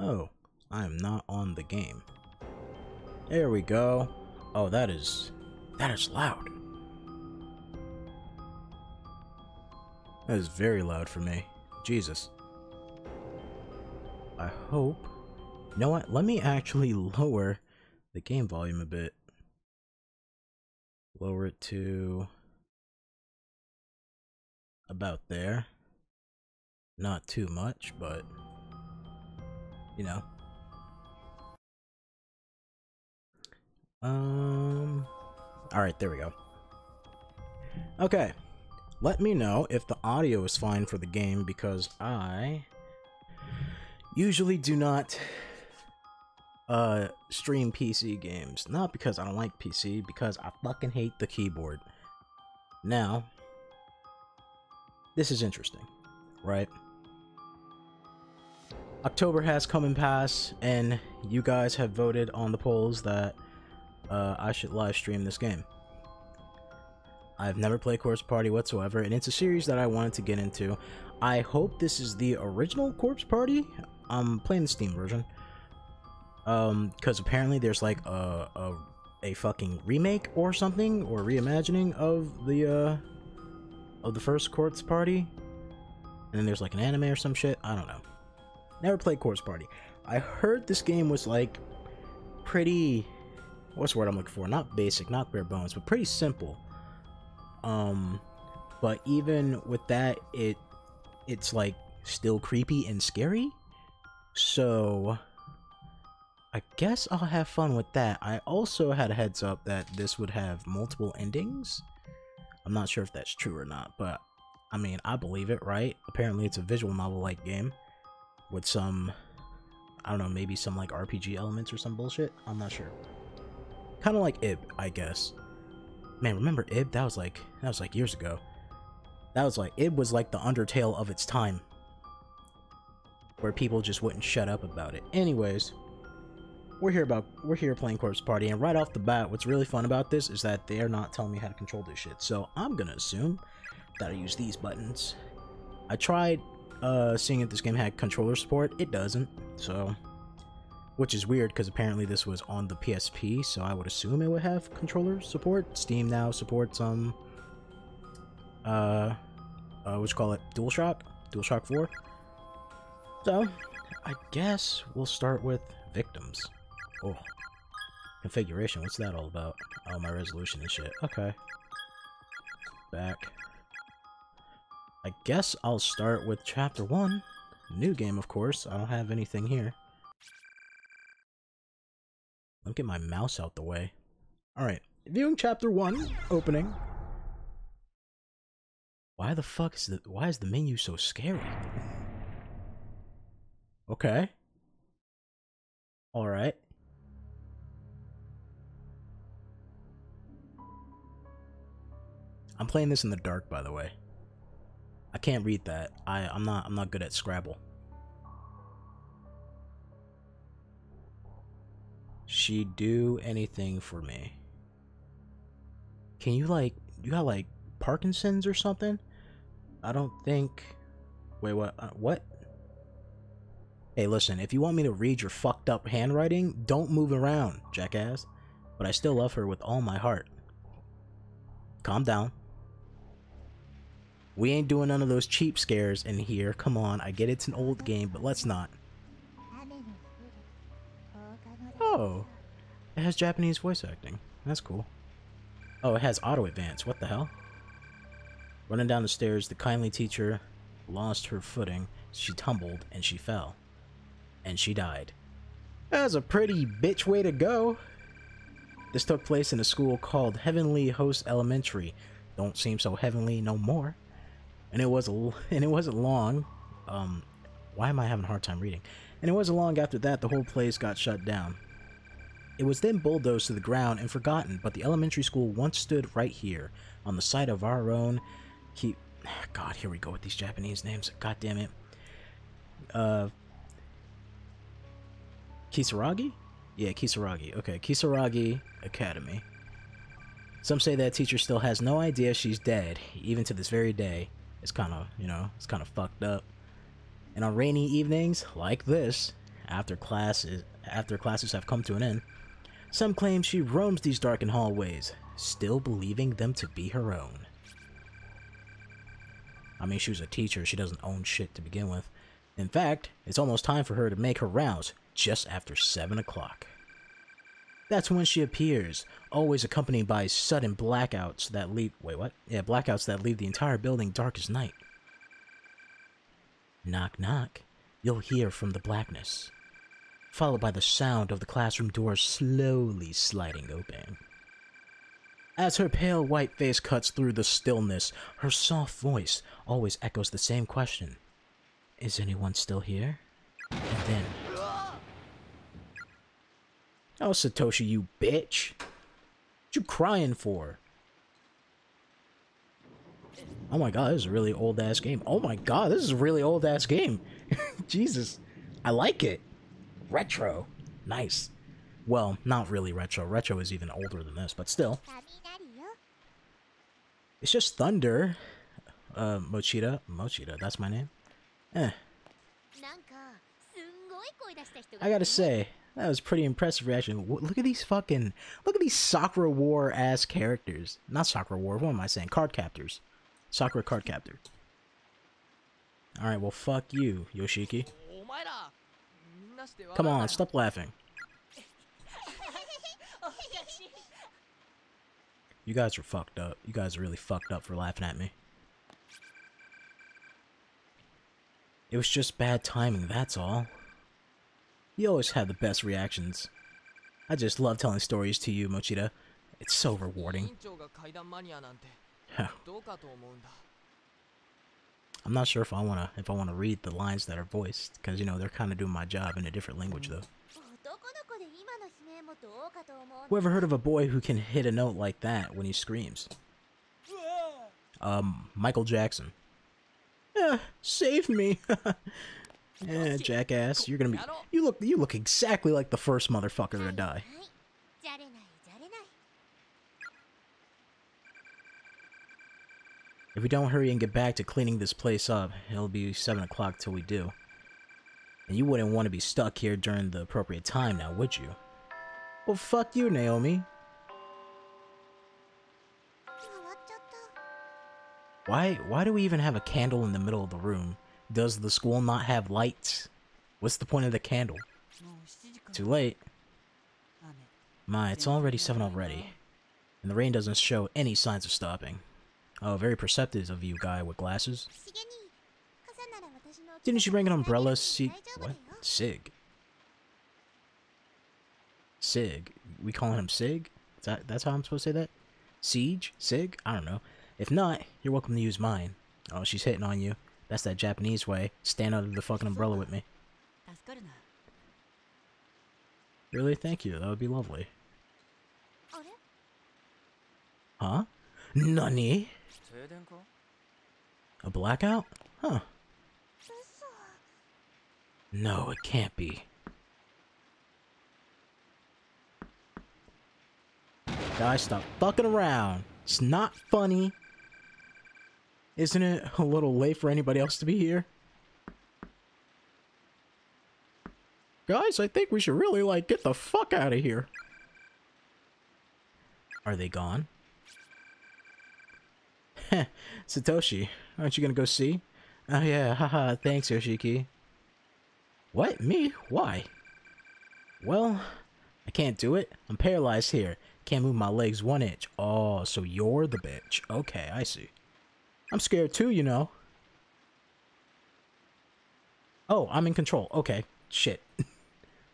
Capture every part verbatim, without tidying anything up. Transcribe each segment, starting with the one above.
Oh, I am not on the game. There we go. Oh, that is... that is loud. That is very loud for me. Jesus. I hope... You know what? Let me actually lower the game volume a bit. Lower it to... about there. Not too much, but... you know. Um... Alright, there we go. Okay. Let me know if the audio is fine for the game, because I... usually do not... Uh, stream P C games. Not because I don't like P C, because I fucking hate the keyboard. Now, this is interesting, right? October has come and passed, and you guys have voted on the polls that uh, I should live stream this game. I've never played Corpse Party whatsoever, and it's a series that I wanted to get into. I hope this is the original Corpse Party. I'm playing the Steam version. Um, because apparently there's like a, a, a fucking remake or something, or reimagining of the, uh, of the first Corpse Party. And then there's like an anime or some shit, I don't know. Never played Corpse Party. I heard this game was like, pretty, what's the word I'm looking for? Not basic, not bare bones, but pretty simple. Um, but even with that, it, it's like, still creepy and scary? So... I guess I'll have fun with that. I also had a heads up that this would have multiple endings. I'm not sure if that's true or not, but I mean, I believe it, right? Apparently it's a visual novel-like game with some, I don't know, maybe some like R P G elements or some bullshit. I'm not sure. Kind of like I B, I guess. Man, remember I B? That was like, that was like years ago. That was like, I B was like the Undertale of its time, where people just wouldn't shut up about it. Anyways. We're here about we're here playing Corpse Party, and right off the bat, what's really fun about this is that they're not telling me how to control this shit. So I'm gonna assume that I use these buttons. I tried uh, seeing if this game had controller support. It doesn't, so which is weird because apparently this was on the P S P, so I would assume it would have controller support. Steam now supports um uh, uh what you call it, DualShock, DualShock four. So I guess we'll start with victims. Oh, configuration, what's that all about? Oh, my resolution and shit. Okay. Back. I guess I'll start with chapter one. New game, of course. I don't have anything here. Let me get my mouse out the way. Alright. Viewing chapter one. Opening. Why the fuck is the- why is the menu so scary? Okay. Alright. I'm playing this in the dark, by the way. I can't read that. I I'm not I'm not good at Scrabble. She do anything for me. Can you like you got like Parkinson's or something? I don't think. Wait, what? Uh, what? Hey, listen, if you want me to read your fucked up handwriting, don't move around, jackass. But I still love her with all my heart. Calm down. We ain't doing none of those cheap scares in here. Come on, I get it's an old game, but let's not. Oh, it has Japanese voice acting. That's cool. Oh, it has auto advance. What the hell? Running down the stairs, the kindly teacher lost her footing. She tumbled and she fell. And she died. That's a pretty bitch way to go. This took place in a school called Heavenly Host Elementary. Don't seem so heavenly no more. And it was and it wasn't long. Um, why am I having a hard time reading? And it wasn't long after that the whole place got shut down. It was then bulldozed to the ground and forgotten. But the elementary school once stood right here on the site of our own. Keep. God, here we go with these Japanese names. God damn it. Uh. Kisaragi? Yeah, Kisaragi. Okay, Kisaragi Academy. Some say that teacher still has no idea she's dead, even to this very day. It's kind of, you know, it's kind of fucked up. And on rainy evenings, like this, after classes after classes have come to an end. Some claim she roams these darkened hallways, still believing them to be her own. I mean, she was a teacher, she doesn't own shit to begin with. In fact, it's almost time for her to make her rounds, just after seven o'clock. That's when she appears, always accompanied by sudden blackouts that leave- wait, what? Yeah, blackouts that leave the entire building dark as night. Knock knock, you'll hear from the blackness, followed by the sound of the classroom door slowly sliding open. As her pale white face cuts through the stillness, her soft voice always echoes the same question. Is anyone still here? And then... Oh, Satoshi, you bitch! What you crying for? Oh my god, this is a really old-ass game. Oh my god, this is a really old-ass game! Jesus, I like it! Retro. Nice. Well, not really retro. Retro is even older than this, but still. It's just thunder. Uh, Mochida. Mochida, that's my name. Eh. I gotta say, that was a pretty impressive reaction. W look at these fucking... Look at these Sakura War-ass characters. Not Sakura War, what am I saying? Card captors. Sakura card captor. Alright, well fuck you, Yoshiki. Come on, stop laughing. You guys are fucked up. You guys are really fucked up for laughing at me. It was just bad timing, that's all. You always have the best reactions. I just love telling stories to you, Mochida. It's so rewarding. I'm not sure if I wanna if I wanna read the lines that are voiced, because you know they're kind of doing my job in a different language though. Whoever heard of a boy who can hit a note like that when he screams? Um, Michael Jackson. Yeah, save me! Yeah, jackass, you're gonna be you look you look exactly like the first motherfucker to die. If we don't hurry and get back to cleaning this place up, it'll be seven o'clock till we do. And you wouldn't want to be stuck here during the appropriate time now, would you? Well, fuck you, Naomi. Why, why do we even have a candle in the middle of the room? Does the school not have lights? What's the point of the candle? Too late. My, it's already seven already. And the rain doesn't show any signs of stopping. Oh, very perceptive of you, guy with glasses. Didn't you bring an umbrella, Sig? What? Sig. Sig. We calling him Sig? Is that, that's how I'm supposed to say that? Siege? Sig? I don't know. If not, you're welcome to use mine. Oh, she's hitting on you. That's that Japanese way. Stand under the fucking umbrella with me. Really? Thank you. That would be lovely. Huh? Nani? A blackout? Huh. No, it can't be. Guys, stop fucking around. It's not funny. Isn't it a little late for anybody else to be here? Guys, I think we should really, like, get the fuck out of here. Are they gone? Heh, Satoshi, aren't you gonna go see? Oh yeah, haha, thanks, Yoshiki. What? Me? Why? Well, I can't do it. I'm paralyzed here. Can't move my legs one inch. Oh, so you're the bitch. Okay, I see. I'm scared too, you know. Oh, I'm in control. Okay, shit.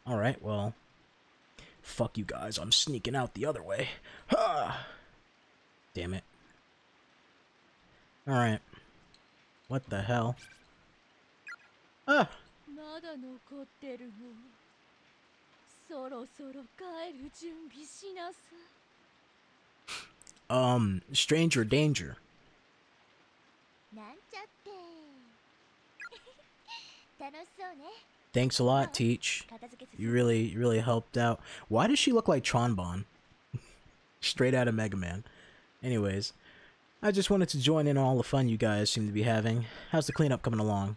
Alright, well. Fuck you guys, I'm sneaking out the other way. Ha! Damn it. Alright. What the hell? Ah! Um, stranger danger. Thanks a lot, Teach. You really, you really helped out. Why does she look like Tronbon? Straight out of Mega Man. Anyways. I just wanted to join in on all the fun you guys seem to be having. How's the cleanup coming along?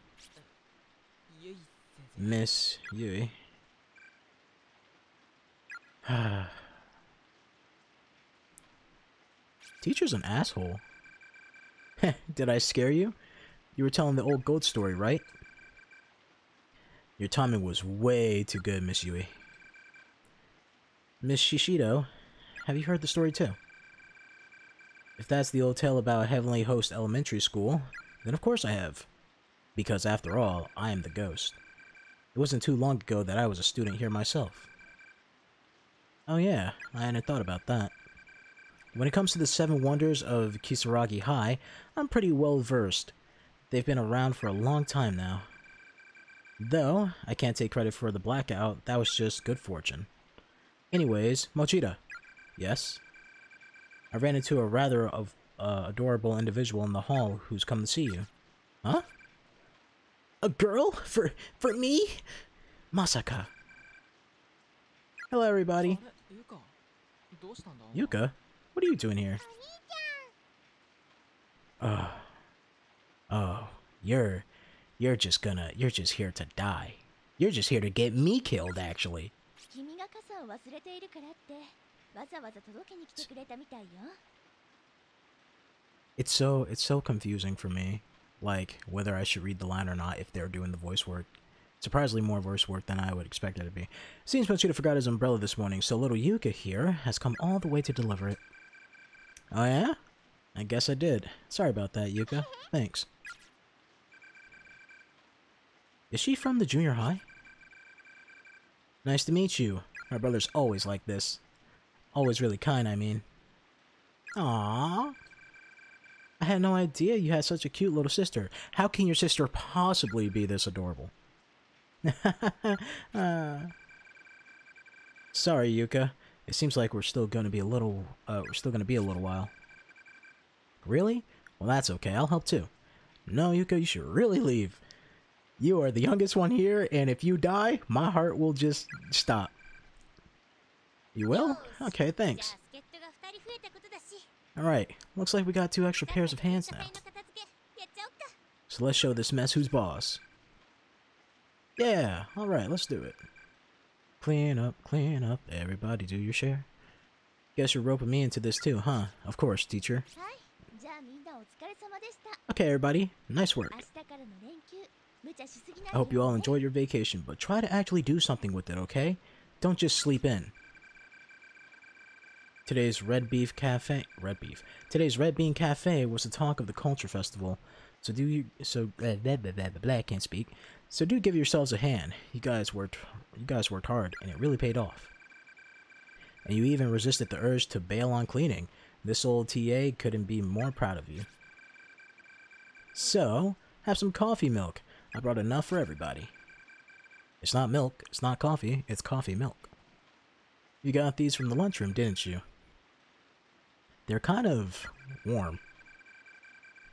Miss Yui. Teacher's an asshole. Heh, did I scare you? You were telling the old goat story, right? Your timing was way too good, Miss Yui. Miss Shishido, have you heard the story too? If that's the old tale about Heavenly Host Elementary School, then of course I have. Because after all, I am the ghost. It wasn't too long ago that I was a student here myself. Oh yeah, I hadn't thought about that. When it comes to the Seven Wonders of Kisaragi High, I'm pretty well versed. They've been around for a long time now. Though, I can't take credit for the blackout, that was just good fortune. Anyways, Mochida. Yes? I ran into a rather of, uh, adorable individual in the hall who's come to see you. Huh? A girl? For, for me? Masaka. Hello everybody. Yuka? What are you doing here? Oh. Oh. You're... You're just gonna... You're just here to die. You're just here to get me killed, actually. It's so... It's so confusing for me. Like, whether I should read the line or not if they're doing the voice work. Surprisingly more voice work than I would expect it to be. Seems Mochida forgot his umbrella this morning, so little Yuka here has come all the way to deliver it. Oh yeah? I guess I did. Sorry about that, Yuka. Thanks. Is she from the junior high? Nice to meet you. My brother's always like this. Always really kind, I mean. Aww. I had no idea you had such a cute little sister. How can your sister possibly be this adorable? uh, sorry, Yuka. It seems like we're still going to be a little. Uh, we're still going to be a little while. Really? Well, that's okay. I'll help too. No, Yuka, you should really leave. You are the youngest one here, and if you die, my heart will just stop. You will? Okay, thanks. Alright, looks like we got two extra pairs of hands now. So let's show this mess who's boss. Yeah, alright, let's do it. Clean up, clean up, everybody do your share. Guess you're roping me into this too, huh? Of course, teacher. Okay, everybody, nice work. I hope you all enjoyed your vacation, but try to actually do something with it, okay? Don't just sleep in. Today's Red Beef Cafe... Red Beef. Today's Red Bean Cafe was the talk of the Culture Festival. So do you... So... Blah, blah, blah, blah, blah, I can't speak. So do give yourselves a hand. You guys worked... You guys worked hard, and it really paid off. And you even resisted the urge to bail on cleaning. This old T A couldn't be more proud of you. So, have some coffee milk. I brought enough for everybody. It's not milk, it's not coffee, it's coffee milk. You got these from the lunchroom, didn't you? They're kind of warm.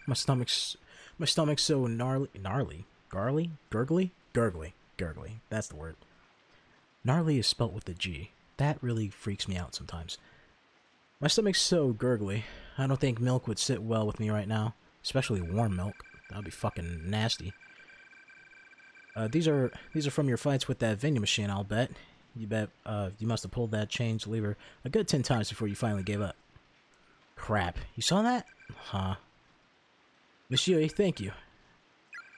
My stomach's my stomach's so gnarly gnarly. Garly? Gurgly? Gurgly. Gurgly. That's the word. Gnarly is spelt with a G. That really freaks me out sometimes. My stomach's so gurgly. I don't think milk would sit well with me right now. Especially warm milk. That would be fucking nasty. Uh, these are these are from your fights with that vending machine, I'll bet. You bet uh, you must have pulled that change lever a good ten times before you finally gave up. Crap. You saw that? Huh. Miss Yui, thank you.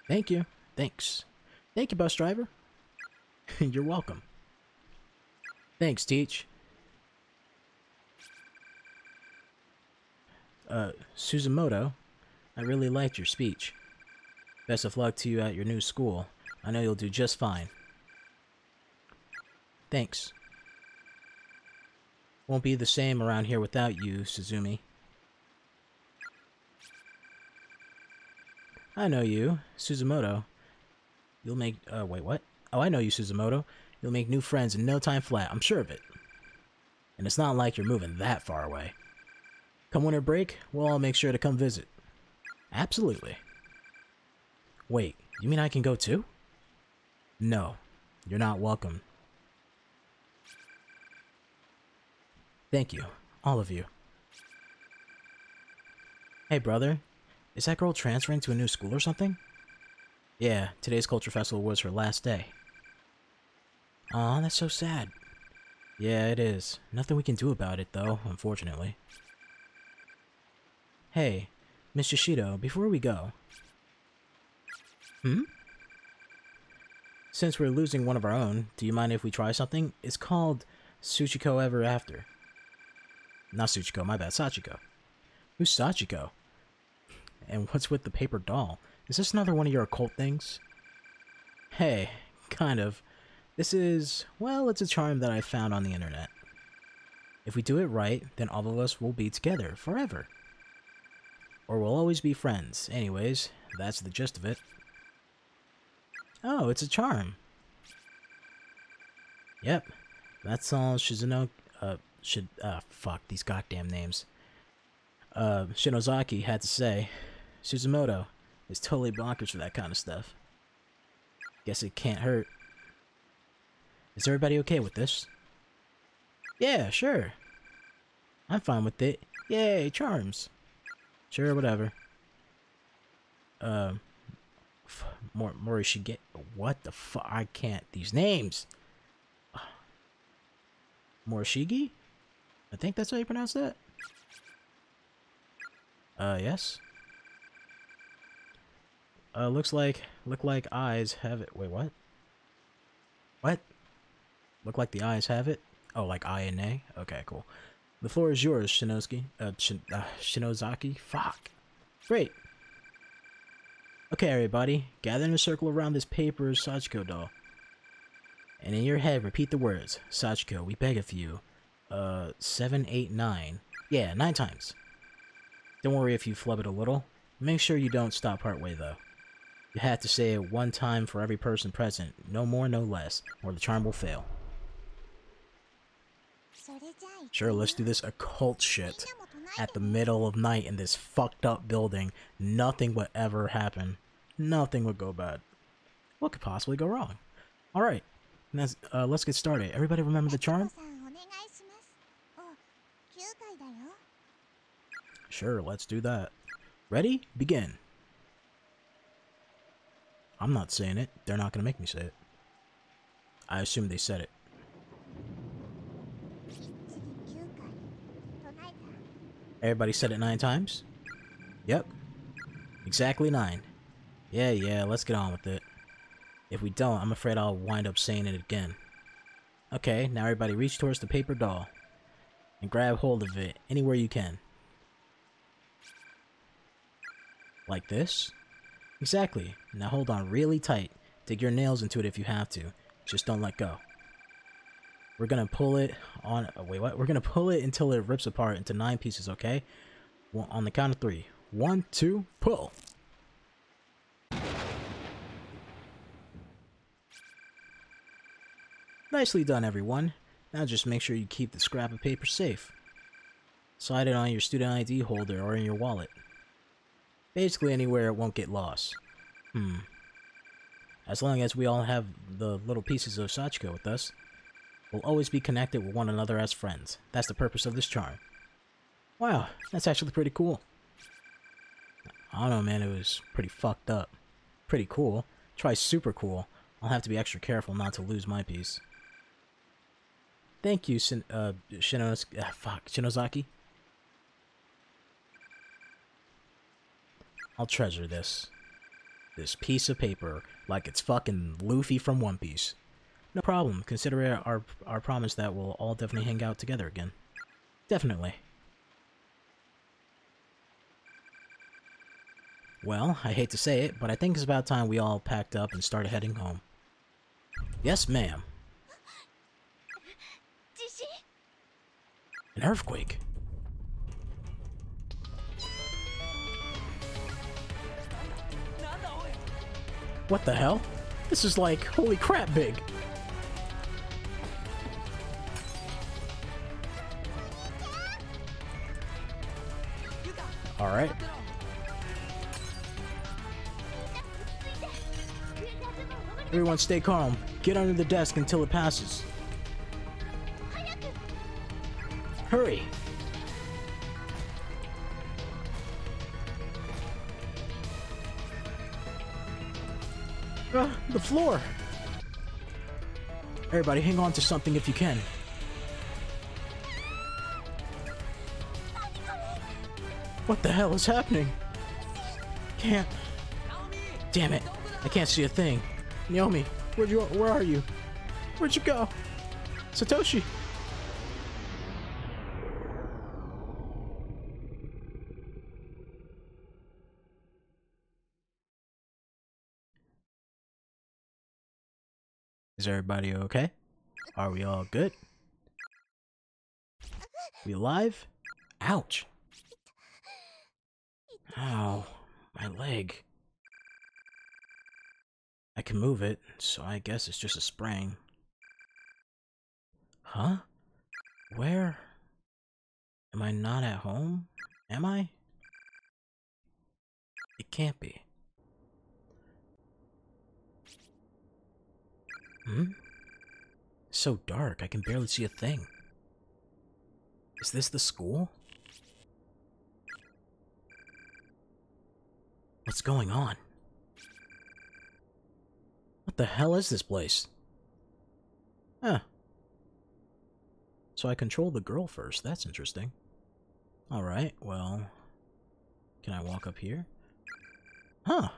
Thank you. Thanks. Thank you, bus driver. You're welcome. Thanks, Teach. Uh, Suzumoto, I really liked your speech. Best of luck to you at your new school. I know you'll do just fine. Thanks. Won't be the same around here without you, Suzumi. I know you, Suzumoto. You'll make... Uh, wait, what? Oh, I know you, Suzumoto. You'll make new friends in no time flat. I'm sure of it. And it's not like you're moving that far away. Come winter break, we'll all make sure to come visit. Absolutely. Wait. You mean I can go too? No, you're not welcome. Thank you, all of you. Hey brother, is that girl transferring to a new school or something? Yeah, today's culture festival was her last day. Aw, that's so sad. Yeah, it is. Nothing we can do about it, though, unfortunately. Hey, Miss Shishido, before we go... Hmm? Since we're losing one of our own, do you mind if we try something? It's called Sachiko Ever After. Not Sachiko, my bad, Sachiko. Who's Sachiko? And what's with the paper doll? Is this another one of your occult things? Hey, kind of. This is, well, it's a charm that I found on the internet. If we do it right, then all of us will be together forever. Or we'll always be friends. Anyways, that's the gist of it. Oh, it's a charm. Yep. That's all Shizuno, uh, should, uh, fuck, these goddamn names. Uh, Shinozaki had to say. Suzumoto is totally bonkers for that kind of stuff. Guess it can't hurt. Is everybody okay with this? Yeah, sure. I'm fine with it. Yay, charms. Sure, whatever. Um, uh, more, more should get. What the fuck? I can't. These names. Uh, Morishige? I think that's how you pronounce that. Uh, yes. Uh, looks like look like eyes have it. Wait, what? What? Look like the eyes have it? Oh, like I and A? Okay, cool. The floor is yours, Shinosuke. Uh, Shin uh, Shinozaki? Fuck. Great. Okay, everybody. Gather in a circle around this paper Sachiko doll. And in your head, repeat the words. Sachiko, we beg of you. Uh, seven, eight, nine. Yeah, nine times. Don't worry if you flub it a little. Make sure you don't stop partway, though. You have to say it one time for every person present. No more, no less. Or the charm will fail. Sure, let's do this occult shit at the middle of night in this fucked up building. Nothing would ever happen. Nothing would go bad. What could possibly go wrong? Alright, uh, let's get started. Everybody remember the charm? Sure, let's do that. Ready? Begin. I'm not saying it. They're not gonna make me say it. I assume they said it. Everybody said it nine times? Yep. Exactly nine. Yeah, yeah, let's get on with it. If we don't, I'm afraid I'll wind up saying it again. Okay, now everybody reach towards the paper doll and grab hold of it anywhere you can. Like this? Exactly. Now hold on really tight. Dig your nails into it if you have to. Just don't let go. We're gonna pull it on. Oh, wait, what? We're gonna pull it until it rips apart into nine pieces, okay? Well, on the count of three. One, two, pull! Nicely done, everyone. Now just make sure you keep the scrap of paper safe. Slide it on your student I D holder or in your wallet. Basically anywhere it won't get lost. Hmm. As long as we all have the little pieces of Sachiko with us, we'll always be connected with one another as friends. That's the purpose of this charm. Wow, that's actually pretty cool. I don't know, man, it was pretty fucked up. Pretty cool. Try super cool. I'll have to be extra careful not to lose my piece. Thank you, Shin uh, Shinos uh, fuck, Shinozaki. I'll treasure this. This piece of paper like it's fucking Luffy from One Piece. No problem. Consider it our, our promise that we'll all definitely hang out together again. Definitely. Well, I hate to say it, but I think it's about time we all packed up and started heading home. Yes, ma'am. An earthquake. What the hell? This is like, holy crap, big. All right. Everyone stay calm. Get under the desk until it passes. Hurry. Uh, the floor. Everybody hang on to something if you can. What the hell is happening? Can't. Damn it! I can't see a thing. Naomi, where'd you? Where are you? Where'd you go? Satoshi. Is everybody okay? Are we all good? We alive? Ouch! Ow, my leg. I can move it, so I guess it's just a sprain. Huh? Where? Am I not at home? Am I? It can't be. Hmm? It's so dark, I can barely see a thing. Is this the school? What's going on? What the hell is this place? Huh. So I control the girl first, that's interesting. Alright, well... Can I walk up here? Huh!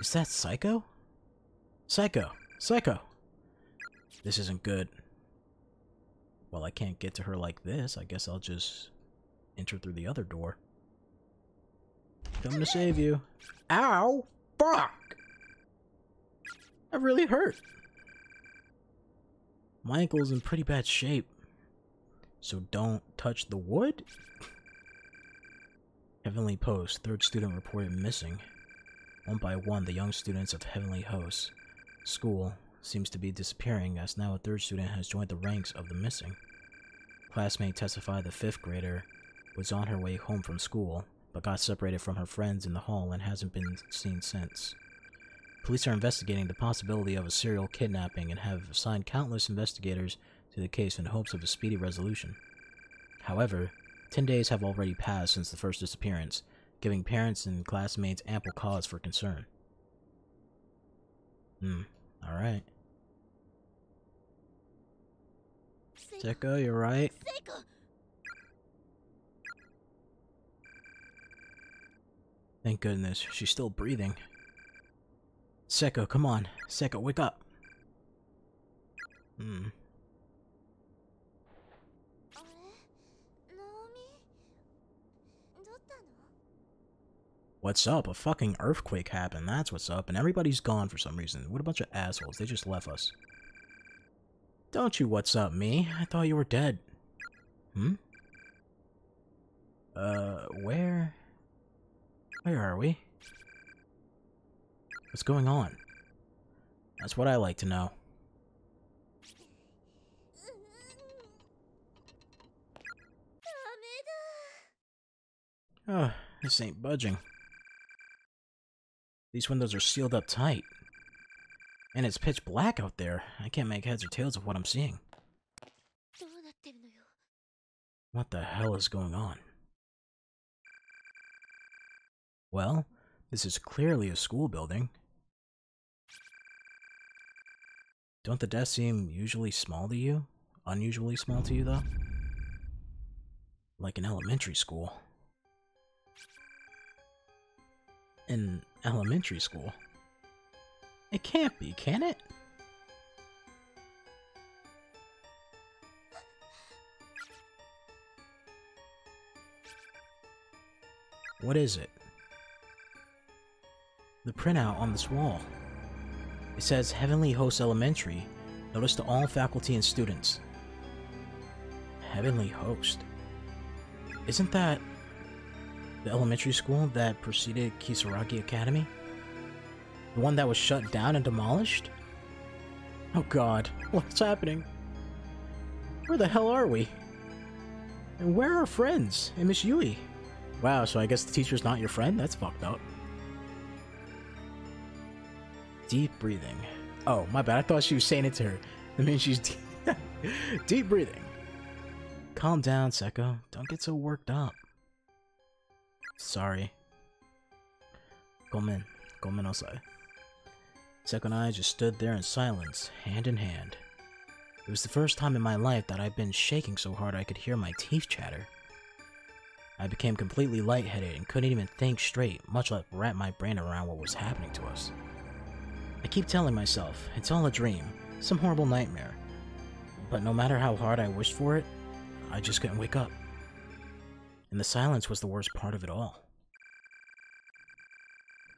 Is that Psycho? Psycho! Psycho! This isn't good. Well, I can't get to her like this. I guess I'll just enter through the other door. Come to save you. Ow! Fuck! That really hurt. My ankle's in pretty bad shape. So don't touch the wood? Heavenly Post. Third student reported missing. One by one, the young students of Heavenly Host School seems to be disappearing, as now a third student has joined the ranks of the missing. Classmate testified the fifth grader was on her way home from school, but got separated from her friends in the hall and hasn't been seen since. Police are investigating the possibility of a serial kidnapping and have assigned countless investigators to the case in hopes of a speedy resolution. However, ten days have already passed since the first disappearance, giving parents and classmates ample cause for concern. Hmm. Alright. Seiko, you're right. Seiko. Thank goodness, she's still breathing. Seiko, come on. Seiko, wake up. Hmm. What's up? A fucking earthquake happened, that's what's up, and everybody's gone for some reason. What a bunch of assholes, they just left us. Don't you what's up me, I thought you were dead. Hmm? Uh, where? Where are we? What's going on? That's what I like to know. Oh, this ain't budging. These windows are sealed up tight. And it's pitch black out there. I can't make heads or tails of what I'm seeing. What the hell is going on? Well, this is clearly a school building. Don't the desks seem usually small to you? Unusually small to you, though? Like an elementary school. In elementary school. It can't be, can it? What is it? The printout on this wall. It says Heavenly Host Elementary. Notice to all faculty and students. Heavenly Host. Isn't that the elementary school that preceded Kisaragi Academy? The one that was shut down and demolished? Oh god, what's happening? Where the hell are we? And where are our friends? And Miss Yui? Wow, so I guess the teacher's not your friend? That's fucked up. Deep breathing. Oh, my bad, I thought she was saying it to her. I mean, she's deep, deep breathing. Calm down, Seiko. Don't get so worked up. Sorry. Gomen. Gomenosai. Seiko and I just stood there in silence, hand in hand. It was the first time in my life that I'd been shaking so hard I could hear my teeth chatter. I became completely lightheaded and couldn't even think straight, much less wrap my brain around what was happening to us. I keep telling myself, it's all a dream, some horrible nightmare. But no matter how hard I wished for it, I just couldn't wake up. And the silence was the worst part of it all.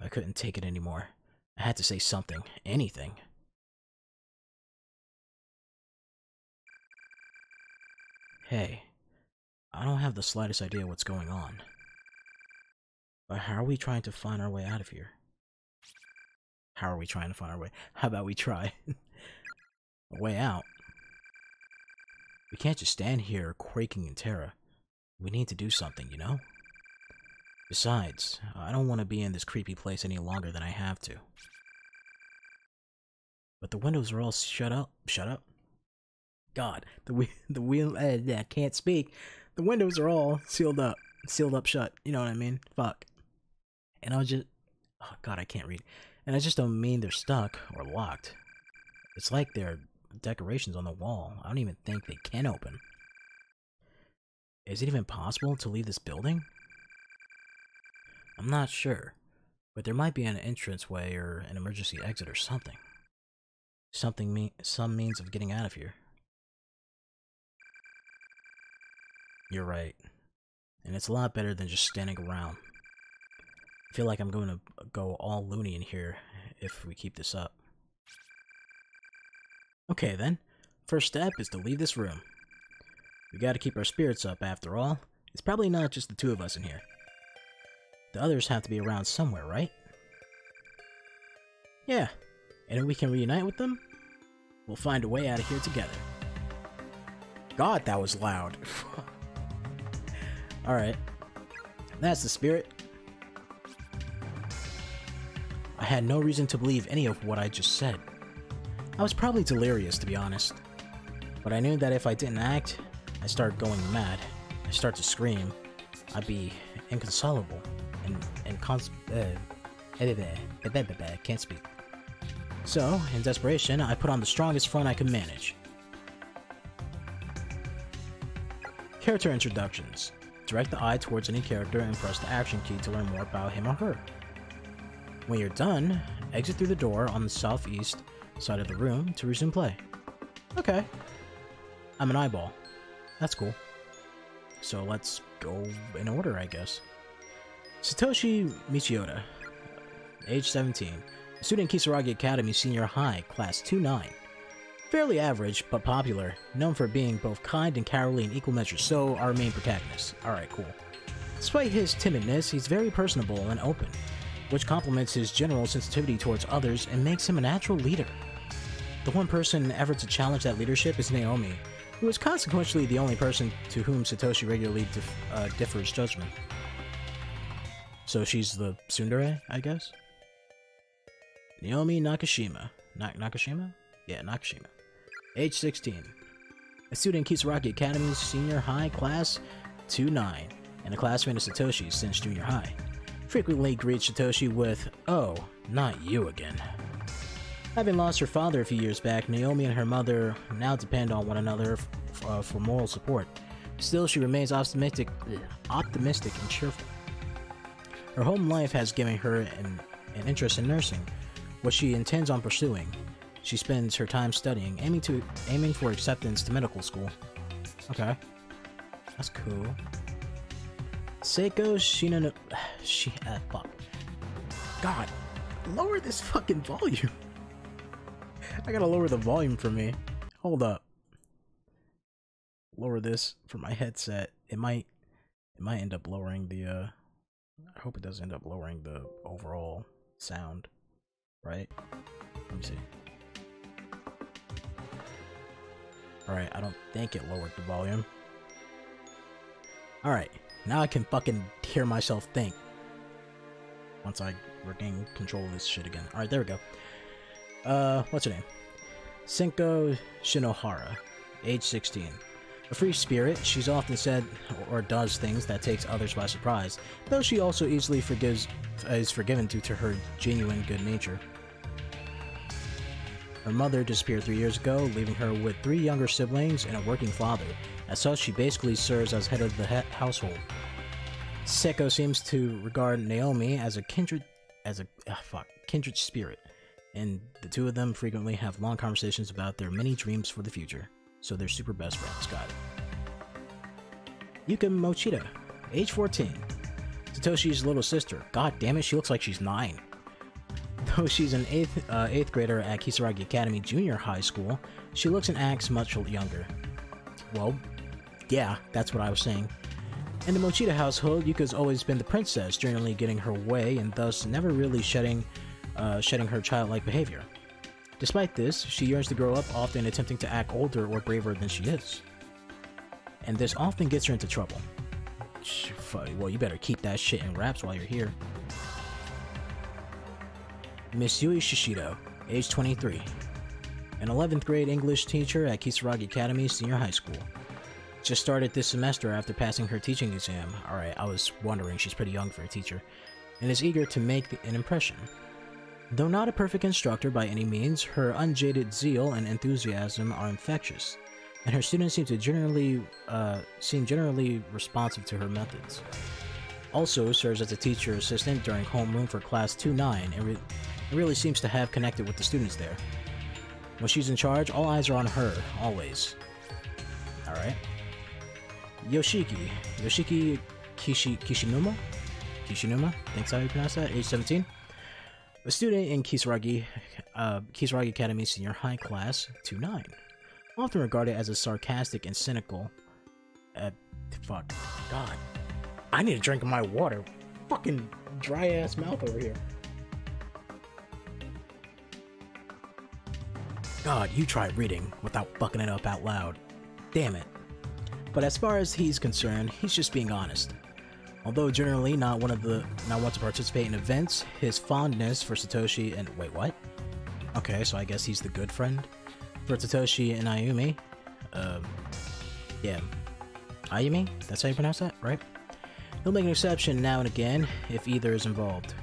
I couldn't take it anymore. I had to say something, anything. Hey, I don't have the slightest idea what's going on. But how are we trying to find our way out of here? How are we trying to find our way? How about we try a way out? We can't just stand here quaking in terror. We need to do something, you know? Besides, I don't want to be in this creepy place any longer than I have to. But the windows are all shut up. Shut up? God, the wheel, the wheel, uh, I can't speak. The windows are all sealed up, sealed up shut, you know what I mean? Fuck. And I'll just, oh god, I can't read. And I just don't mean they're stuck or locked. It's like they're decorations on the wall. I don't even think they can open. Is it even possible to leave this building? I'm not sure, but there might be an entranceway or an emergency exit or something. Something me- some means of getting out of here. You're right. And it's a lot better than just standing around. I feel like I'm going to go all loony in here if we keep this up. Okay then, first step is to leave this room. We gotta keep our spirits up after all. It's probably not just the two of us in here. The others have to be around somewhere, right? Yeah, and if we can reunite with them, we'll find a way out of here together. God, that was loud. Alright, that's the spirit. I had no reason to believe any of what I just said. I was probably delirious, to be honest. But I knew that if I didn't act, I'd start going mad. I'd start to scream. I'd be inconsolable and and cons uh, can't speak. So, in desperation, I put on the strongest front I could manage. Character introductions. Direct the eye towards any character and press the action key to learn more about him or her. When you're done, exit through the door on the southeast side of the room to resume play. Okay. I'm an eyeball. That's cool. So let's go in order, I guess. Satoshi Mochida, age seventeen, a student in Kisaragi Academy Senior High, class two nine. Fairly average, but popular, known for being both kind and cowardly in equal measure, so our main protagonist. Alright, cool. Despite his timidness, he's very personable and open, which complements his general sensitivity towards others and makes him a natural leader. The one person ever to challenge that leadership is Naomi, who is consequently the only person to whom Satoshi regularly dif uh, differs judgment. So she's the tsundere, I guess? Naomi Nakashima. Na Nakashima? Yeah, Nakashima. Age sixteen. A student in Kisaragi Academy's Senior High Class two nine, and a classmate of Satoshi's since Junior High. Frequently greets Satoshi with, "Oh, not you again." Having lost her father a few years back, Naomi and her mother now depend on one another f uh, for moral support. Still, she remains optimistic, ugh, optimistic and cheerful. Her home life has given her an, an interest in nursing, which she intends on pursuing. She spends her time studying, aiming to aiming for acceptance to medical school. Okay, that's cool. Seiko Shinano. She. Uh, fuck. God, lower this fucking volume. I gotta lower the volume for me. Hold up. Lower this for my headset. It might. It might end up lowering the. Uh, I hope it doesn't end up lowering the overall sound. Right? Let me see. Alright, I don't think it lowered the volume. Alright, now I can fucking hear myself think. Once I regain control of this shit again. Alright, there we go. Uh, what's her name? Seiko Shinozaki, age sixteen. A free spirit, she's often said or does things that takes others by surprise, though she also easily forgives, is forgiven due to her genuine good nature. Her mother disappeared three years ago, leaving her with three younger siblings and a working father. As such, she basically serves as head of the household. Seiko seems to regard Naomi as a kindred as a ah, fuck, kindred spirit, and the two of them frequently have long conversations about their many dreams for the future, so they're super best friends. Got it. Yuka Mochida, age fourteen. Satoshi's little sister. God damn it, she looks like she's nine. Though she's an eighth, uh, eighth grader at Kisaragi Academy Junior High School, she looks and acts much younger. Well, yeah, that's what I was saying. In the Mochida household, Yuka's always been the princess, generally getting her way and thus never really shedding, uh, shedding her childlike behavior. Despite this, she yearns to grow up, often attempting to act older or braver than she is. And this often gets her into trouble. Well, you better keep that shit in wraps while you're here. Miss Yui Shishido, age twenty-three, an eleventh grade English teacher at Kisaragi Academy Senior High School. Just started this semester after passing her teaching exam. Alright, I was wondering, she's pretty young for a teacher. And is eager to make an impression. Though not a perfect instructor by any means, her unjaded zeal and enthusiasm are infectious, and her students seem to generally, uh, seem generally responsive to her methods. Also serves as a teacher assistant during homeroom for class two nine and re really seems to have connected with the students there. When she's in charge, all eyes are on her, always. Alright. Yoshiki. Yoshiki Kishi Kishinuma? Kishinuma? Thanks, how you pronounce that? Age seventeen. A student in Kisaragi, uh, Kisaragi Academy Senior High Class two nine. Often regarded as a sarcastic and cynical... Uh, fuck. God. I need a drink of my water. Fucking dry ass mouth over here. God, you try reading without fucking it up out loud. Damn it. But as far as he's concerned, he's just being honest. Although generally not one of the not want to participate in events, his fondness for Satoshi and wait what? Okay, so I guess he's the good friend for Satoshi and Ayumi. Um, yeah, Ayumi. That's how you pronounce that, right? He'll make an exception now and again, if either is involved.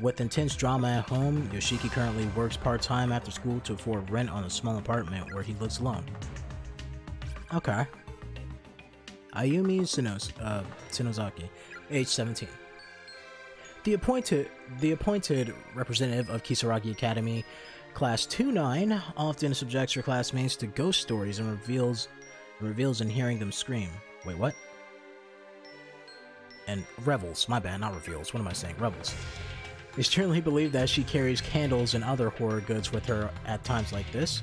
With intense drama at home, Yoshiki currently works part-time after school to afford rent on a small apartment where he lives alone. Okay. Ayumi Tsunos uh, Tsunozaki, age seventeen. The appointed, the appointed representative of Kisaragi Academy, class two nine, often subjects her classmates to ghost stories and reveals, reveals in hearing them scream. Wait, what? And revels, my bad, not reveals, what am I saying, revels. It's generally believed that she carries candles and other horror goods with her at times like this,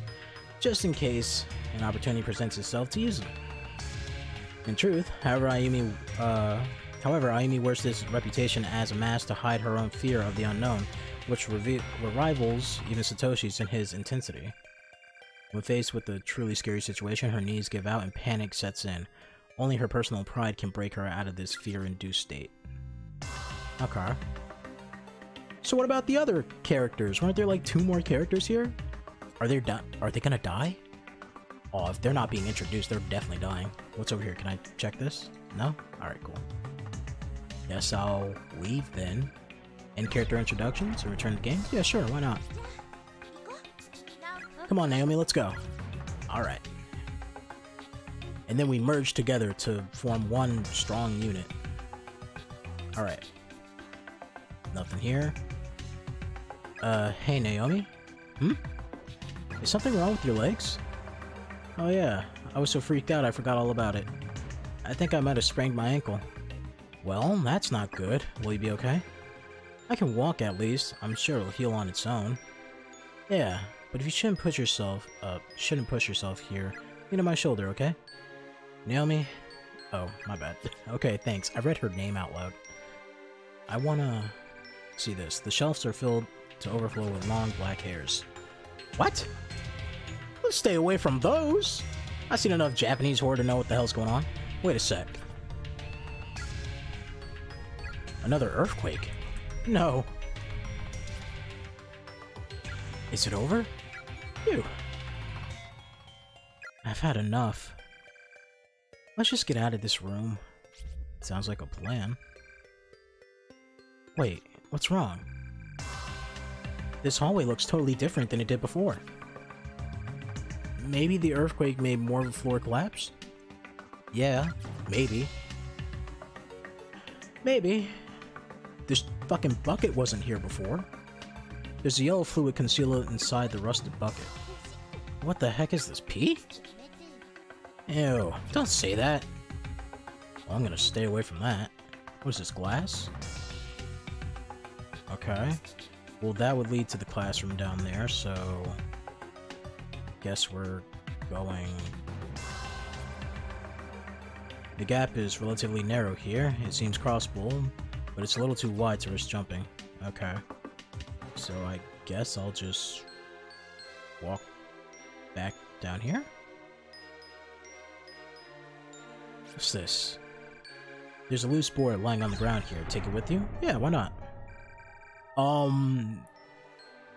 just in case an opportunity presents itself to use them. In truth, however Ayumi, uh, however, Ayumi wears this reputation as a mask to hide her own fear of the unknown, which rivals even Satoshi's in his intensity. When faced with a truly scary situation, her knees give out and panic sets in. Only her personal pride can break her out of this fear-induced state. Okay. So what about the other characters? Weren't there like two more characters here? Are they done? Are they gonna die? Oh, if they're not being introduced, they're definitely dying. What's over here? Can I check this? No? Alright, cool. Guess I'll leave then. End character introductions and return to the game? Yeah, sure, why not? Come on, Naomi, let's go. Alright. And then we merge together to form one strong unit. Alright. Nothing here. Uh, hey Naomi? Hmm? Is something wrong with your legs? Oh yeah, I was so freaked out I forgot all about it. I think I might have sprained my ankle. Well, that's not good. Will you be okay? I can walk at least. I'm sure it'll heal on its own. Yeah, but if you shouldn't push yourself, uh, shouldn't push yourself here. Lean on my shoulder, okay? Naomi? Oh, my bad. Okay, thanks. I read her name out loud. I wanna see this. The shelves are filled to overflow with long black hairs. What? Let's stay away from those! I've seen enough Japanese horror to know what the hell's going on. Wait a sec. Another earthquake? No. Is it over? Phew. I've had enough. Let's just get out of this room. Sounds like a plan. Wait, what's wrong? This hallway looks totally different than it did before. Maybe the earthquake made more of the floor collapse? Yeah, maybe. Maybe. This fucking bucket wasn't here before. There's the yellow fluid concealer inside the rusted bucket. What the heck is this, pee? Ew, don't say that. Well, I'm gonna stay away from that. What is this, glass? Okay. Well, that would lead to the classroom down there, so... guess we're going... The gap is relatively narrow here. It seems crossable, but it's a little too wide to risk jumping. Okay. So I guess I'll just walk back down here? What's this? There's a loose board lying on the ground here. Take it with you? Yeah, why not? Um...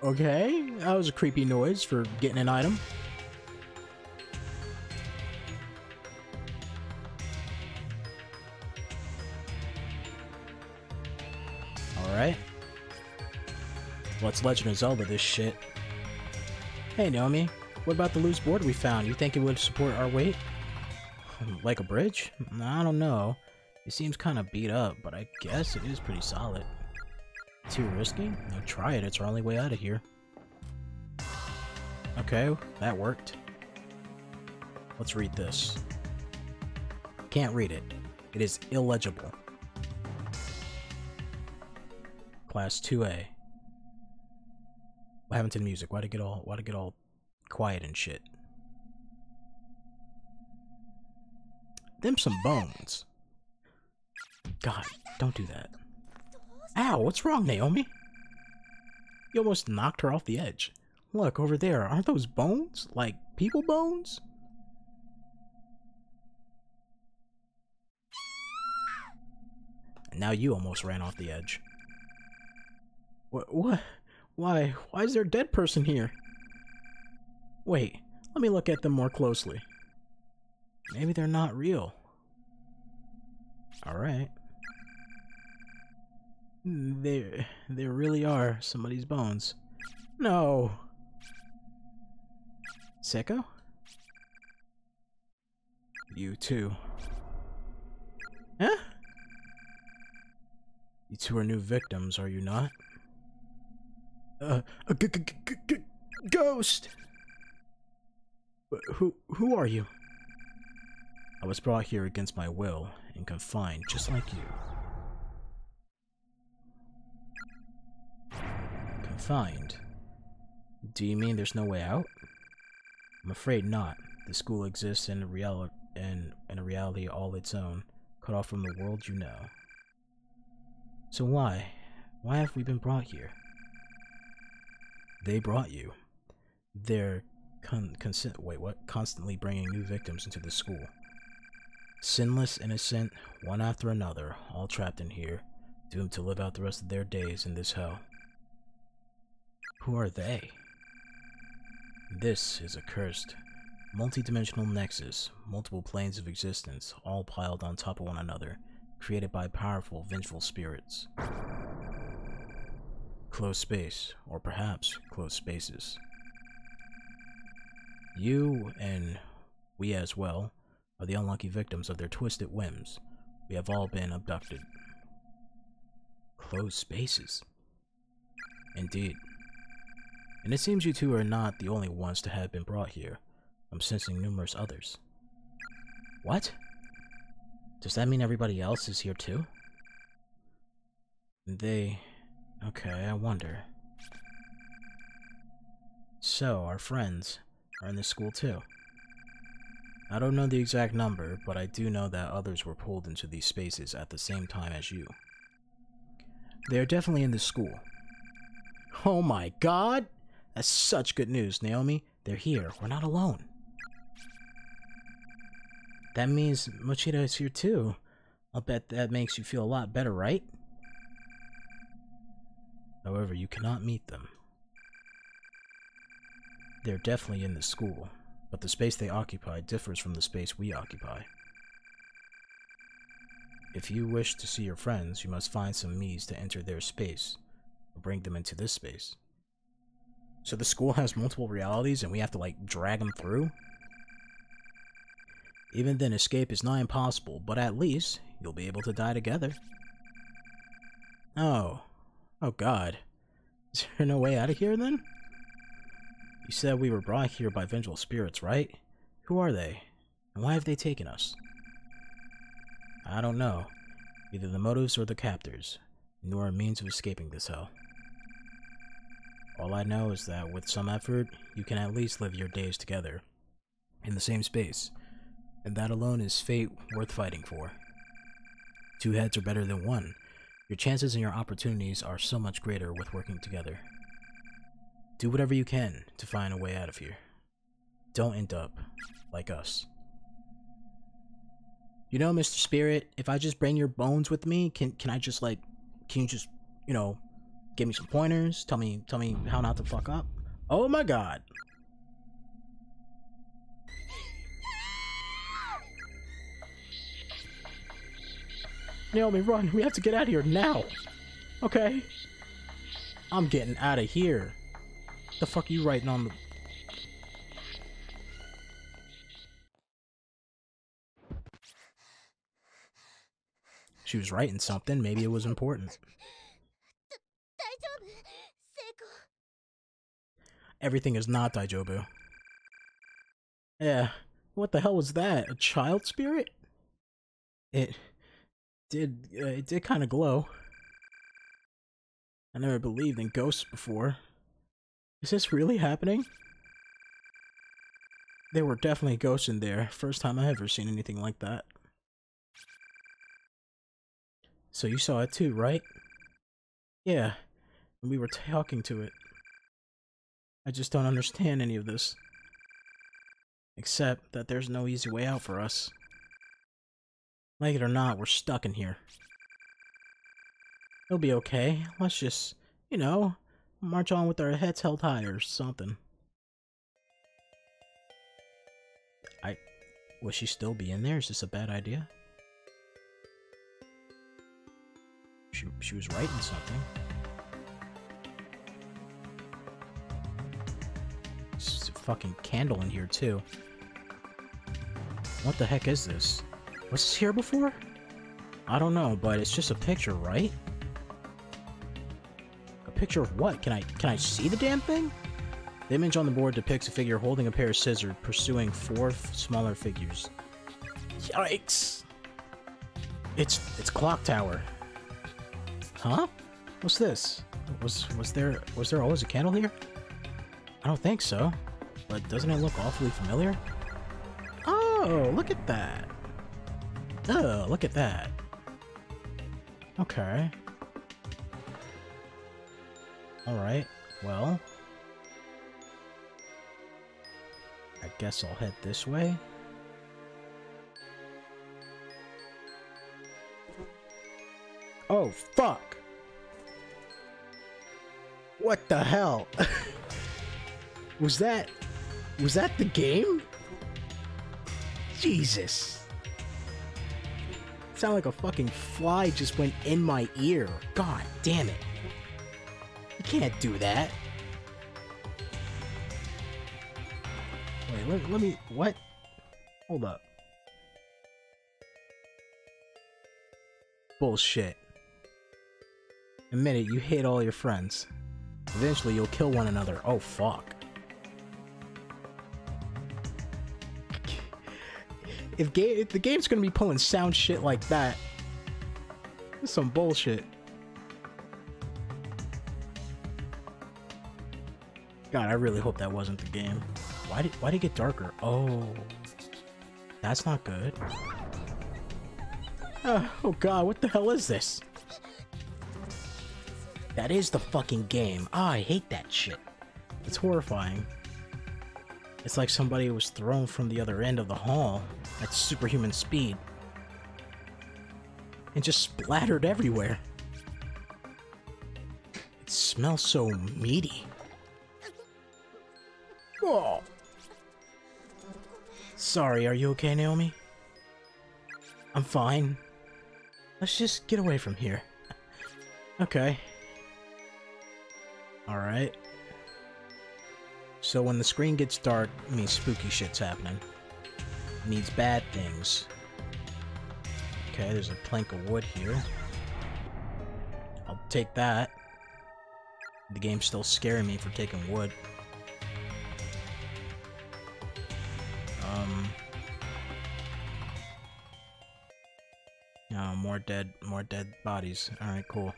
Okay, that was a creepy noise for getting an item. Alright. Well, it's Legend of Zelda, this shit. Hey, Naomi. What about the loose board we found? You think it would support our weight? Like a bridge? I don't know. It seems kind of beat up, but I guess it is pretty solid. Too risky? No, try it. It's our only way out of here. Okay, that worked. Let's read this. Can't read it. It is illegible. Class two A. What happened to the music? Why'd it get all... Why'd it get all... quiet and shit. Them some bones. God, don't do that. Ow, what's wrong, Naomi? You almost knocked her off the edge. Look, over there, aren't those bones? Like, people bones? And now you almost ran off the edge. What? What? Why? Why is there a dead person here? Wait, let me look at them more closely. Maybe they're not real. Alright. There, there really are somebody's bones. No! Seiko? You too. Huh? You two are new victims, are you not? Uh, a g g g g ghost! Who, who are you? I was brought here against my will and confined just like you. Confined? Do you mean there's no way out? I'm afraid not. The school exists in a, reali in, in a reality all its own, cut off from the world you know. So why? Why have we been brought here? They brought you. They're... Con consent wait what constantly bringing new victims into the school, sinless, innocent, one after another, all trapped in here, doomed to live out the rest of their days in this hell. Who are they? This is a cursed multi-dimensional nexus, multiple planes of existence, all piled on top of one another, created by powerful, vengeful spirits. Closed space, or perhaps closed spaces. You, and we as well, are the unlucky victims of their twisted whims. We have all been abducted. Closed spaces. Indeed. And it seems you two are not the only ones to have been brought here. I'm sensing numerous others. What? Does that mean everybody else is here too? They... Okay, I wonder. So, our friends... are in this school too. I don't know the exact number, but I do know that others were pulled into these spaces at the same time as you. They are definitely in this school. Oh my god! That's such good news, Naomi. They're here. We're not alone. That means Mochida is here too. I'll bet that makes you feel a lot better, right? However, you cannot meet them. They're definitely in the school, but the space they occupy differs from the space we occupy. If you wish to see your friends, you must find some means to enter their space, or bring them into this space. So the school has multiple realities and we have to, like, drag them through? Even then, escape is nigh impossible, but at least, you'll be able to die together. Oh. Oh god. Is there no way out of here then? You said we were brought here by vengeful spirits, right? Who are they? And why have they taken us? I don't know. Either the motives or the captors. Nor a means of escaping this hell. All I know is that with some effort, you can at least live your days together. In the same space. And that alone is fate worth fighting for. Two heads are better than one. Your chances and your opportunities are so much greater with working together. Do whatever you can to find a way out of here. Don't end up like us. You know, Mister Spirit, if I just bring your bones with me, can can I just like, can you just, you know, give me some pointers? Tell me, tell me how not to fuck up. Oh my god. Naomi, run. We have to get out of here now. Okay. I'm getting out of here. The fuck are you writing on the... She was writing something. Maybe it was important. Everything is not Daijobu. Yeah. What the hell was that? A child spirit? It... Did uh, it did kind of glow. I never believed in ghosts before. Is this really happening? There were definitely ghosts in there. First time I ever seen anything like that. So you saw it too, right? Yeah, and we were talking to it. I just don't understand any of this. Except that there's no easy way out for us. Like it or not, we're stuck in here. It'll be okay. Let's just, you know, march on with our heads held high or something. I... Will she still be in there? Is this a bad idea? She, she was writing something. There's a fucking candle in here, too. What the heck is this? Was this here before? I don't know, but it's just a picture, right? A picture of what? Can I can I see the damn thing? The image on the board depicts a figure holding a pair of scissors, pursuing four smaller figures. Yikes! It's it's clock tower. Huh? What's this? Was was there was there always a candle here? I don't think so. But doesn't it look awfully familiar? Oh, look at that! Oh, look at that. Okay. Alright, well. I guess I'll head this way. Oh, fuck! What the hell? Was that... Was that the game? Jesus! Sound like a fucking fly just went in my ear. God damn it. You can't do that. Wait, let, let me... What? Hold up. Bullshit. In a minute, you hate all your friends. Eventually, you'll kill one another. Oh, fuck. If, game, if the game's gonna be pulling sound shit like that, that's some bullshit. God, I really hope that wasn't the game. Why did why did it get darker? Oh, that's not good. Oh, oh God, what the hell is this? That is the fucking game. Oh, I hate that shit. It's horrifying. It's like somebody was thrown from the other end of the hall at superhuman speed and just splattered everywhere. It smells so meaty. Whoa. Sorry, are you okay, Naomi? I'm fine. Let's just get away from here. Okay. Alright. So when the screen gets dark, it means spooky shit's happening. It means bad things. Okay, there's a plank of wood here. I'll take that. The game's still scaring me for taking wood. Um. Oh, more dead, more dead bodies. Alright, cool.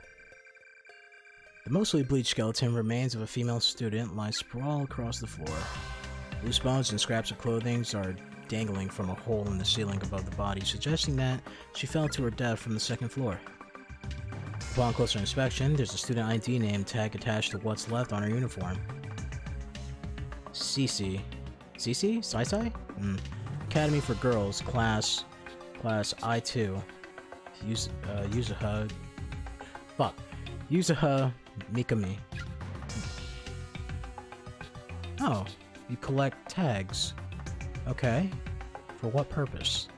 The mostly bleached skeleton remains of a female student lies sprawled across the floor. Loose bones and scraps of clothing are dangling from a hole in the ceiling above the body, suggesting that she fell to her death from the second floor. Upon closer inspection, there's a student I D name tag attached to what's left on her uniform. C C. C C? Saisai? Mm. Academy for Girls, class... Class I two. Yuz, uh, Yuzuha... Fuck. Yuzuha Mikami. Oh. You collect tags. Okay. For what purpose?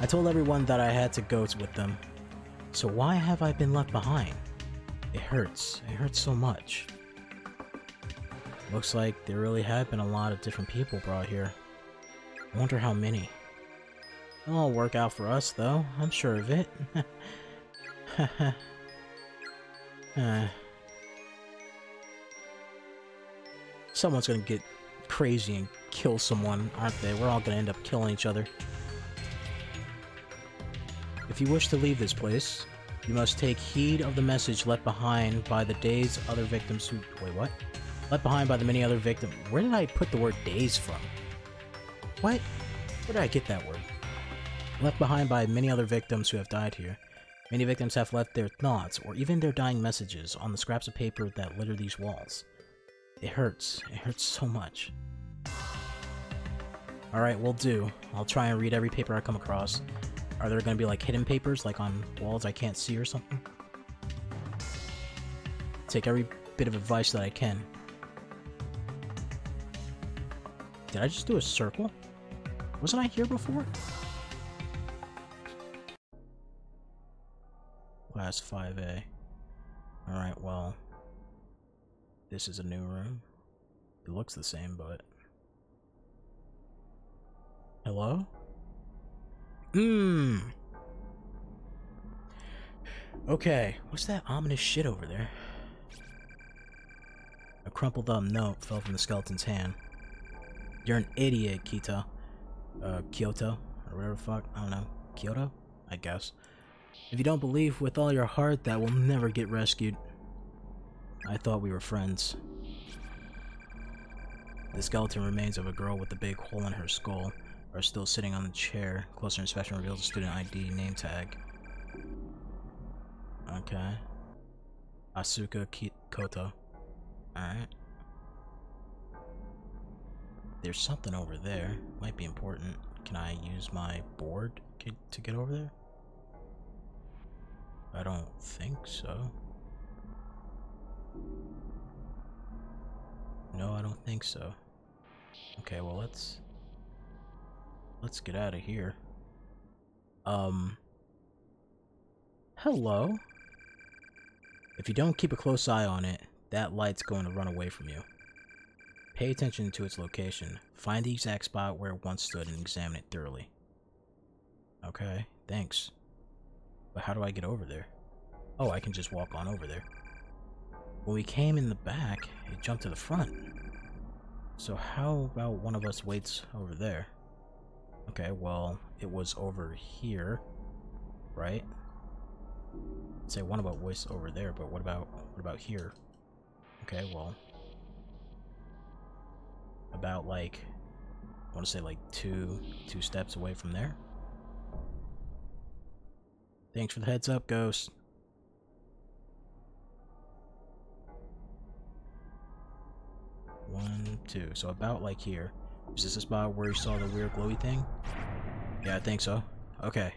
I told everyone that I had to go with them. So why have I been left behind? It hurts. It hurts so much. Looks like there really have been a lot of different people brought here. I wonder how many. It'll all work out for us, though. I'm sure of it. uh. Someone's gonna get crazy and kill someone, aren't they? We're all gonna end up killing each other. If you wish to leave this place, you must take heed of the message left behind by the day's other victims who... Wait, what? Left behind by the many other victims... Where did I put the word days from? What? Where did I get that word? Left behind by many other victims who have died here. Many victims have left their thoughts, or even their dying messages, on the scraps of paper that litter these walls. It hurts. It hurts so much. Alright, will do. I'll try and read every paper I come across. Are there gonna be like hidden papers, like on walls I can't see or something? Take every bit of advice that I can. Did I just do a circle? Wasn't I here before? Class five A. Alright, well... This is a new room. It looks the same, but... Hello? Mmm! Okay, what's that ominous shit over there? A crumpled up note fell from the skeleton's hand. You're an idiot, Kita. Uh, Kyoto? Or whatever the fuck, I don't know. Kyoto? I guess. If you don't believe with all your heart, that will never get rescued. I thought we were friends. The skeleton remains of a girl with a big hole in her skull are still sitting on the chair. Closer inspection reveals a student I D name tag. Okay. Asuka Koto. Alright. There's something over there. Might be important. Can I use my board to get over there? I don't think so. No, I don't think so. Okay, well, let's... Let's get out of here. Um... Hello? If you don't keep a close eye on it, that light's going to run away from you. Pay attention to its location. Find the exact spot where it once stood and examine it thoroughly. Okay, thanks. But how do I get over there? Oh, I can just walk on over there. When we came in the back, it jumped to the front. So how about one of us waits over there? Okay, well, it was over here, right? I'd say one of us waits over there, but what about what about here? Okay, well, about like I want to say like two two steps away from there. Thanks for the heads up, Ghost. One, two. So about like here. Is this the spot where you saw the weird glowy thing? Yeah, I think so. Okay.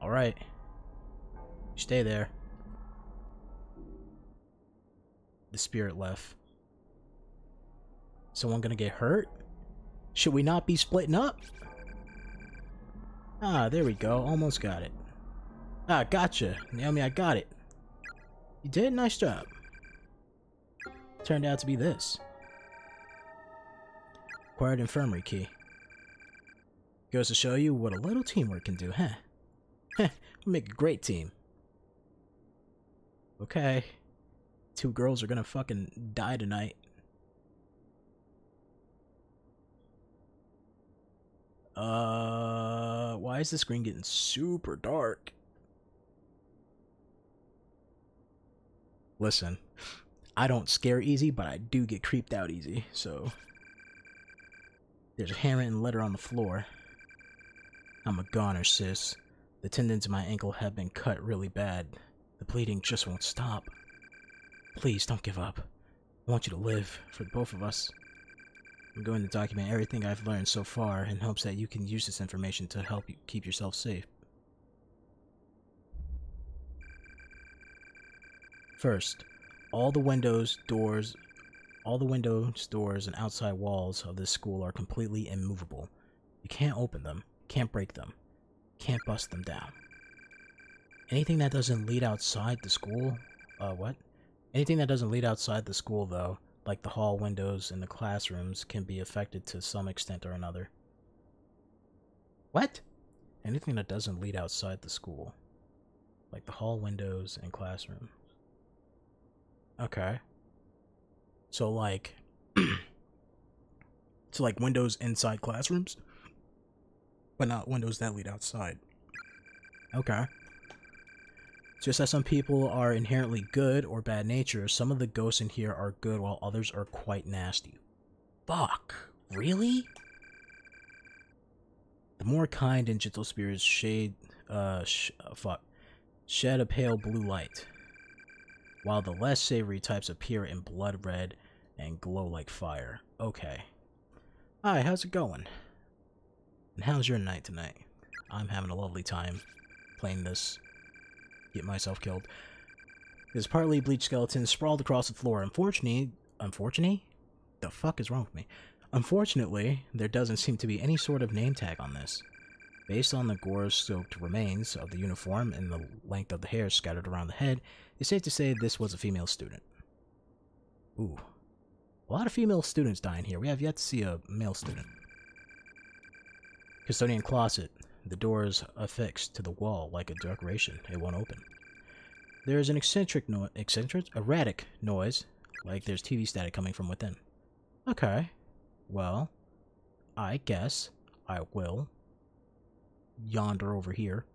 Alright. Stay there. The spirit left. Someone gonna get hurt? Should we not be splitting up? Ah, there we go. Almost got it. Ah, gotcha. Naomi, I got it. You did? Nice job. Turned out to be this. Acquired infirmary key. Goes to show you what a little teamwork can do, huh? We make a great team. Okay. Two girls are gonna fucking die tonight. Uh, why is the screen getting super dark? Listen, I don't scare easy, but I do get creeped out easy, so... There's a handwritten letter on the floor. I'm a goner, sis. The tendons in my ankle have been cut really bad. The bleeding just won't stop. Please, don't give up. I want you to live, for both of us. I'm going to document everything I've learned so far in hopes that you can use this information to help you keep yourself safe. First, all the windows, doors, all the windows, doors, and outside walls of this school are completely immovable. You can't open them, can't break them, can't bust them down. Anything that doesn't lead outside the school, uh, what? Anything that doesn't lead outside the school, though, like the hall windows and the classrooms, can be affected to some extent or another. What? Anything that doesn't lead outside the school, like the hall windows and classrooms. Okay. So like, so like windows inside classrooms, but not windows that lead outside. Okay. Just as some people are inherently good or bad nature, some of the ghosts in here are good while others are quite nasty. Fuck. Really? The more kind and gentle spirits shade, uh, sh uh fuck, shed a pale blue light, while the less savory types appear in blood red and glow like fire. Okay. Hi, how's it going? And how's your night tonight? I'm having a lovely time playing this. Get myself killed. This partly bleached skeleton sprawled across the floor. Unfortunately... Unfortunately? The fuck is wrong with me? Unfortunately, there doesn't seem to be any sort of name tag on this. Based on the gore-soaked remains of the uniform and the length of the hair scattered around the head, it's safe to say this was a female student. Ooh. A lot of female students dying here. We have yet to see a male student. Custodian closet. The door is affixed to the wall like a decoration. It won't open. There is an eccentric no- eccentric? Erratic noise, like there's T V static coming from within. Okay. Well, I guess I will yonder over here.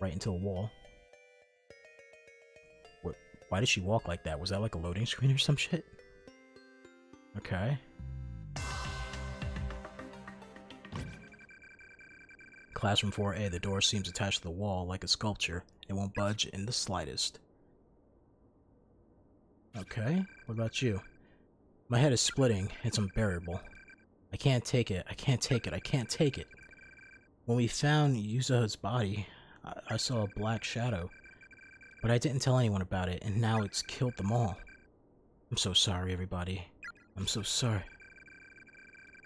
Right into the wall. What? Why did she walk like that? Was that like a loading screen or some shit? Okay. Classroom four A, the door seems attached to the wall like a sculpture. It won't budge in the slightest. Okay, what about you? My head is splitting. It's unbearable. I can't take it. I can't take it. I can't take it. When we found Yuza's body, I, I saw a black shadow. But I didn't tell anyone about it, and now it's killed them all. I'm so sorry, everybody. I'm so sorry.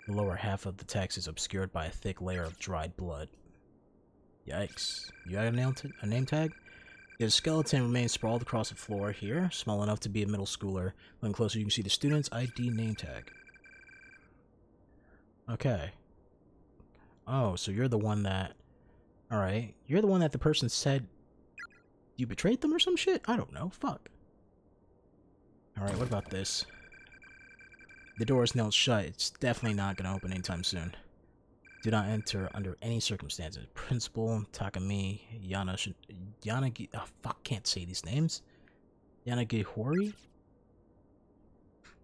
The lower half of the text is obscured by a thick layer of dried blood. Yikes. You got a name, t a name tag? There's a skeleton remains sprawled across the floor here, small enough to be a middle schooler. Looking closer, you can see the student's I D name tag. Okay. Oh, so you're the one that... Alright. You're the one that the person said... You betrayed them or some shit? I don't know. Fuck. Alright, what about this? The door is nailed shut. It's definitely not going to open anytime soon. Do not enter under any circumstances. Principal Takami Yana... Yanagi... Oh, fuck, can't say these names. Yanagi Hori?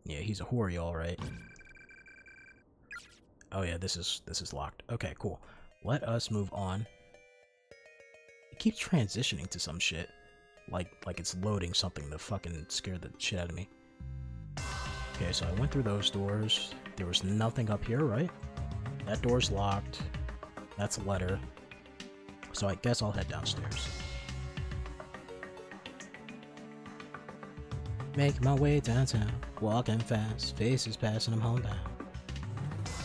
Yeah, he's a Hori, alright. Oh yeah, this is... this is locked. Okay, cool. Let us move on. It keeps transitioning to some shit. Like, like it's loading something that fucking scared the shit out of me. Okay, so I went through those doors. There was nothing up here, right? That door's locked. That's a letter. So I guess I'll head downstairs. Make my way downtown, walking fast, faces passing, I'm homebound.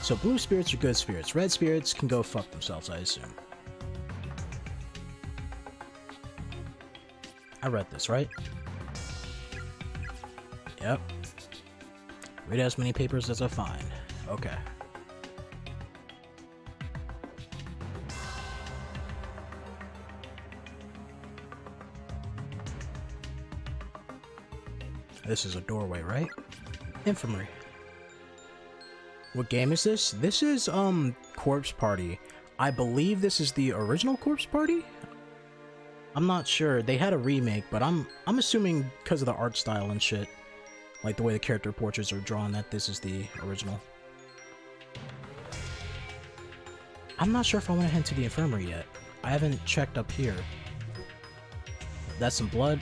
So blue spirits are good spirits. Red spirits can go fuck themselves, I assume. I read this, right? Yep. Read as many papers as I find. Okay. This is a doorway, right? Infirmary. What game is this? This is, um, Corpse Party. I believe this is the original Corpse Party? I'm not sure. They had a remake, but I'm, I'm assuming because of the art style and shit. Like the way the character portraits are drawn, that this is the original. I'm not sure if I want to head to the infirmary yet. I haven't checked up here. That's some blood.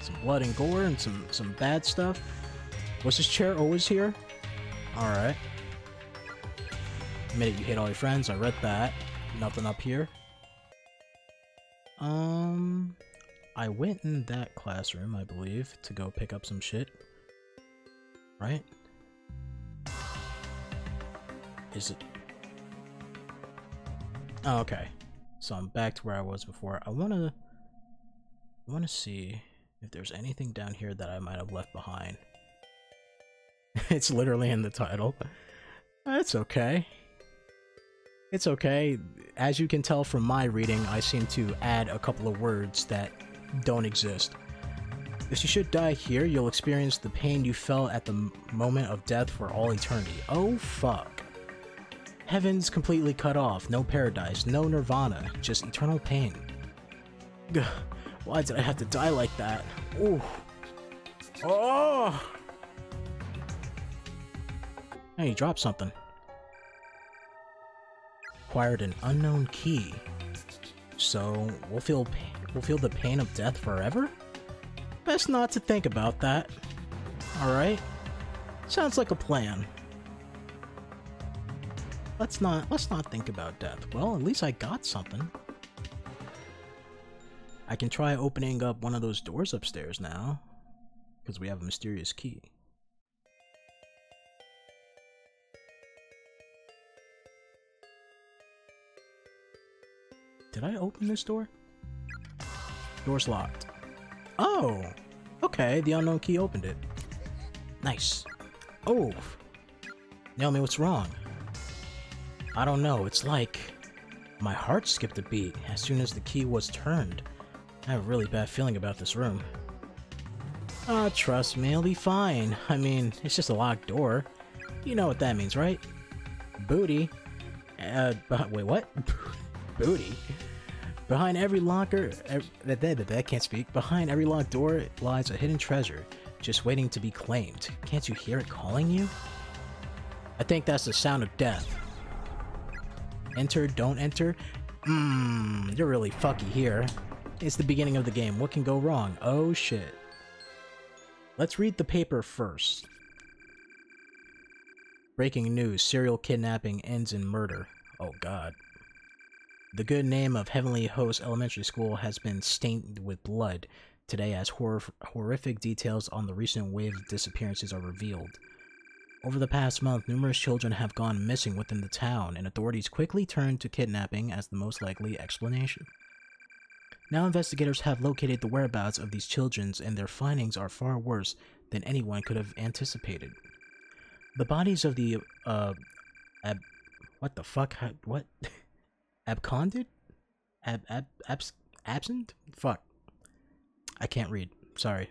Some blood and gore and some, some bad stuff. Was this chair always here? Alright. The minute you hate all your friends, I read that. Nothing up here. Um... I went in that classroom, I believe, to go pick up some shit. Right? Is it... Oh, okay. So I'm back to where I was before. I wanna... I wanna see if there's anything down here that I might have left behind. It's literally in the title. That's okay. It's okay. As you can tell from my reading, I seem to add a couple of words that don't exist. If you should die here, you'll experience the pain you felt at the moment of death for all eternity. Oh fuck. Heaven's completely cut off. No paradise. No nirvana. Just eternal pain. Gah. Why did I have to die like that? Ooh. Oh! Hey, you dropped something. Acquired an unknown key. So we'll feel we'll feel the pain of death forever? Best not to think about that. Alright. Sounds like a plan. Let's not let's not think about death. Well, at least I got something. I can try opening up one of those doors upstairs now, because we have a mysterious key. Did I open this door? Door's locked. Oh! Okay, the unknown key opened it. Nice. Oh! Naomi, what's wrong? I don't know, it's like... my heart skipped a beat as soon as the key was turned. I have a really bad feeling about this room. Ah, oh, trust me, it'll be fine. I mean, it's just a locked door. You know what that means, right? Booty. Uh, but wait, what? Booty? Behind every locker... Every, that, that, that can't speak. Behind every locked door lies a hidden treasure, just waiting to be claimed. Can't you hear it calling you? I think that's the sound of death. Enter, don't enter. Mmm, you're really fucky here. It's the beginning of the game. What can go wrong? Oh shit. Let's read the paper first. Breaking news. Serial kidnapping ends in murder. Oh god. The good name of Heavenly Host Elementary School has been stained with blood today as hor horrific details on the recent wave of disappearances are revealed. Over the past month, numerous children have gone missing within the town, and authorities quickly turned to kidnapping as the most likely explanation. Now investigators have located the whereabouts of these children, and their findings are far worse than anyone could have anticipated. The bodies of the, uh, ab... what the fuck? What? Absconded? Ab... ab... abs... absent? Fuck. I can't read. Sorry.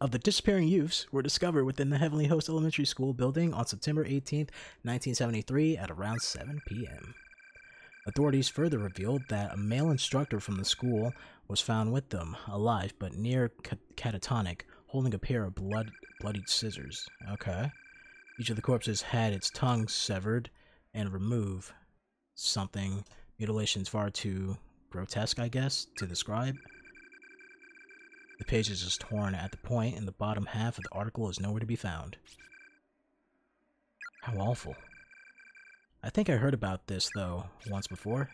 Of the disappearing youths were discovered within the Heavenly Host Elementary School building on September eighteenth, nineteen seventy-three at around seven p m Authorities further revealed that a male instructor from the school was found with them, alive but near catatonic, holding a pair of blood bloodied scissors. Okay. Each of the corpses had its tongue severed and removed. Something mutilations far too grotesque, I guess, to describe. The page is just torn at the point, and the bottom half of the article is nowhere to be found. How awful. I think I heard about this, though, once before.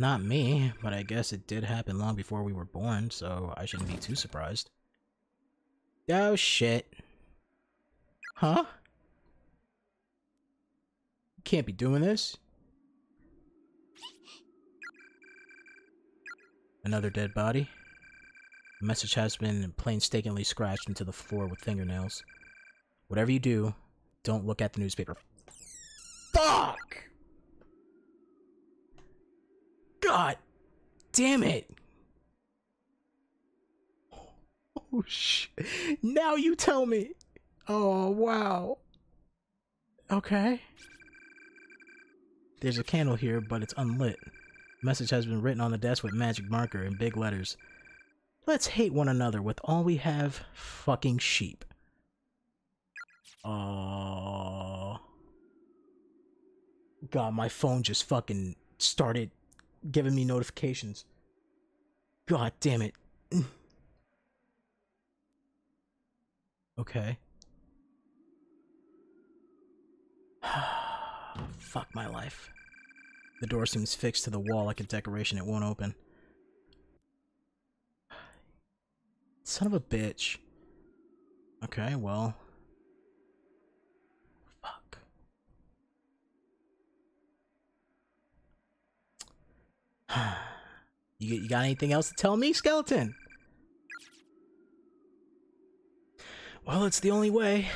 Not me, but I guess it did happen long before we were born, so I shouldn't be too surprised. Oh shit. Huh? You can't be doing this. Another dead body. The message has been painstakingly scratched into the floor with fingernails. Whatever you do, don't look at the newspaper. Fuck! God damn it! Oh, sh now you tell me. Oh, wow. Okay. There's a candle here, but it's unlit. Message has been written on the desk with magic marker in big letters. Let's hate one another with all we have, fucking sheep. Oh. God, my phone just fucking started giving me notifications. God damn it. Okay. Fuck my life. The door seems fixed to the wall like a decoration. It won't open. Son of a bitch. Okay, well. Fuck. You, you got anything else to tell me, skeleton? Well, it's the only way.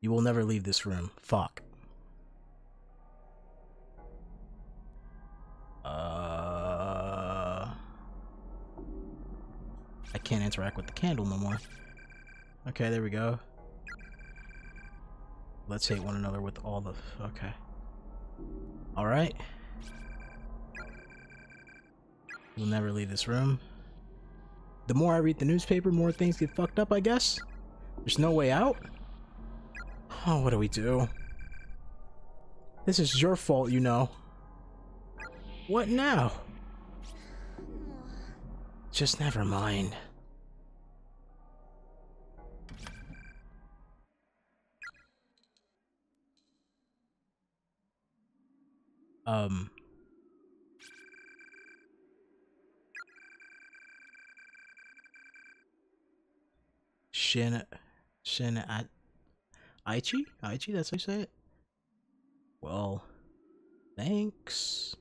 You will never leave this room. Fuck. Uh, I can't interact with the candle no more. Okay, there we go. Let's hate one another with all the... Okay. Alright. You'll never leave this room. The more I read the newspaper, more things get fucked up, I guess? There's no way out? Oh, what do we do? This is your fault, you know. What now? Just never mind. Um... Shin... Shin... At Aichi? Aichi? That's how you say it? Well... Thanks...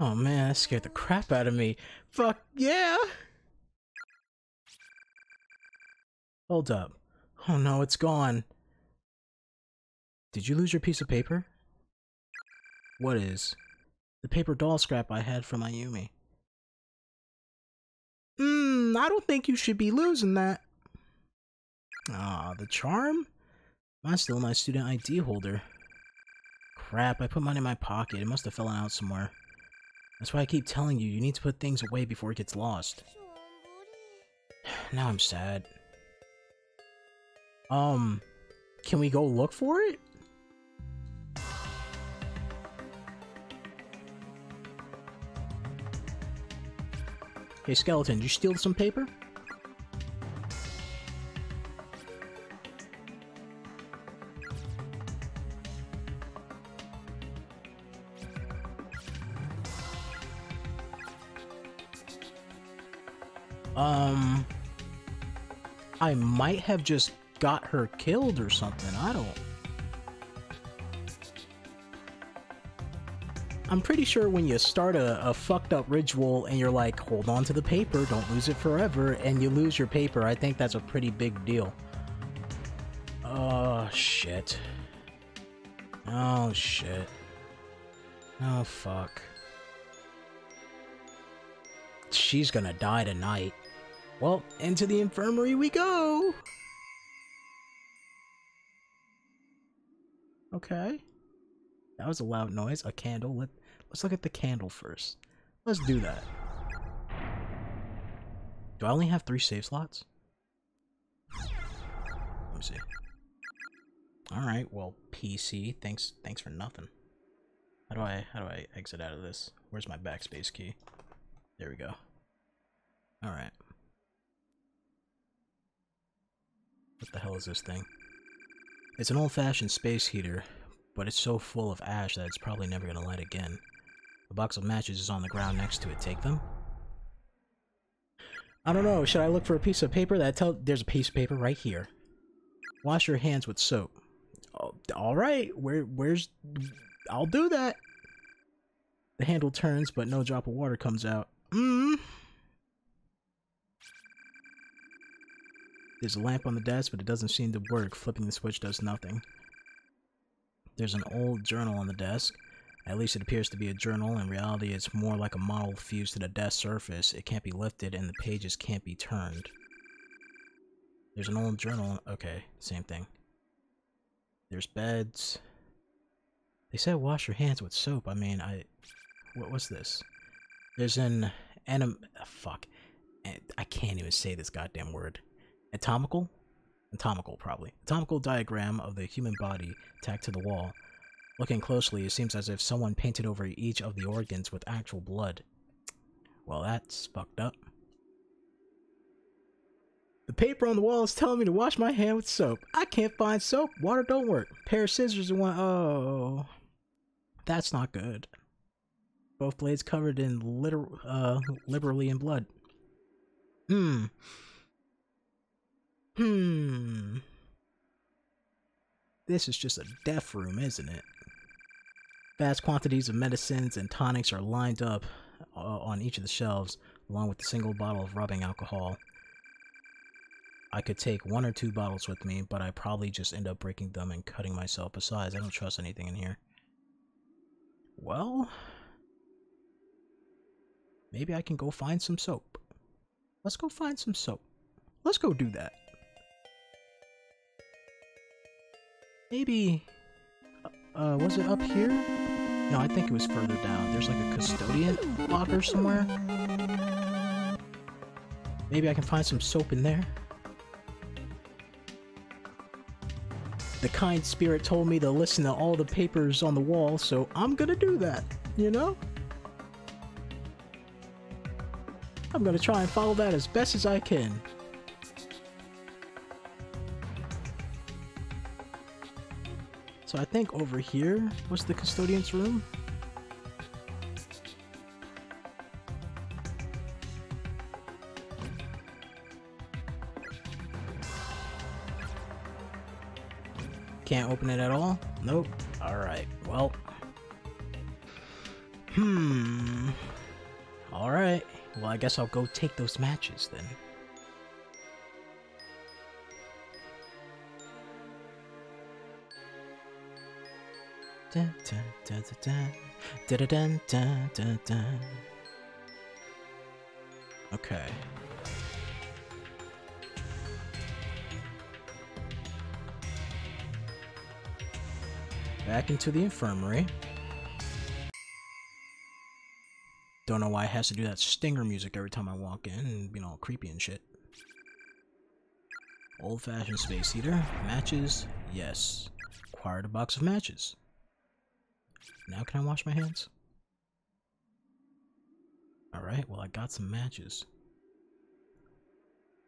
Oh man, that scared the crap out of me. Fuck yeah! Hold up. Oh no, it's gone. Did you lose your piece of paper? What is? The paper doll scrap I had from Ayumi. Mmm, I don't think you should be losing that. Ah, the charm? Mine's still my student I D holder. Crap, I put mine in my pocket. It must have fallen out somewhere. That's why I keep telling you, you need to put things away before it gets lost. Now I'm sad. Um, can we go look for it? Hey, skeleton, did you steal some paper? Um, I might have just got her killed or something. I don't... I'm pretty sure when you start a, a fucked up ritual and you're like, hold on to the paper, don't lose it forever, and you lose your paper, I think that's a pretty big deal. Oh, shit. Oh, shit. Oh, fuck. She's gonna die tonight. Well, into the infirmary we go! Okay. That was a loud noise. A candle. Let, let's look at the candle first. Let's do that. Do I only have three save slots? Let me see. Alright, well, P C, thanks thanks for nothing. How do I how do I exit out of this? Where's my backspace key? There we go. Alright. What the hell is this thing? It's an old-fashioned space heater, but it's so full of ash that it's probably never gonna light again. A box of matches is on the ground next to it. Take them? I don't know, should I look for a piece of paper that tell- There's a piece of paper right here. Wash your hands with soap. Oh, alright, where- where's- I'll do that! The handle turns, but no drop of water comes out. Mmm! There's a lamp on the desk, but it doesn't seem to work. Flipping the switch does nothing. There's an old journal on the desk. At least it appears to be a journal. In reality, it's more like a model fused to the desk surface. It can't be lifted and the pages can't be turned. There's an old journal. Okay, same thing. There's beds. They said wash your hands with soap. I mean, I... What was this? There's an anim... Oh, fuck. I can't even say this goddamn word. Anatomical? Anatomical, probably. Anatomical diagram of the human body tacked to the wall. Looking closely, it seems as if someone painted over each of the organs with actual blood. Well, that's fucked up. The paper on the wall is telling me to wash my hand with soap. I can't find soap. Water don't work. Pair of scissors and one... Oh. That's not good. Both blades covered in liter uh, liberally in blood. Hmm. Hmm. This is just a death room, isn't it? Vast quantities of medicines and tonics are lined up uh, on each of the shelves, along with a single bottle of rubbing alcohol. I could take one or two bottles with me, but I probably just end up breaking them and cutting myself. Besides, I don't trust anything in here. Well, maybe I can go find some soap. Let's go find some soap. Let's go do that. Maybe... Uh, was it up here? No, I think it was further down. There's like a custodian locker somewhere. Maybe I can find some soap in there. The kind spirit told me to listen to all the papers on the wall, so I'm gonna do that, you know? I'm gonna try and follow that as best as I can. So I think over here was the custodian's room. Can't open it at all? Nope. Alright, well. Hmm. Alright. Well, I guess I'll go take those matches then. Dun, dun, dun, dun, dun, dun, dun, dun, dun. Okay. Back into the infirmary. Don't know why it has to do that stinger music every time I walk in and, you know, creepy and shit. Old-fashioned space heater. Matches. Yes. Acquired a box of matches. Now can I wash my hands? Alright, well I got some matches.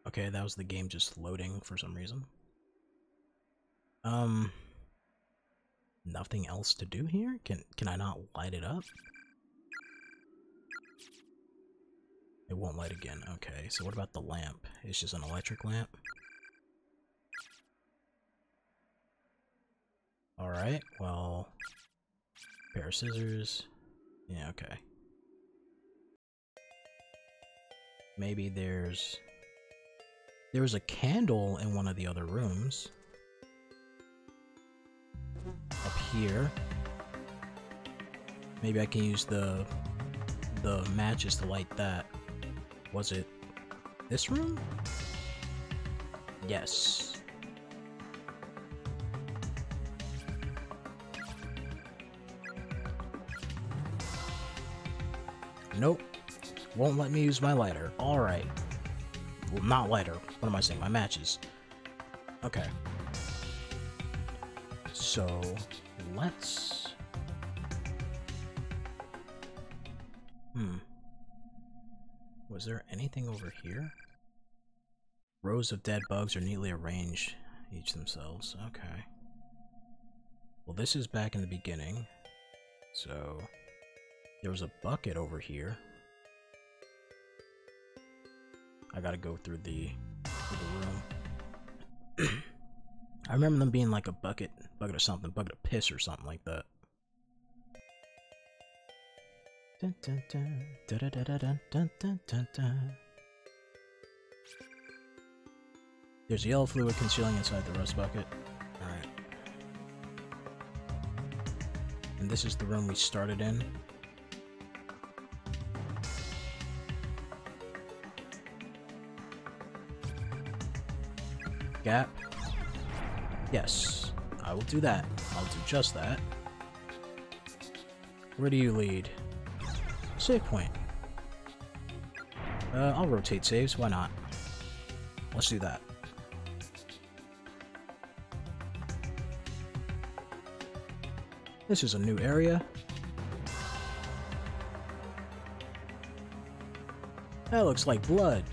Okay, that was the game just loading for some reason. Um... Nothing else to do here? Can can I not light it up? It won't light again. Okay, so what about the lamp? It's just an electric lamp. Alright, well... Pair of scissors... Yeah, okay. Maybe there's... There was a candle in one of the other rooms. Up here. Maybe I can use the... the matches to light that. Was it this room? Yes. Nope. Won't let me use my lighter. Alright. Well, not lighter. What am I saying? My matches. Okay. So, let's... Hmm. Was there anything over here? Rows of dead bugs are neatly arranged, each themselves. Okay. Well, this is back in the beginning. So, there was a bucket over here. I gotta go through the, through the room. I remember them being like a bucket, bucket of something, bucket of piss or something like that. Dun, dun, dun, dun, dun, dun, dun, dun, dun, dun. There's yellow fluid concealing inside the rust bucket. Alright. and this is the room we started in. Gap. Yes, I will do that. I'll do just that. Where do you lead? Save point. Uh, I'll rotate saves, why not? Let's do that. This is a new area. That looks like blood.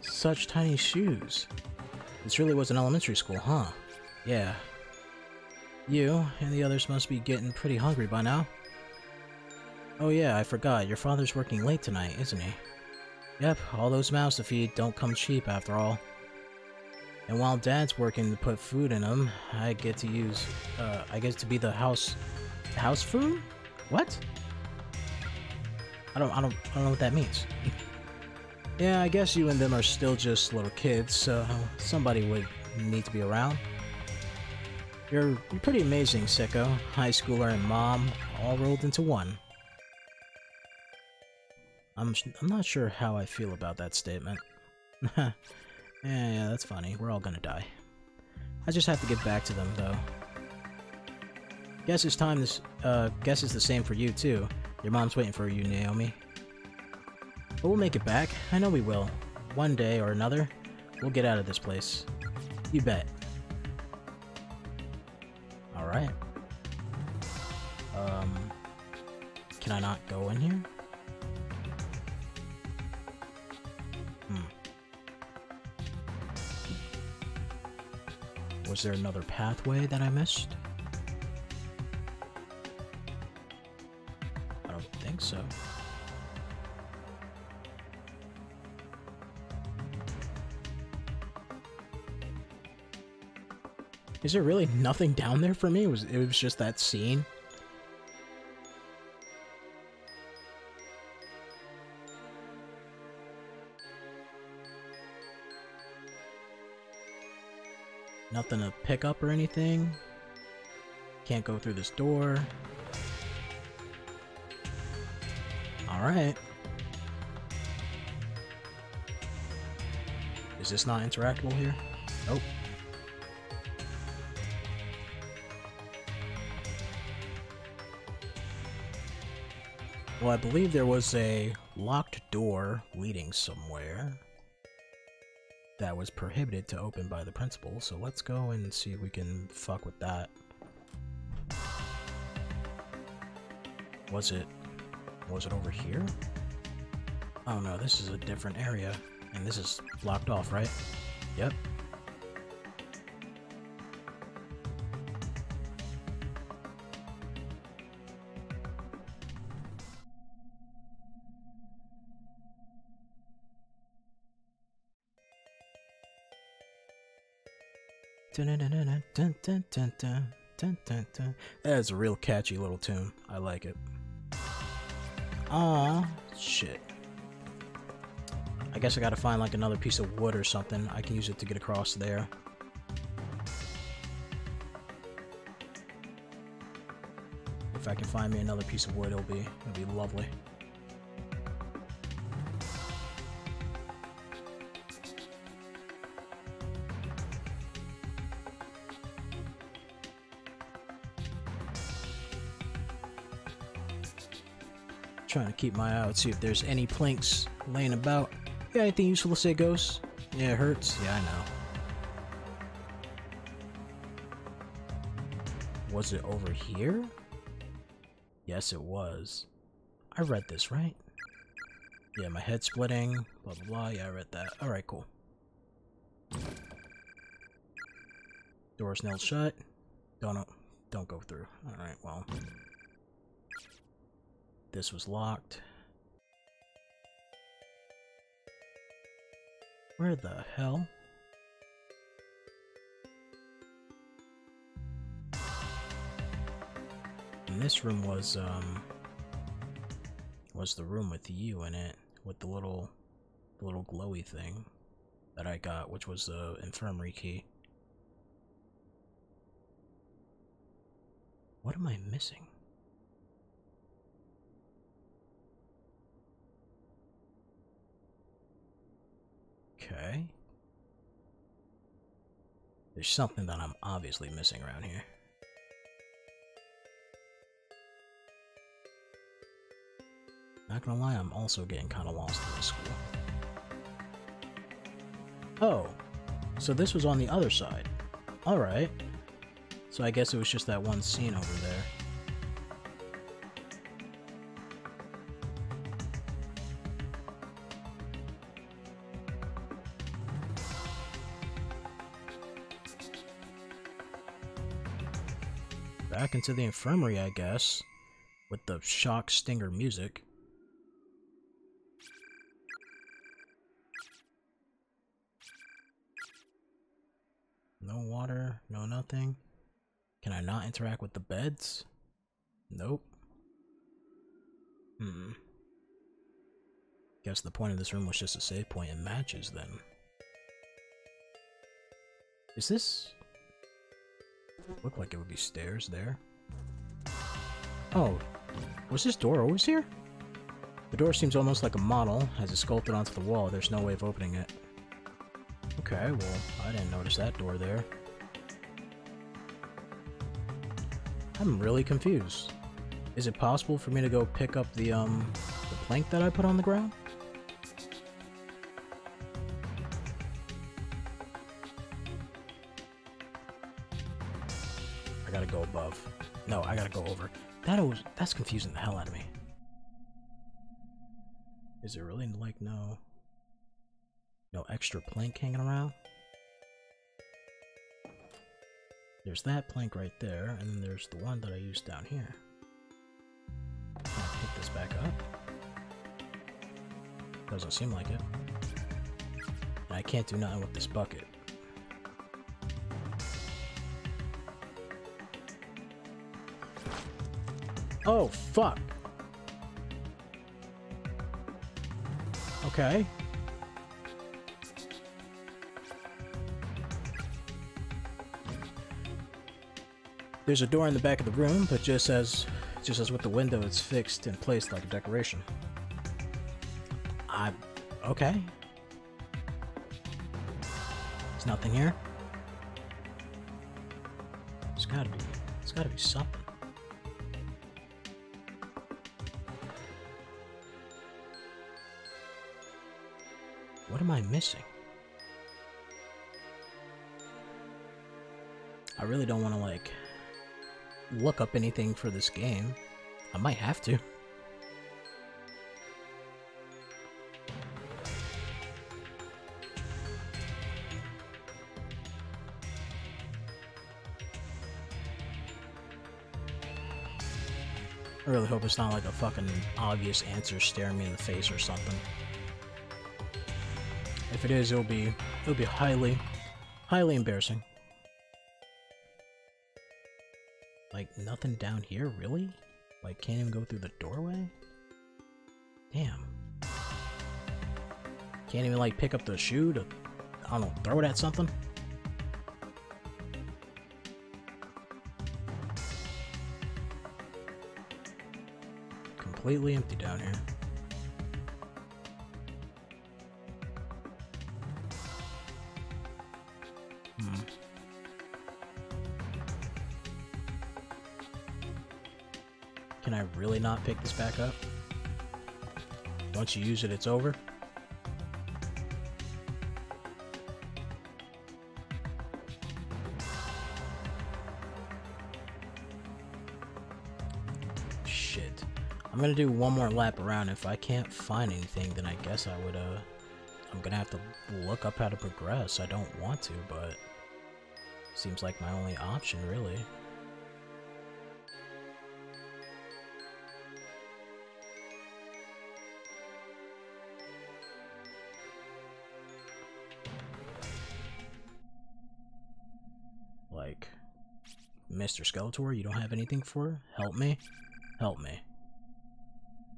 Such tiny shoes. This really was an elementary school, huh? Yeah. You and the others must be getting pretty hungry by now. Oh yeah, I forgot. Your father's working late tonight, isn't he? Yep, all those mouths to feed don't come cheap after all. And while Dad's working to put food in them, I get to use, uh, I get to be the house, house food? What? I don't, I don't, I don't know what that means. Yeah, I guess you and them are still just little kids, so somebody would need to be around. You're pretty amazing, Sicko. High schooler and mom, all rolled into one. I'm, I'm not sure how I feel about that statement. yeah, yeah, that's funny. We're all gonna die. I just have to get back to them, though. Guess it's time this, uh, guess it's the same for you, too. Your mom's waiting for you, Naomi. But we'll make it back. I know we will. One day or another, we'll get out of this place. You bet. Alright. Um, can I not go in here? Was there another pathway that I missed? I don't think so. Is there really nothing down there for me? It was, it was just that scene? Nothing to pick up or anything. Can't go through this door. Alright. Is this not interactable here? Nope. Well, I believe there was a locked door leading somewhere that was prohibited to open by the principal, so let's go and see if we can fuck with that. Was it... was it over here? Oh no, this is a different area, and this is locked off, right? Yep. That's a real catchy little tune. I like it. Aw, shit. I guess I gotta find like another piece of wood or something. I can use it to get across there. If I can find me another piece of wood, it'll be, it'll be lovely. Trying to keep my eye out, see if there's any planks laying about. Yeah, anything useful to say, ghosts? Yeah, it hurts. Yeah, I know. Was it over here? Yes, it was. I read this, right? Yeah, my head splitting, blah blah blah. Yeah, I read that. Alright, cool. Door's nailed shut. Don't, don't go through. Alright, well. This was locked. Where the hell? And this room was, um... was the room with you in it, with the little, the little glowy thing that I got, which was the infirmary key. What am I missing? Okay. There's something that I'm obviously missing around here. Not gonna lie, I'm also getting kind of lost in this school. Oh, so this was on the other side. Alright. So I guess it was just that one scene over there. Back into the infirmary, I guess, with the shock stinger music. No water, no nothing. Can I not interact with the beds? Nope. Hmm. Guess the point of this room was just a save point and matches then. Is this... Looked like it would be stairs there. Oh, was this door always here? The door seems almost like a model, as it's sculpted onto the wall. There's no way of opening it. Okay, well, I didn't notice that door there. I'm really confused. Is it possible for me to go pick up the, um, the plank that I put on the ground? I gotta go above. No, I gotta go over. That was, that's confusing the hell out of me. Is there really, like, no... No extra plank hanging around? There's that plank right there, and then there's the one that I used down here. Can I pick this back up? Doesn't seem like it. And I can't do nothing with this bucket. Oh, fuck! Okay. There's a door in the back of the room, but just as just as with the window, it's fixed and placed like a decoration. I... okay. There's nothing here. There's gotta be... there's gotta be something. What am I missing? I really don't want to, like... look up anything for this game. I might have to. I really hope it's not like a fucking obvious answer staring me in the face or something. If it is, it'll be it'll be highly, highly embarrassing. Like, nothing down here, really? Like, can't even go through the doorway? Damn. Can't even, like, pick up the shoe to, I don't know, throw it at something? Completely empty down here. Can I really not pick this back up? Once you use it, it's over. Shit. I'm gonna do one more lap around. If I can't find anything, then I guess I would, uh... I'm gonna have to look up how to progress. I don't want to, but... seems like my only option, really. Mister Skeletor, you don't have anything for her? Help me? Help me.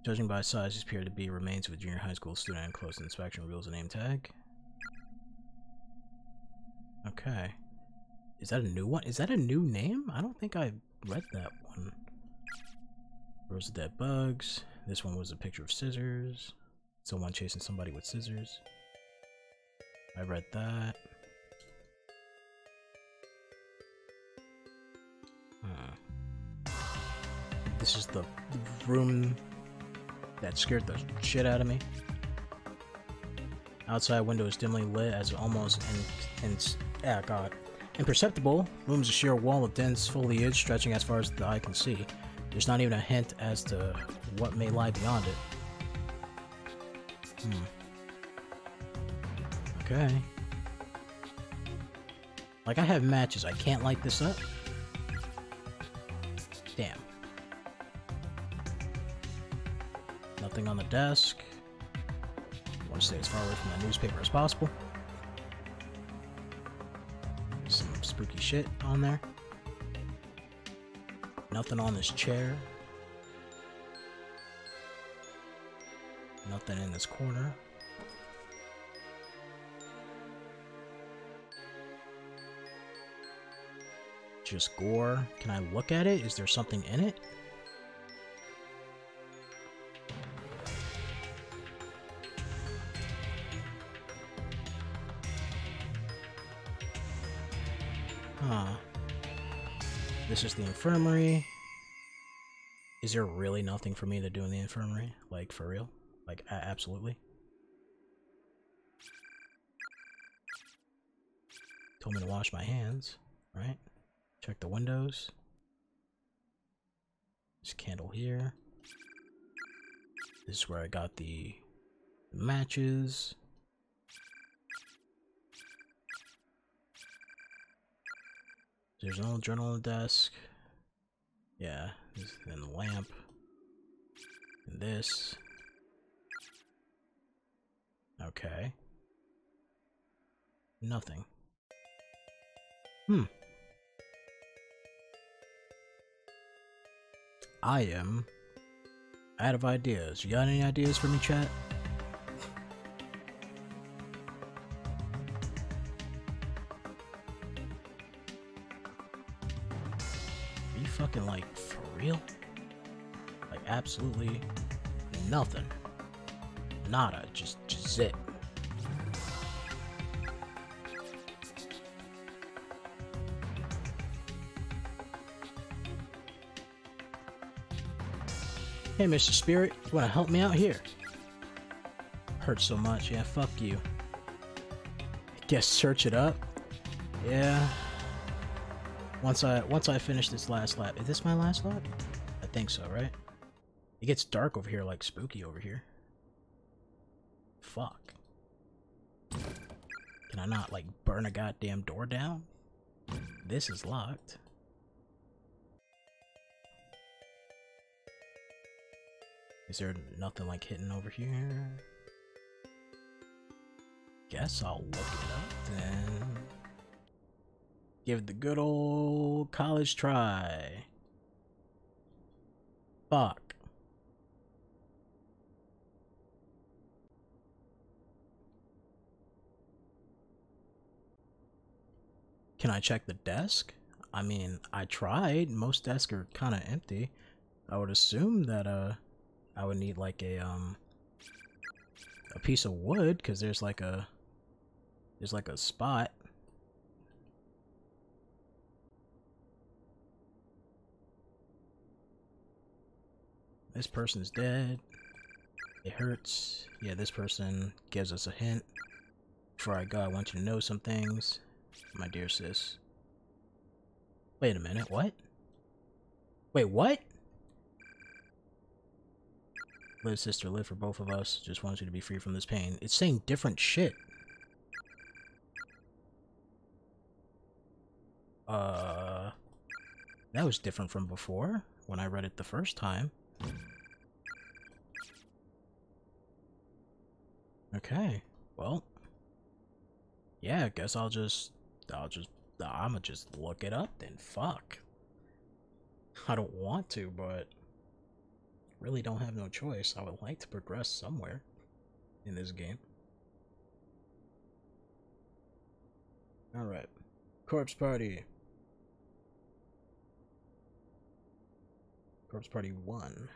Judging by size, these appear to be remains of a junior high school student, and close inspection reveals a name tag. Okay. Is that a new one? Is that a new name? I don't think I read that one. Rose of Dead Bugs. This one was a picture of scissors. Someone chasing somebody with scissors. I read that. Huh. This is the room that scared the shit out of me. Outside window is dimly lit as almost in, in, ah, God. imperceptible. Room's a sheer wall of dense foliage stretching as far as the eye can see. There's not even a hint as to what may lie beyond it. Hmm. Okay. Like, I have matches. I can't light this up. Damn. Nothing on the desk. I want to stay as far away from that newspaper as possible. Some spooky shit on there. Nothing on this chair. Nothing in this corner. Just gore. Can I look at it? Is there something in it? This is the infirmary. Is there really nothing for me to do in the infirmary? Like, for real? Like, absolutely? Told me to wash my hands, right? Check the windows. This candle here. This is where I got the matches. There's an old journal on the desk. Yeah, and the lamp. And this. Okay. Nothing. Hmm. I am out of ideas. You got any ideas for me, chat? Fucking, like, for real? Like, absolutely nothing. Nada. Just, just it. Hey, Mister Spirit, you wanna help me out here? Hurts so much. Yeah, fuck you. I guess search it up. Yeah. Once I once I finish this last lap. Is this my last lap? I think so, right? It gets dark over here, like spooky over here. Fuck. Can I not, like, burn a goddamn door down? This is locked. Is there nothing, like, hidden over here? Guess I'll look it up then. Give it the good old college try. Fuck. Can I check the desk? I mean, I tried. Most desks are kind of empty. I would assume that uh, I would need like a um, a piece of wood, because there's like a there's like a spot. This person's dead. It hurts. Yeah, this person gives us a hint. Before I go, I want you to know some things, my dear sis. Wait a minute, what? Wait, what? Live, sister, live for both of us. Just want you to be free from this pain. It's saying different shit. Uh, that was different from before, when I read it the first time. Okay, well, yeah, I guess I'll just, I'll just, I'ma just look it up then, fuck. I don't want to, but really don't have no choice. I would like to progress somewhere in this game. Alright, Corpse Party. Corpse Party one.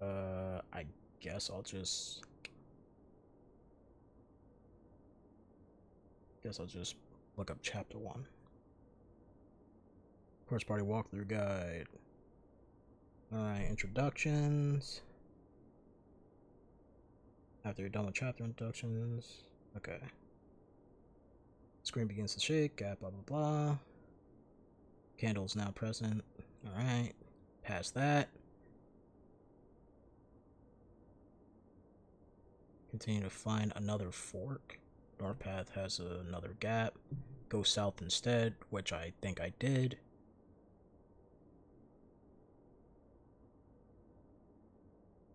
Uh, I guess I'll just... guess I'll just look up chapter one. Corpse Party walkthrough guide. Uh, introductions. After you're done with chapter introductions. Okay. Screen begins to shake, blah blah blah. Candles now present. Alright. Pass that. Continue to find another fork. North path has another gap. Go south instead, which I think I did.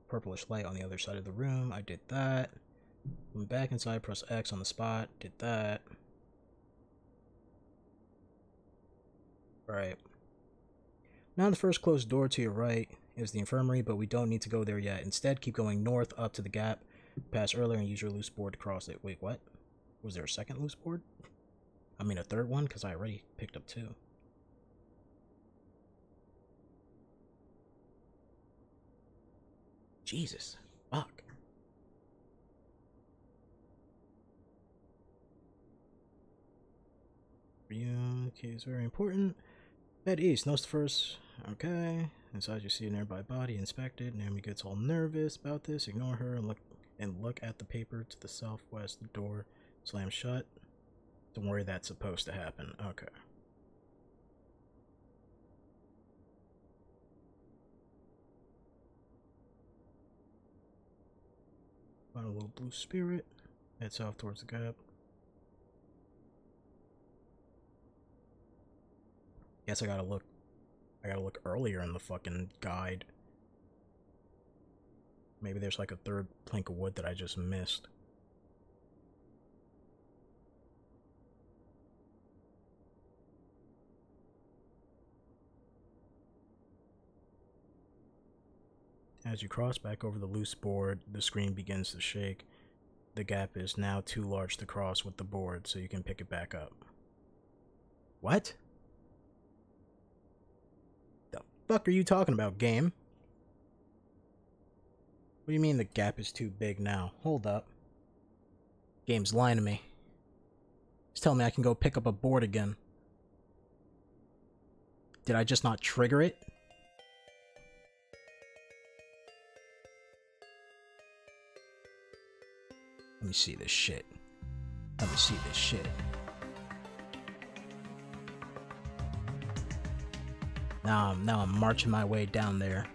Purplish light on the other side of the room. I did that. Went back inside, press X on the spot. Did that. Alright. Now the first closed door to your right is the infirmary, but we don't need to go there yet. Instead, keep going north up to the gap past earlier and use your loose board to cross it. Wait, what? Was there a second loose board? I mean a third one? Because I already picked up two. Jesus. Fuck. Yeah, okay, it's very important. Bed east, nose first. Okay. Inside you see a nearby body inspected. Naomi gets all nervous about this. Ignore her and look and look at the paper to the southwest. The door slams shut. Don't worry, that's supposed to happen. Okay. Find a little blue spirit. Head south towards the gap. Guess I gotta look. I gotta look earlier in the fucking guide. Maybe there's like a third plank of wood that I just missed. As you cross back over the loose board, the screen begins to shake. The gap is now too large to cross with the board, so you can pick it back up. What? Fuck are you talking about, game? What do you mean the gap is too big now? Hold up. Game's lying to me. It's telling me I can go pick up a board again. Did I just not trigger it? Let me see this shit. Let me see this shit. Now I'm, now I'm marching my way down there.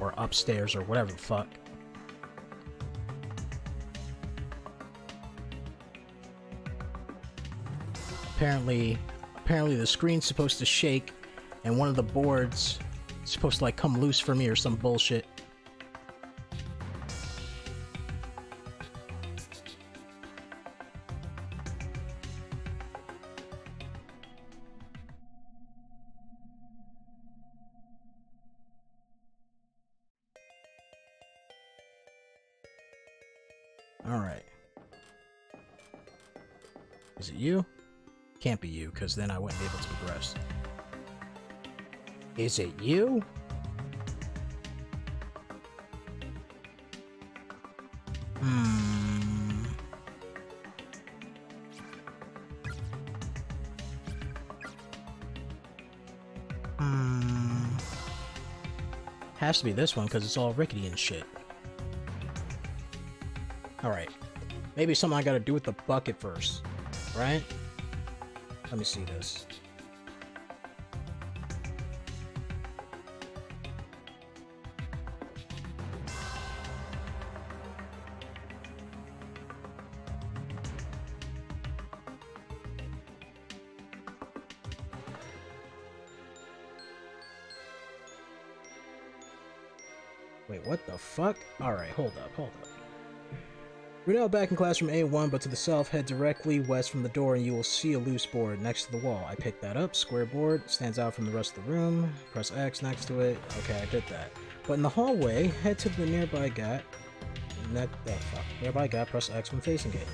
Or upstairs, or whatever the fuck. Apparently, apparently the screen's supposed to shake, and one of the boards is supposed to like come loose for me or some bullshit. Can't be you, because then I wouldn't be able to progress. Is it you? Hmm. Hmm. Has to be this one, because it's all rickety and shit. Alright. Maybe something I gotta do with the bucket first. Right? Let me see this. Wait, what the fuck? Alright, hold up, hold up. We're now back in classroom A one, but to the south, head directly west from the door and you will see a loose board next to the wall. I picked that up. Square board stands out from the rest of the room. Press X next to it. Okay, I did that. But in the hallway, head to the nearby gap. Net, oh, fuck. Nearby gap, press X when facing it.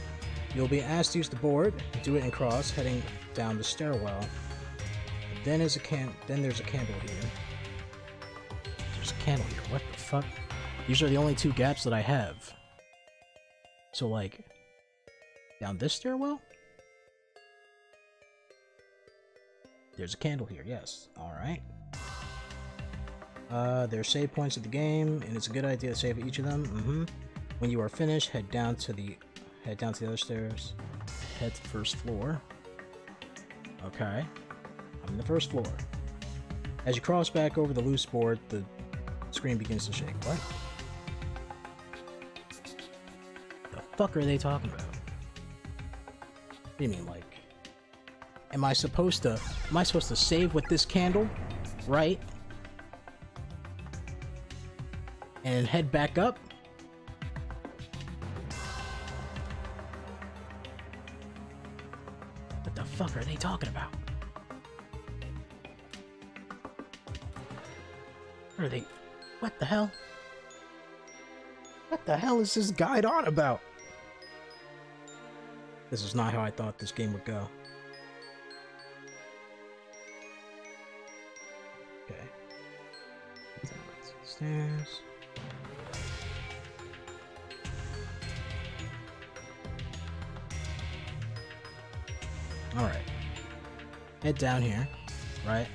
You'll be asked to use the board. Do it and cross, heading down the stairwell. Then is a can. Then there's a candle here. There's a candle here. What the fuck? These are the only two gaps that I have. So like, down this stairwell. There's a candle here. Yes. All right. Uh, there are save points of the game, and it's a good idea to save each of them. Mm-hmm. When you are finished, head down to the head down to the other stairs. Head to the first floor. Okay. I'm in the first floor. As you cross back over the loose board, the screen begins to shake. What? The fuck are they talking about? What do you mean, like? Am I supposed to am I supposed to save with this candle? Right? And head back up? What the fuck are they talking about? What are they? What the hell? What the hell is this guide on about? This is not how I thought this game would go. Okay. Stairs. Alright. Head down here. Right?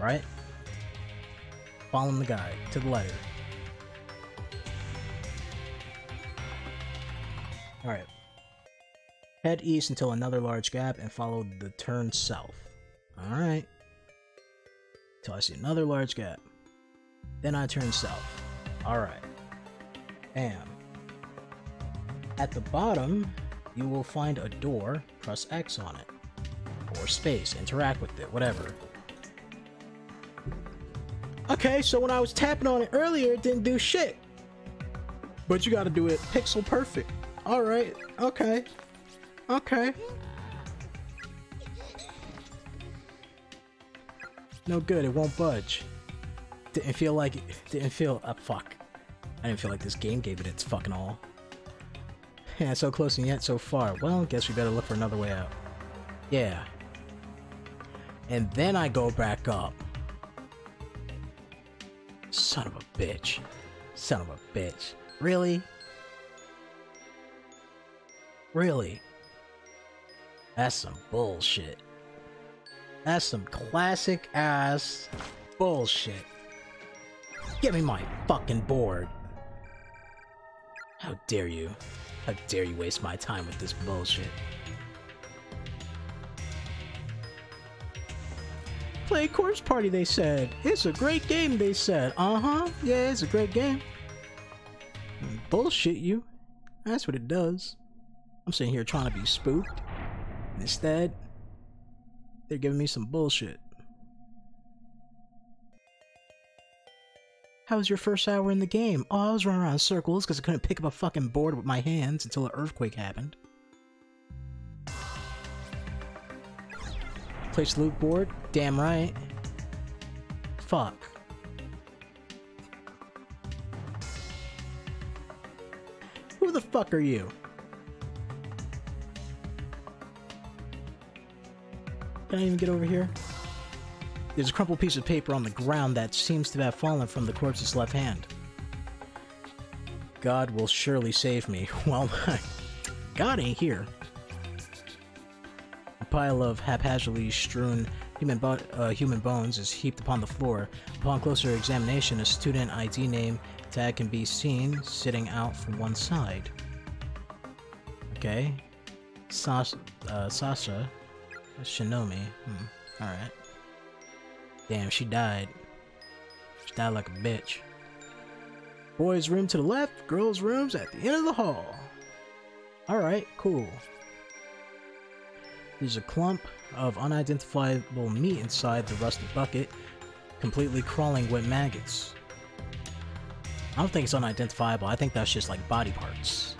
Right? Following the guide to the letter. Alright. Head east until another large gap and follow the turn south. Alright. Until I see another large gap. Then I turn south. Alright. Bam. At the bottom, you will find a door. Press X on it. Or space. Interact with it. Whatever. Okay, so when I was tapping on it earlier, it didn't do shit. But you gotta do it pixel perfect. Alright. Okay. Okay. No good. It won't budge. Didn't feel like it. Didn't feel... Oh, fuck. I didn't feel like this game gave it its fucking all. Yeah, so close and yet so far. Well, guess we better look for another way out. Yeah. And then I go back up. Son of a bitch. Son of a bitch. Really? Really? That's some bullshit. That's some classic ass bullshit. Give me my fucking board. How dare you? How dare you waste my time with this bullshit? Play Corpse Party, they said. It's a great game, they said. Uh-huh. Yeah, it's a great game. Bullshit you. That's what it does. I'm sitting here trying to be spooked. Instead, they're giving me some bullshit. How was your first hour in the game? Oh, I was running around in circles because I couldn't pick up a fucking board with my hands until an earthquake happened. Place loot board? Damn right. Fuck. Who the fuck are you? Can I even get over here? There's a crumpled piece of paper on the ground that seems to have fallen from the corpse's left hand. God will surely save me. Well, God ain't here. A pile of haphazardly strewn human, bo uh, human bones is heaped upon the floor. Upon closer examination, a student I D name tag can be seen sitting out from one side. Okay. Sas uh, Sasha. Shinomi. Hmm. Alright. Damn, she died. She died like a bitch. Boys' room to the left, girls' rooms at the end of the hall. Alright, cool. There's a clump of unidentifiable meat inside the rusty bucket, completely crawling with maggots. I don't think it's unidentifiable, I think that's just like body parts.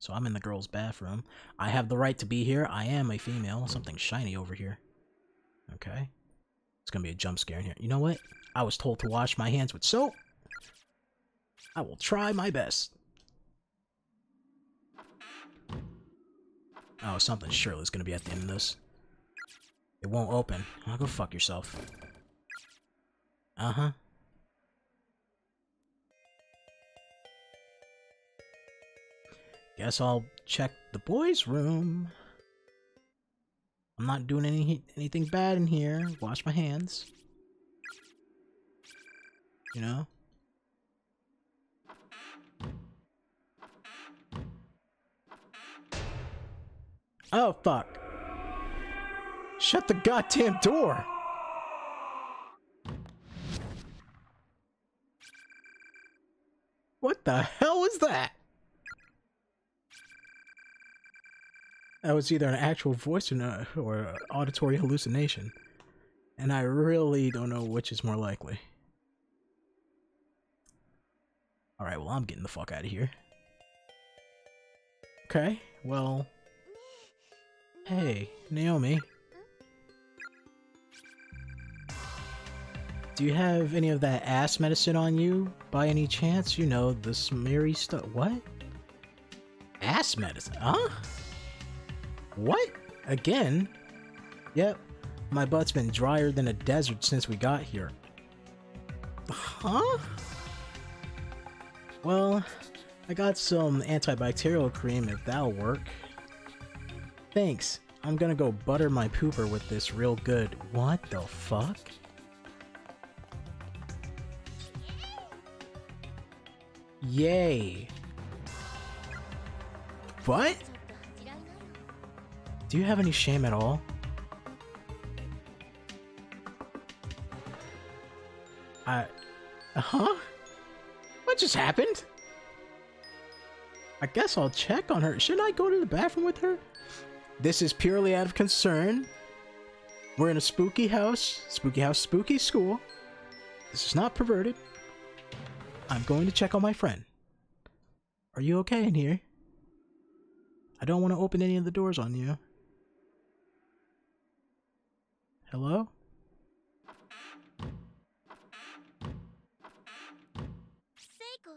So I'm in the girls' bathroom. I have the right to be here, I am a female. Something shiny over here. Okay. It's gonna be a jump scare in here. You know what? I was told to wash my hands with soap. I will try my best. Oh, something surely is gonna be at the end of this. It won't open. I'll go fuck yourself. Uh-huh. Guess I'll check the boys' room. I'm not doing any anything bad in here. Wash my hands. You know? Oh, fuck. Shut the goddamn door! What the hell was that? That was either an actual voice or, no, or an auditory hallucination. And I really don't know which is more likely. Alright, well, I'm getting the fuck out of here. Okay, well... Hey, Naomi. Do you have any of that ass medicine on you, by any chance? You know, the smeary stuff. What? Ass medicine? Huh? What? Again? Yep. My butt's been drier than a desert since we got here. Huh? Well, I got some antibacterial cream if that'll work. Thanks. I'm gonna go butter my pooper with this real good. What the fuck? Yay. What? Do you have any shame at all? I... Huh? What just happened? I guess I'll check on her. Shouldn't I go to the bathroom with her? This is purely out of concern. We're in a spooky house. Spooky house, spooky school. This is not perverted. I'm going to check on my friend. Are you okay in here? I don't want to open any of the doors on you. Hello? Seiko?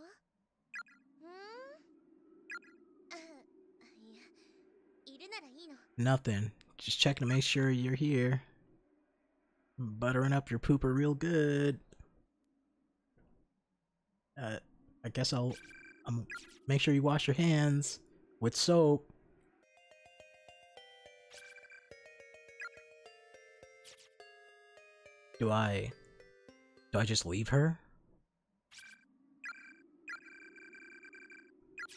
Nothing. Just checking to make sure you're here. Buttering up your pooper real good. Uh, I guess I'll um, make sure you wash your hands with soap. Do I... Do I just leave her?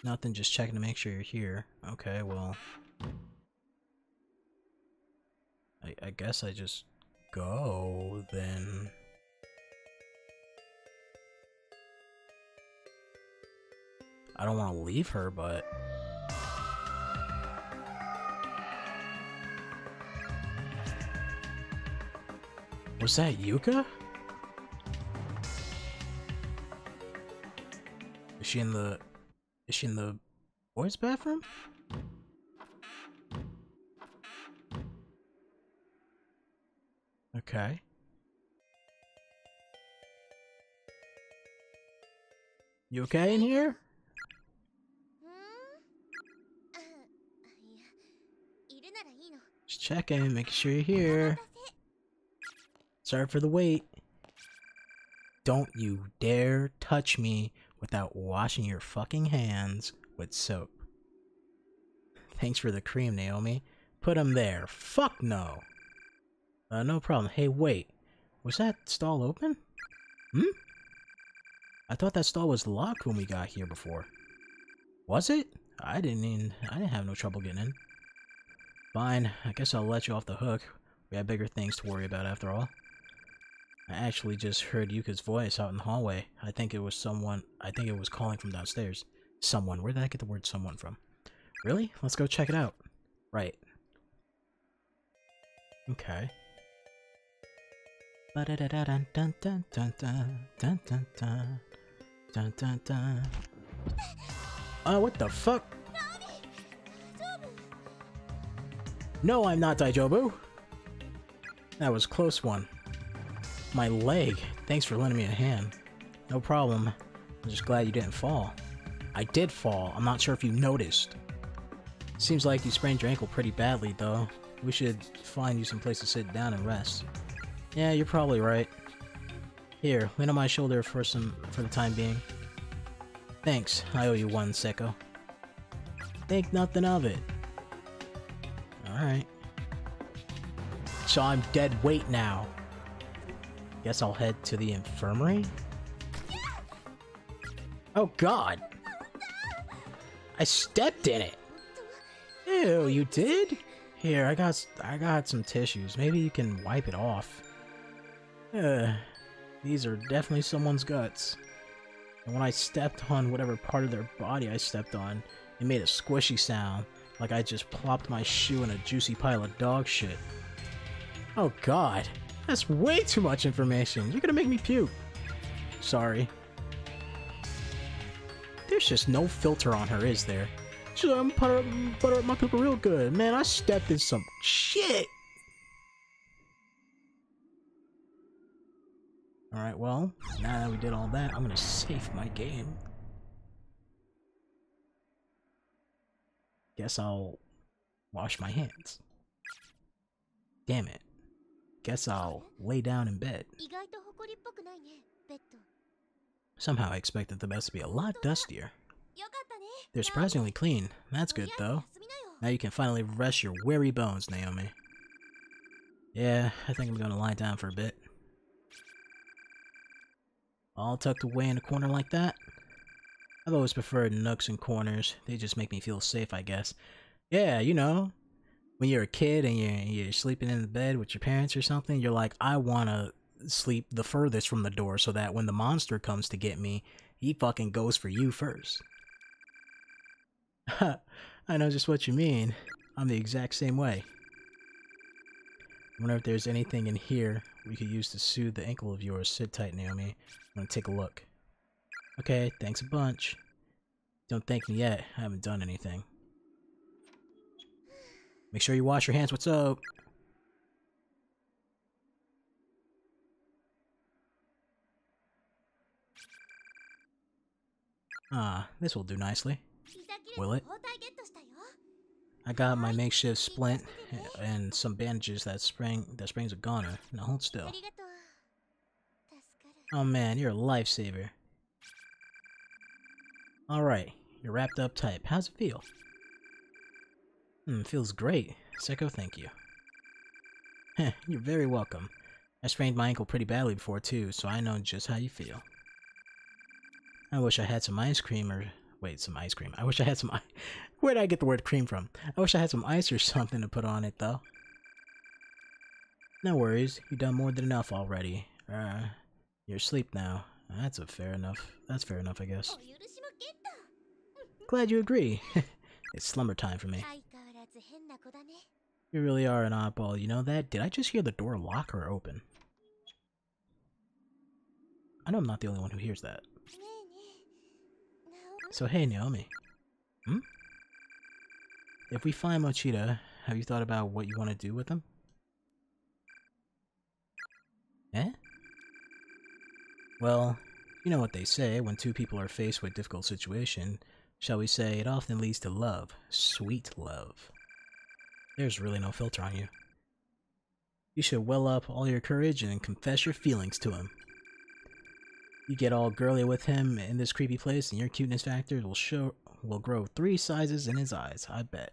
Nothing, just checking to make sure you're here. Okay, well... I, I guess I just go, then... I don't want to leave her, but... Was that Yuka? Is she in the... Is she in the boys' bathroom? Okay. You okay in here? Just checking, making sure you're here. Sorry for the wait. Don't you dare touch me without washing your fucking hands with soap. Thanks for the cream, Naomi. Put them there. Fuck no. Uh, no problem. Hey, wait. Was that stall open? Hmm? I thought that stall was locked when we got here before. Was it? I didn't even... I didn't have no trouble getting in. Fine. I guess I'll let you off the hook. We have bigger things to worry about after all. I actually just heard Yuka's voice out in the hallway. I think it was someone... I think it was calling from downstairs. Someone. Where did I get the word someone from? Really? Let's go check it out. Right. Okay. Oh, what the fuck? No, I'm not Daijobu! That was a close one. My leg. Thanks for lending me a hand. No problem. I'm just glad you didn't fall. I did fall. I'm not sure if you noticed. Seems like you sprained your ankle pretty badly, though. We should find you some place to sit down and rest. Yeah, you're probably right. Here, lean on my shoulder for some for the time being. Thanks, I owe you one, Seiko. Think nothing of it. Alright. So I'm dead weight now. Guess I'll head to the infirmary? Oh god! I stepped in it! Ew, you did? Here, I got I got some tissues. Maybe you can wipe it off. Uh, these are definitely someone's guts. And when I stepped on whatever part of their body I stepped on, it made a squishy sound, like I just plopped my shoe in a juicy pile of dog shit. Oh god, that's way too much information. You're gonna make me puke. Sorry. There's just no filter on her, is there? She's like, I'm butter up, butter up my pooper real good. Man, I stepped in some shit. Alright, well, now that we did all that, I'm gonna save my game. Guess I'll wash my hands. Damn it. Guess I'll lay down in bed. Somehow I expected the bed to be a lot dustier. They're surprisingly clean. That's good, though. Now you can finally rest your weary bones, Naomi. Yeah, I think I'm gonna lie down for a bit. All tucked away in a corner like that? I've always preferred nooks and corners. They just make me feel safe, I guess. Yeah, you know, when you're a kid and you're, you're sleeping in the bed with your parents or something, you're like, I wanna sleep the furthest from the door so that when the monster comes to get me, he fucking goes for you first. I know just what you mean. I'm the exact same way. I wonder if there's anything in here we could use to soothe the ankle of yours. Sit tight, Naomi. I'm gonna take a look. Okay, thanks a bunch. Don't thank me yet. I haven't done anything. Make sure you wash your hands. What's up? Ah, this will do nicely. Will it? I got my makeshift splint and some bandages that spring that springs a goner. Now hold still. Oh man, you're a lifesaver. Alright, you're wrapped up tight. How's it feel? Hmm, feels great. Seiko, thank you. Heh, you're very welcome. I sprained my ankle pretty badly before too, so I know just how you feel. I wish I had some ice cream or... Wait, some ice cream. I wish I had some... Where did I get the word cream from? I wish I had some ice or something to put on it, though. No worries. You've done more than enough already. Uh, you're asleep now. That's a fair enough. That's fair enough, I guess. Glad you agree. It's slumber time for me. You really are an oddball, you know that? Did I just hear the door lock or open? I know I'm not the only one who hears that. So hey, Naomi. Hmm? If we find Mochida, have you thought about what you want to do with him? Eh? Well, you know what they say, when two people are faced with a difficult situation, shall we say, it often leads to love. Sweet love. There's really no filter on you. You should well up all your courage and confess your feelings to him. You get all girly with him in this creepy place, and your cuteness factor will show will grow three sizes in his eyes, I bet.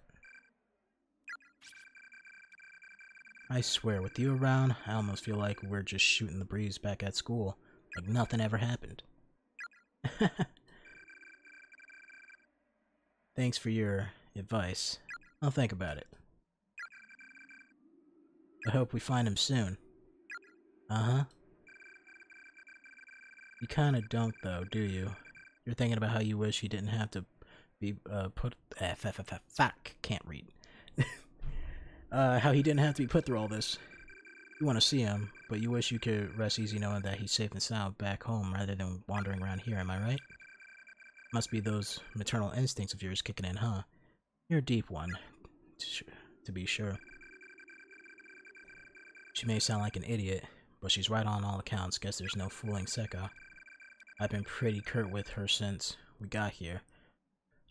I swear, with you around, I almost feel like we're just shooting the breeze back at school, like nothing ever happened. Thanks for your advice. I'll think about it. I hope we find him soon. Uh-huh. You kinda don't though, do you? You're thinking about how you wish you didn't have to be uh, put- eh, f f f fuck, can't read. uh, how he didn't have to be put through all this. You wanna see him, but you wish you could rest easy knowing that he's safe and sound back home rather than wandering around here, am I right? Must be those maternal instincts of yours kicking in, huh? You're a deep one, to be sure. She may sound like an idiot, but she's right on all accounts. Guess there's no fooling Seiko. I've been pretty curt with her since we got here.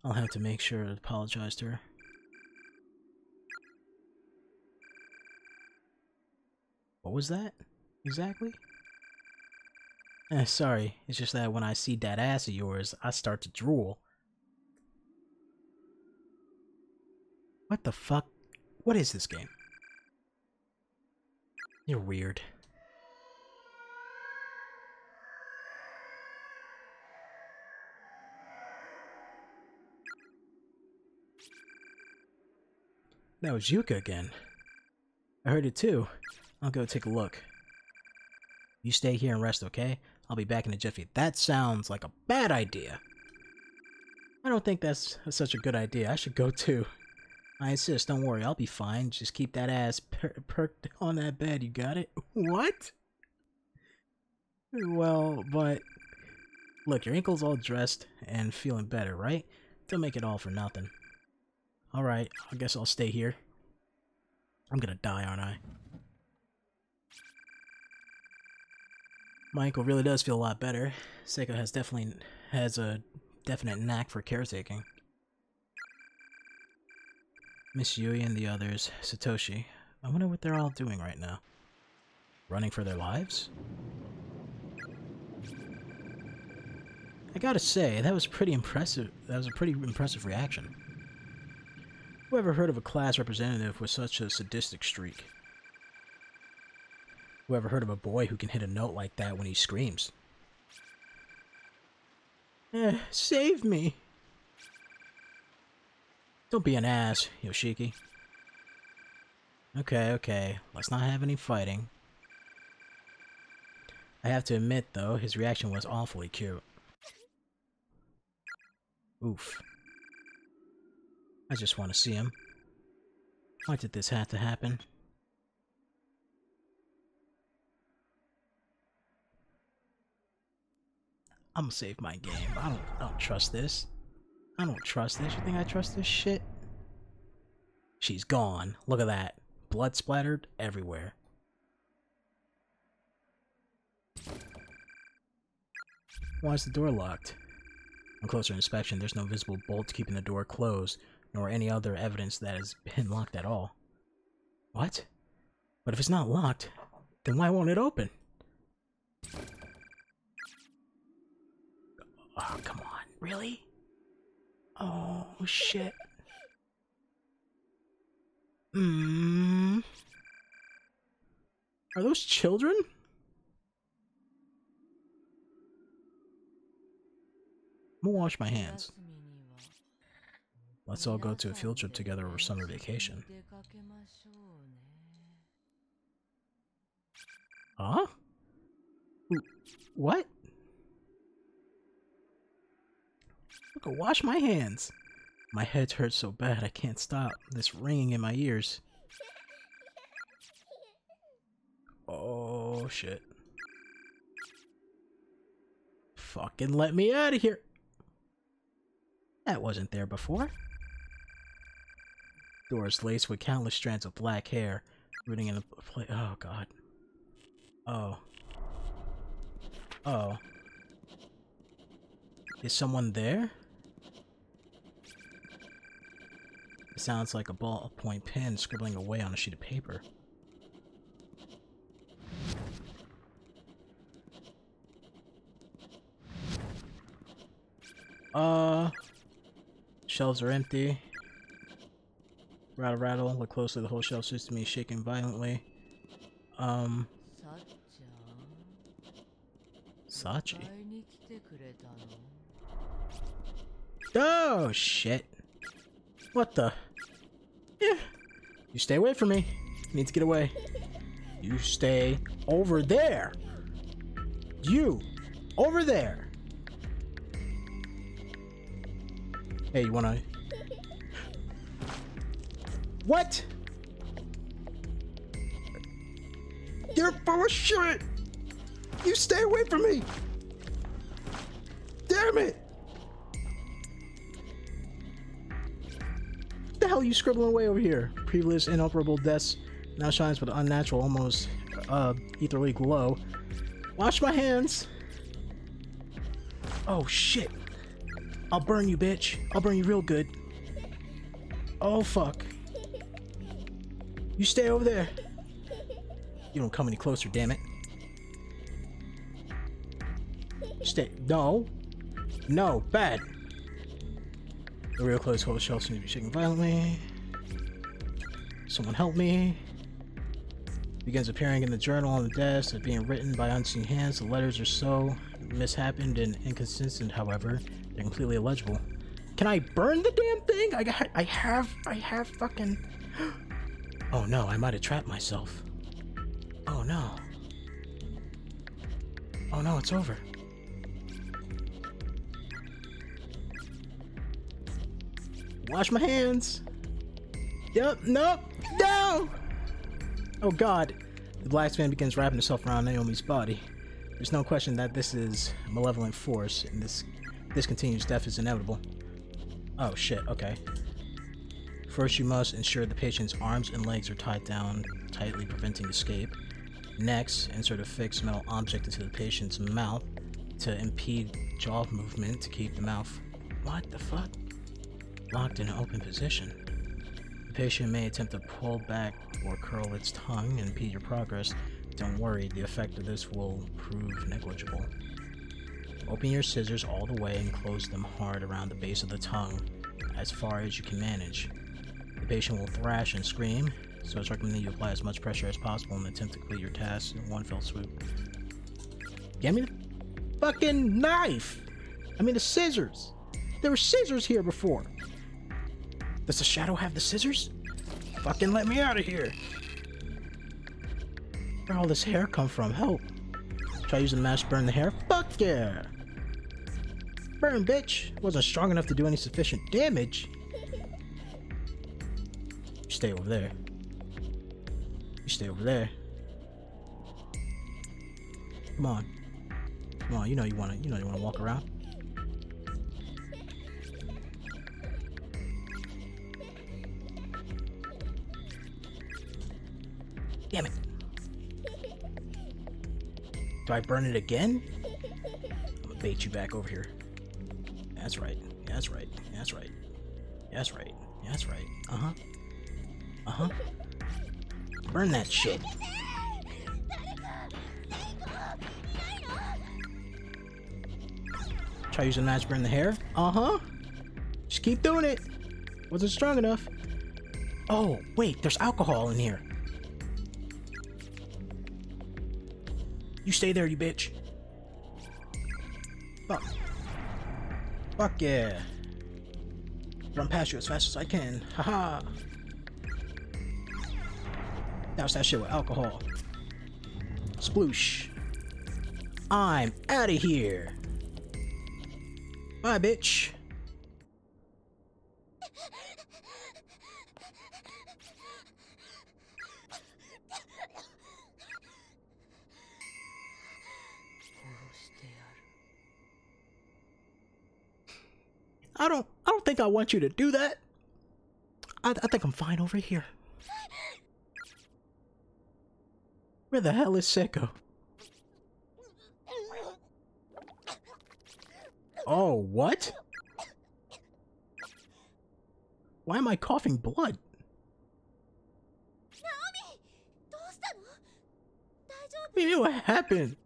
I'll have to make sure to apologize to her. What was that exactly? Eh, sorry, it's just that when I see that ass of yours, I start to drool. What the fuck? What is this game? You're weird. That was Yuka again. I heard it too. I'll go take a look. You stay here and rest, okay? I'll be back in a jiffy. That sounds like a bad idea. I don't think that's such a good idea. I should go too. I insist. Don't worry. I'll be fine. Just keep that ass per perked on that bed. You got it? What? Well, but... Look, your ankle's all dressed and feeling better, right? Don't make it all for nothing. Alright, I guess I'll stay here. I'm gonna die, aren't I? My ankle really does feel a lot better. Seiko has definitely has a definite knack for caretaking. Miss Yui and the others, Satoshi. I wonder what they're all doing right now. Running for their lives? I gotta say, that was pretty impressive. That was a pretty impressive reaction. Who ever heard of a class representative with such a sadistic streak? Who ever heard of a boy who can hit a note like that when he screams? Eh, save me! Don't be an ass, Yoshiki. Okay, okay, let's not have any fighting. I have to admit, though, his reaction was awfully cute. Oof. I just want to see him. Why did this have to happen? I'm gonna save my game. I don't, I don't trust this. I don't trust this. You think I trust this shit? She's gone. Look at that. Blood splattered everywhere. Why is the door locked? On closer inspection, there's no visible bolt keeping the door closed, nor any other evidence that has been locked at all. What? But if it's not locked, then why won't it open? Oh, come on. Really? Oh, shit. Mm. Are those children? I'm gonna wash my hands. Let's all go to a field trip together over summer vacation. Huh? What? Look, I'll wash my hands. My head hurts so bad I can't stop this ringing in my ears. Oh, shit. Fucking let me out of here. That wasn't there before. Doors laced with countless strands of black hair, rooting in the place. Oh, God. Oh. Oh. Is someone there? It sounds like a ballpoint pen scribbling away on a sheet of paper. Uh... Shelves are empty. Rattle, rattle. Look closely. The whole shelf seems to be shaking violently. Um... Sachi? Oh, shit. What the? Yeah. You stay away from me. I need to get away. You stay over there. You. Over there. Hey, you wanna... What? You're full of shit. You stay away from me. Damn it. What the hell are you scribbling away over here? Previous inoperable deaths now shines with an unnatural, almost uh, ethereal glow. Wash my hands. Oh shit! I'll burn you, bitch. I'll burn you real good. Oh fuck! You stay over there. You don't come any closer, damn it. Stay. No. No. Bad. The real clothes whole shelf seems to be shaking violently. Someone help me. Begins appearing in the journal on the desk as being written by unseen hands. The letters are so mishappened and inconsistent, however, they're completely illegible. Can I burn the damn thing? I got, I have, I have fucking... Oh no, I might have trapped myself. Oh no. Oh no, it's over. Wash my hands. Yep, nope, no! Oh god. The blacksmith begins wrapping himself around Naomi's body. There's no question that this is a malevolent force, and this this continues, death is inevitable. Oh shit, okay. First you must ensure the patient's arms and legs are tied down tightly, preventing escape. Next, insert a fixed metal object into the patient's mouth to impede jaw movement to keep the mouth... What the fuck? Locked in an open position. The patient may attempt to pull back or curl its tongue and impede your progress. Don't worry, the effect of this will prove negligible. Open your scissors all the way and close them hard around the base of the tongue as far as you can manage. The patient will thrash and scream, so it's recommended you apply as much pressure as possible and attempt to complete your task in one fell swoop. Get me the fucking knife! I mean the scissors! There were scissors here before! Does the shadow have the scissors? Fucking let me out of here! Where'd all this hair come from? Help! Try using the match to burn the hair? Fuck yeah! Burn, bitch! Wasn't strong enough to do any sufficient damage. You stay over there. You stay over there. Come on. Come on, you know you wanna you know you wanna walk around. Damn it. Do I burn it again? I'm gonna bait you back over here. That's right. That's right. That's right. That's right. That's right. Uh-huh. Uh-huh. Burn that shit. Try using a match to burn the hair? Uh-huh. Just keep doing it. Wasn't strong enough. Oh, wait. There's alcohol in here. You stay there, you bitch. Fuck. Fuck yeah. Run past you as fast as I can. Haha. Douse that shit with alcohol. Sploosh. I'm out of here. Bye, bitch. I don't I don't think I want you to do that. I, I think I'm fine over here. Where the hell is Seiko? Oh, what? Why am I coughing blood? Naomi, what happened?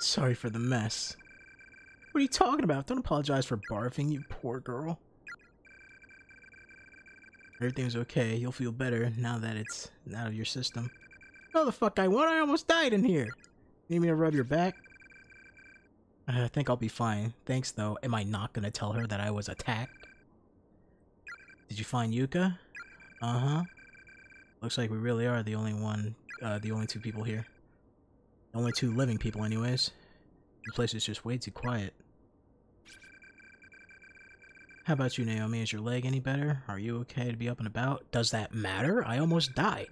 Sorry for the mess. What are you talking about? Don't apologize for barfing, you poor girl. Everything's okay. You'll feel better now that it's out of your system. No, the fuck I want. I almost died in here. Need me to rub your back? I think I'll be fine. Thanks, though. Am I not gonna tell her that I was attacked? Did you find Yuka? Uh-huh. Looks like we really are the only one, uh, the only two people here. The only two living people, anyways. The place is just way too quiet. How about you, Naomi? Is your leg any better? Are you okay to be up and about? Does that matter? I almost died.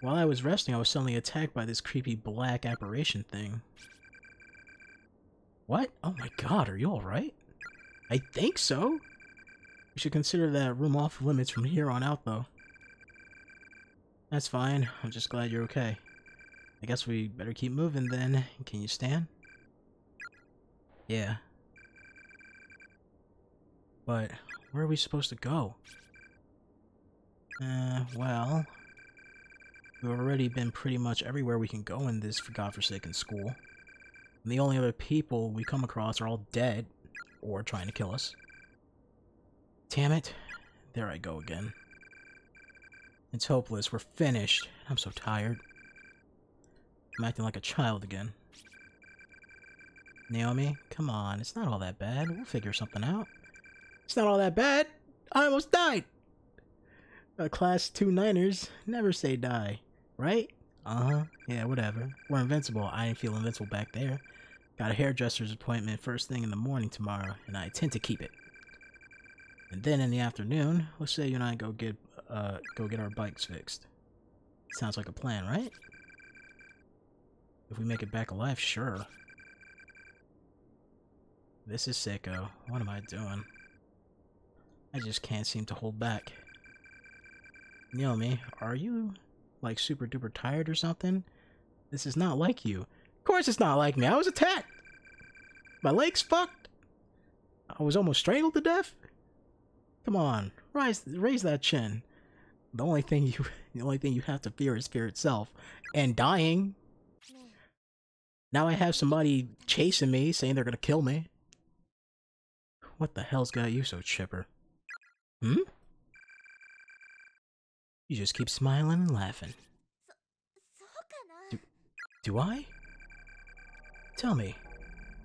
While I was resting, I was suddenly attacked by this creepy black apparition thing. What? Oh my god, are you alright? I think so. We should consider that room off limits from here on out, though. That's fine. I'm just glad you're okay. I guess we better keep moving then. Can you stand? Yeah. But Where are we supposed to go? Uh, well... We've already been pretty much everywhere we can go in this godforsaken school. And the only other people we come across are all dead, or trying to kill us. Damn it. There I go again. It's hopeless. We're finished. I'm so tired. I'm acting like a child again. Naomi, come on. It's not all that bad. We'll figure something out. It's not all that bad. I almost died. Uh, class two Niners never say die, right? Uh-huh. Yeah, whatever. We're invincible. I didn't feel invincible back there. Got a hairdresser's appointment first thing in the morning tomorrow, and I intend to keep it. And then in the afternoon, let's say you and I go get uh go get our bikes fixed. Sounds like a plan, right? If we make it back alive, sure. This is Seiko. What am I doing? I just can't seem to hold back. Naomi, are you, like, super duper tired or something? This is not like you. Of course it's not like me. I was attacked. My leg's fucked. I was almost strangled to death. Come on, rise, raise that chin. The only thing you, the only thing you have to fear is fear itself, and dying. Now I have somebody chasing me, saying they're gonna kill me. What the hell's got you so chipper? Hmm? You just keep smiling and laughing. Do, do I? Tell me,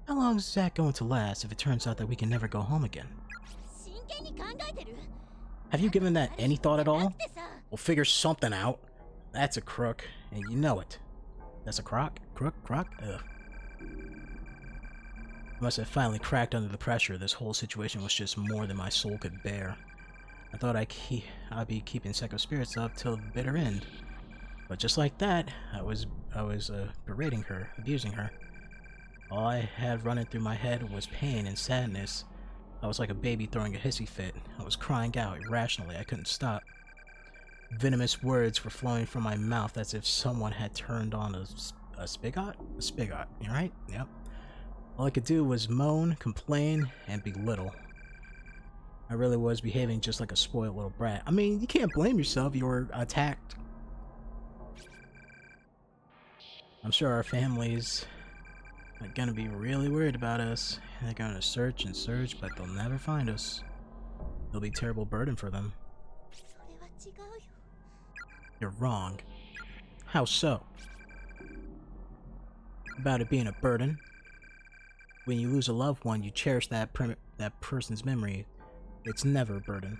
how long is that going to last if it turns out that we can never go home again? Have you given that any thought at all? We'll figure something out. That's a crook, and you know it. That's a crock? Crook? Crock? Ugh. I must have finally cracked under the pressure. This whole situation was just more than my soul could bear. I thought I ke I'd be keeping Seiko's spirits up till the bitter end. But just like that, I was I was uh, berating her, abusing her. All I had running through my head was pain and sadness. I was like a baby throwing a hissy fit. I was crying out irrationally. I couldn't stop. Venomous words were flowing from my mouth as if someone had turned on a, a spigot? A spigot, you right? Yep. All I could do was moan, complain, and belittle. I really was behaving just like a spoiled little brat. I mean, you can't blame yourself. You were attacked. I'm sure our families are gonna be really worried about us. They're gonna search and search, but they'll never find us. It'll be a terrible burden for them. You're wrong. How so? About it being a burden? When you lose a loved one, you cherish that that person's memory. It's never a burden.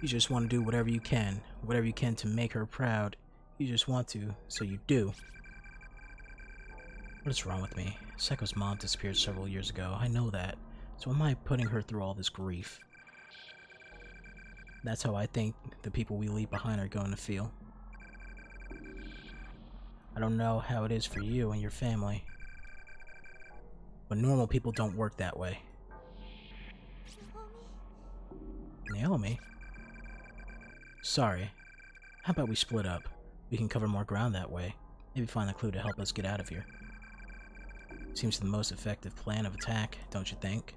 You just want to do whatever you can, whatever you can to make her proud. You just want to, so you do. What is wrong with me? Seiko's mom disappeared several years ago, I know that. So am I putting her through all this grief? That's how I think the people we leave behind are going to feel. I don't know how it is for you and your family, but normal people don't work that way. Naomi? Sorry. How about we split up? We can cover more ground that way. Maybe find a clue to help us get out of here. Seems the most effective plan of attack, don't you think?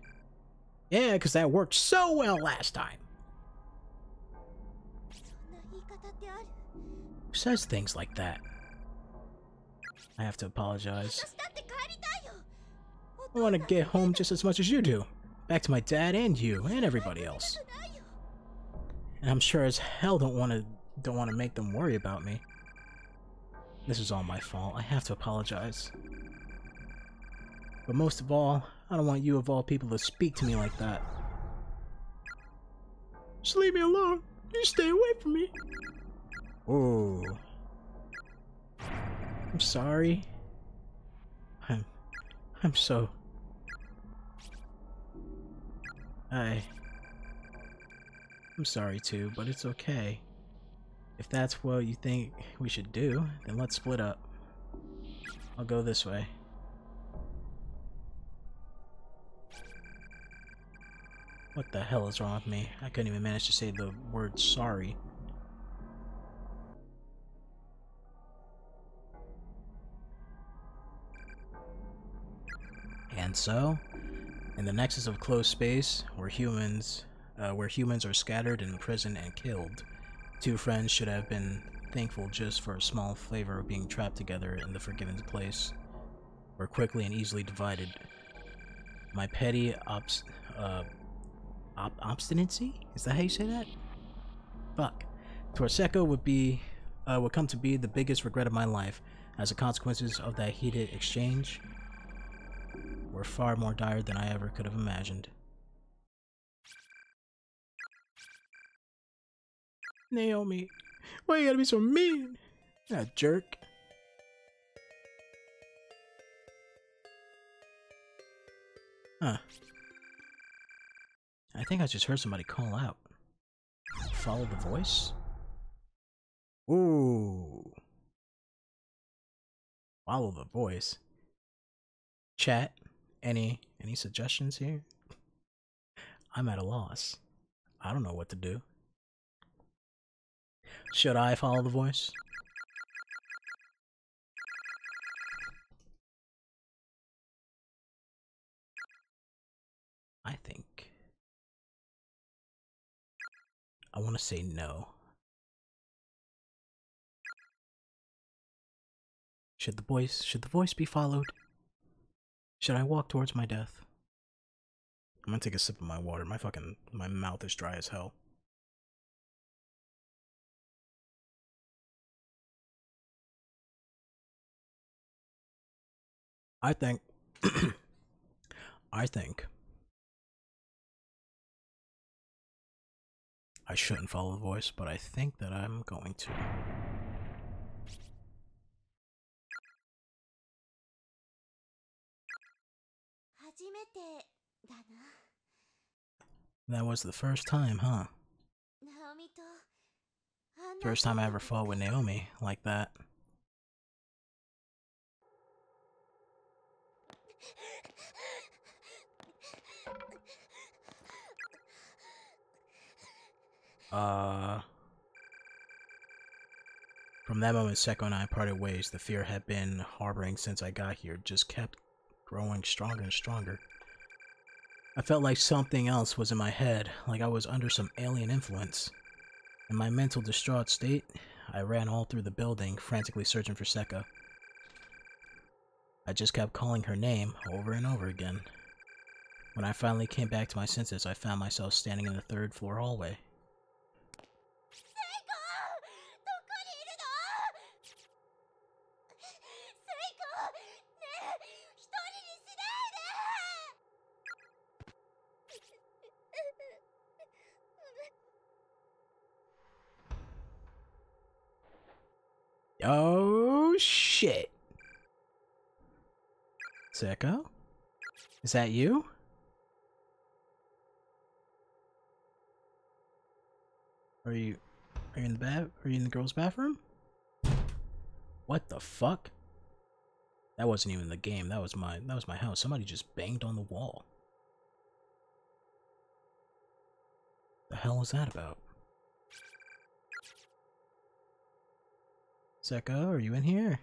Yeah, because that worked so well last time! Who says things like that? I have to apologize. I want to get home just as much as you do. Back to my dad and you and everybody else. And I'm sure as hell don't want to don't want to make them worry about me. This is all my fault. I have to apologize. But most of all, I don't want you of all people to speak to me like that. Just leave me alone. You stay away from me. Oh. I'm sorry. I'm I'm so I I'm sorry too, but it's okay. If that's what you think we should do, then let's split up. I'll go this way. What the hell is wrong with me? I couldn't even manage to say the word sorry. And so, in the nexus of closed space, where humans uh, where humans are scattered, imprisoned, and killed. Two friends should have been thankful just for a small flavor of being trapped together in the forbidden place. Were quickly and easily divided. My petty obst uh, ob obstinacy? Is that how you say that? Fuck. Torseko would be uh, would come to be the biggest regret of my life, as the consequences of that heated exchange were far more dire than I ever could have imagined. Naomi, why you gotta be so mean? That jerk. Huh. I think I just heard somebody call out. Follow the voice? Ooh. Follow the voice. Chat, any any suggestions here? I'm at a loss. I don't know what to do. Should I follow the voice? I think I want to say no. Should the voice should the voice be followed? Should I walk towards my death? I'm gonna take a sip of my water. My fucking my mouth is dry as hell. I think I think I shouldn't follow the voice, but I think that I'm going to. That was the first time, huh? First time I ever fought with Naomi like that. Uh, from that moment, Seiko and I parted ways. The fear had been harboring since I got here just kept growing stronger and stronger. I felt like something else was in my head, like I was under some alien influence. In my mental distraught state, I ran all through the building, frantically searching for Seiko. I just kept calling her name over and over again. When I finally came back to my senses, I found myself standing in the third floor hallway. Oh shit. Seiko? Is that you? Are you are you in the bath are you in the girls' bathroom? What the fuck? That wasn't even the game, that was my that was my house. Somebody just banged on the wall. The hell was that about? Seiko, are you in here?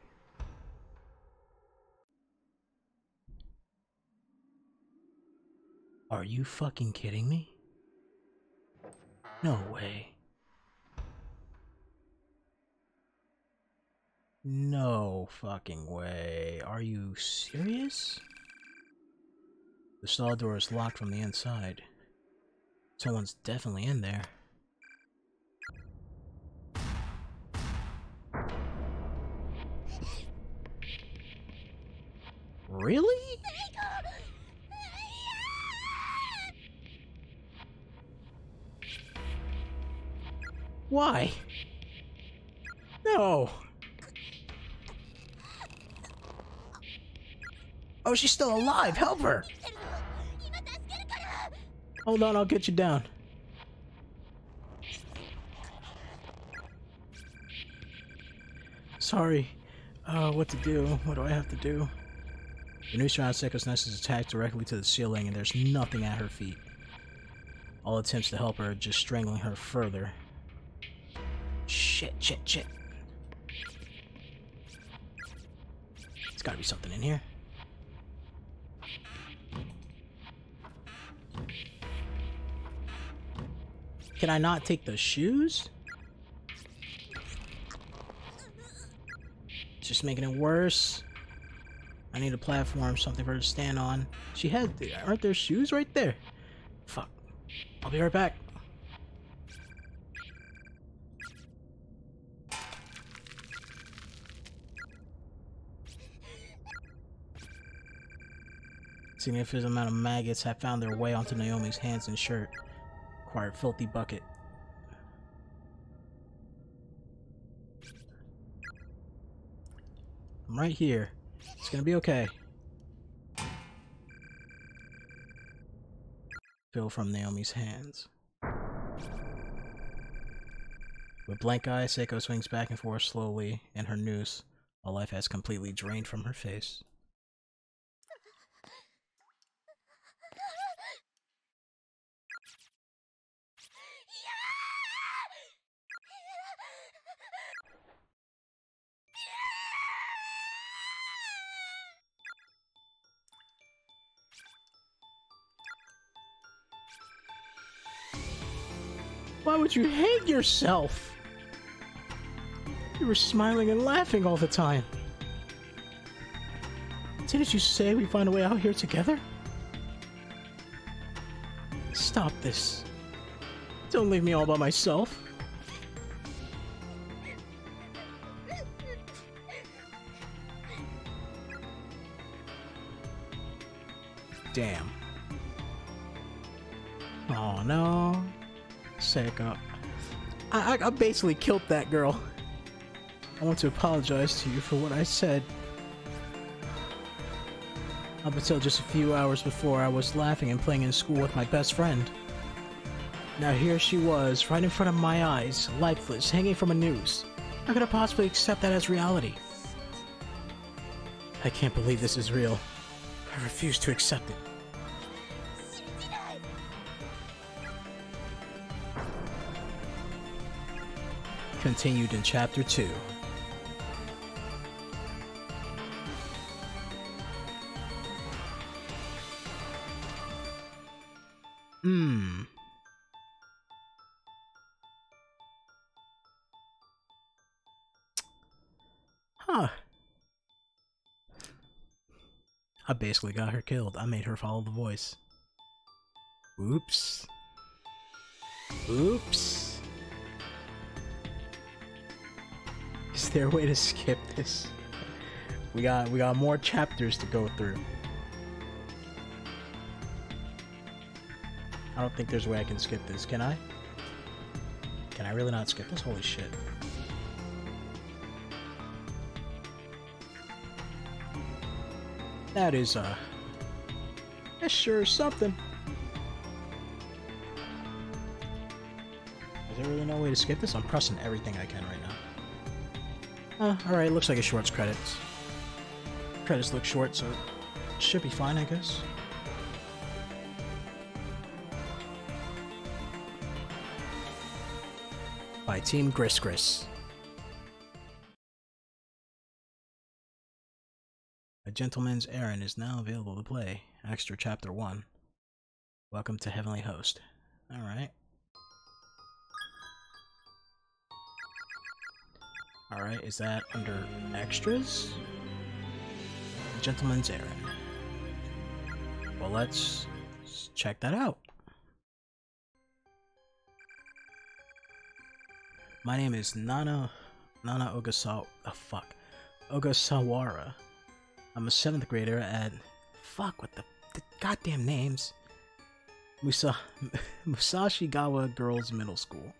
Are you fucking kidding me? No way. No fucking way. Are you serious? The stall door is locked from the inside. Someone's definitely in there. Really? Why? No! Oh, she's still alive! Help her! Hold on, I'll get you down. Sorry. Uh, what to do? What do I have to do? The noose around Seiko's nest is attached directly to the ceiling, and there's nothing at her feet. All attempts to help her are just strangling her further. Shit, shit, shit. There's gotta be something in here. Can I not take the shoes? It's just making it worse. I need a platform, something for her to stand on. She had... Aren't there shoes right there? Fuck. I'll be right back. Significant amount of maggots have found their way onto Naomi's hands and shirt. Required filthy bucket. I'm right here. It's gonna be okay. Fill from Naomi's hands. With blank eyes, Seiko swings back and forth slowly in her noose, while life has completely drained from her face. Why would you hate yourself? You were smiling and laughing all the time. Didn't you say we find a way out here together? Stop this. Don't leave me all by myself. Damn. Oh no. Seiko. I, I, I basically killed that girl. I want to apologize to you for what I said. Up until just a few hours before, I was laughing and playing in school with my best friend. Now here she was, right in front of my eyes, lifeless, hanging from a noose. How could I possibly accept that as reality? I can't believe this is real. I refuse to accept it. Continued in Chapter two. Hmm. Huh. I basically got her killed. I made her follow the voice. Oops. Oops. Is there a way to skip this? We got we got more chapters to go through. I don't think there's a way I can skip this, can I? Can I really not skip this? Holy shit. That is uh that's sure is something. Is there really no way to skip this? I'm pressing everything I can right now. Uh, alright, looks like a short's credits. Credits look short, so it should be fine, I guess. By Team GrisGris. A Gentleman's Errand is now available to play. Extra Chapter one. Welcome to Heavenly Host. Alright. Alright, is that under extras? Gentleman's Errand. Well, let's check that out. My name is Nana... Nana Ogasawa... Oh, fuck. Ogasawara. I'm a seventh grader at... Fuck, with the, the goddamn names. Musa... Musashigawa Girls Middle School.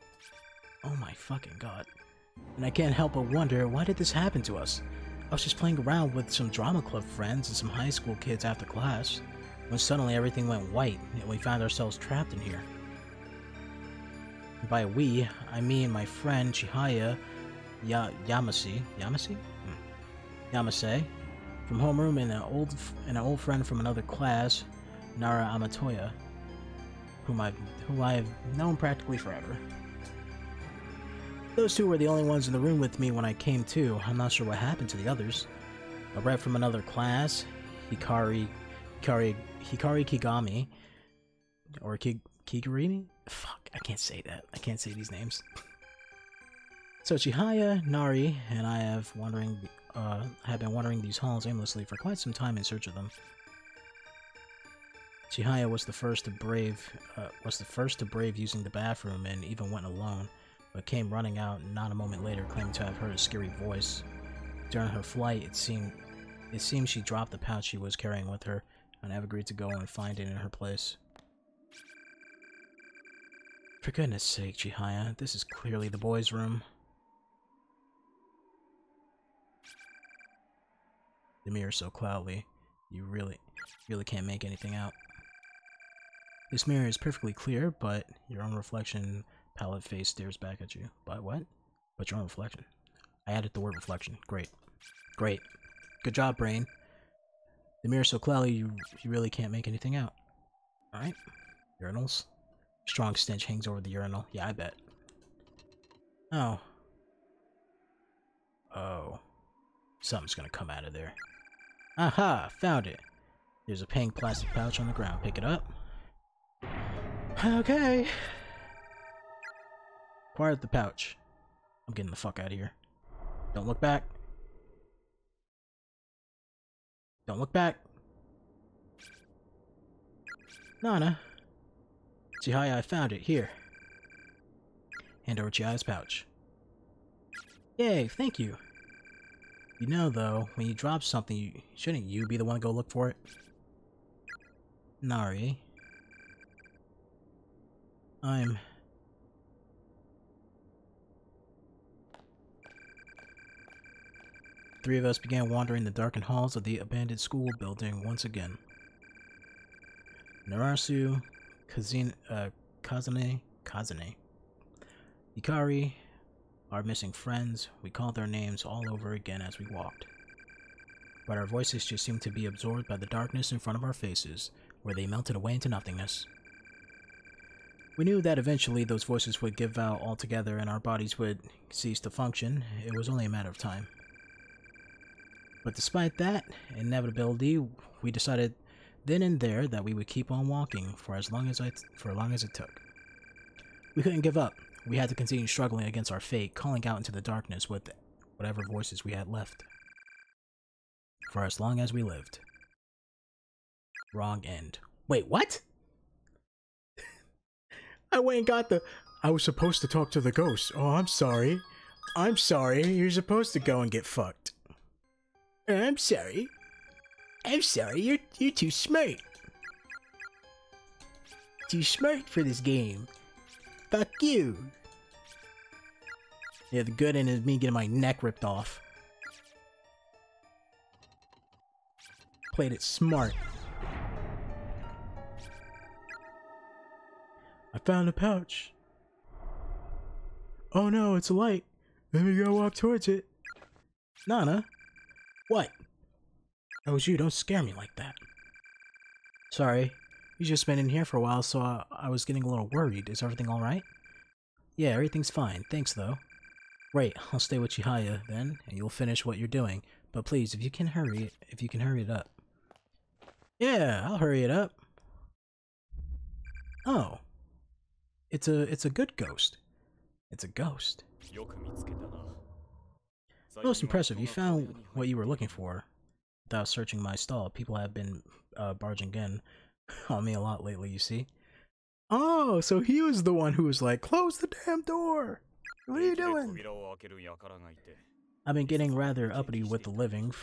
Oh my fucking god. And I can't help but wonder, why did this happen to us? I was just playing around with some drama club friends and some high school kids after class, when suddenly everything went white and we found ourselves trapped in here. And by we, I mean my friend Chihaya ya Yamase, Yamase? Hmm. Yamase, from homeroom, and an old f and an old friend from another class, Nari Amatoya, whom I who I have known practically forever. Those two were the only ones in the room with me when I came to. I'm not sure what happened to the others. A rep from another class, Hikari, Hikari, Hikari Kigami, or Ki, Kigurimi? Fuck, I can't say that. I can't say these names. So Chihaya, Nari, and I have wandering, uh, have been wandering these halls aimlessly for quite some time in search of them. Chihaya was the first to brave, uh, was the first to brave using the bathroom and even went alone, but came running out not a moment later, claiming to have heard a scary voice. During her flight, it seemed, it seemed she dropped the pouch she was carrying with her, and have agreed to go and find it in her place. For goodness sake, Chihaya, this is clearly the boys' room. The mirror so cloudy, you really, really can't make anything out. This mirror is perfectly clear, but your own reflection, pallid face stares back at you. By what? But your own reflection. I added the word reflection. Great. Great. Good job, brain. The mirror so cloudy, you, you really can't make anything out. Alright. Urinals. Strong stench hangs over the urinal. Yeah, I bet. Oh. Oh. Something's gonna come out of there. Aha! Found it! There's a pink plastic pouch on the ground. Pick it up. Okay! Acquired the pouch. I'm getting the fuck out of here. Don't look back. Don't look back. Nana. Chihaya, I found it. Here. Hand over Chihaya's pouch. Yay! Thank you! You know, though, when you drop something, you, shouldn't you be the one to go look for it? Nari. I'm... Three of us began wandering the darkened halls of the abandoned school building once again. Narasu, Kazine, uh, Kazane, Kazane, Hikari, our missing friends, we called their names all over again as we walked. But our voices just seemed to be absorbed by the darkness in front of our faces, where they melted away into nothingness. We knew that eventually those voices would give out altogether and our bodies would cease to function. It was only a matter of time. But despite that inevitability, we decided then and there that we would keep on walking for as long as, I t for as long as it took. We couldn't give up. We had to continue struggling against our fate, calling out into the darkness with whatever voices we had left. For as long as we lived. Wrong end. Wait, what? I went and got the- I was supposed to talk to the ghost. Oh, I'm sorry. I'm sorry. You're supposed to go and get fucked. I'm sorry. I'm sorry. You're, you're too smart. Too smart for this game. Fuck you! Yeah, the good end is me getting my neck ripped off. Played it smart. I found a pouch. Oh no, it's a light. Let me go walk towards it. Nana? What? That was you, don't scare me like that. Sorry. You just been in here for a while, so I, I was getting a little worried. Is everything alright? Yeah, everything's fine. Thanks, though. Right, I'll stay with Chihaya, then, and you'll finish what you're doing. But please, if you can hurry it, if you can hurry it up. Yeah, I'll hurry it up. Oh. It's a, it's a good ghost. It's a ghost. Most impressive, you found what you were looking for. Without searching my stall, people have been uh, barging in. On me a lot lately, you see. Oh, so he was the one who was like, close the damn door! What are you doing? I've been getting rather uppity with the living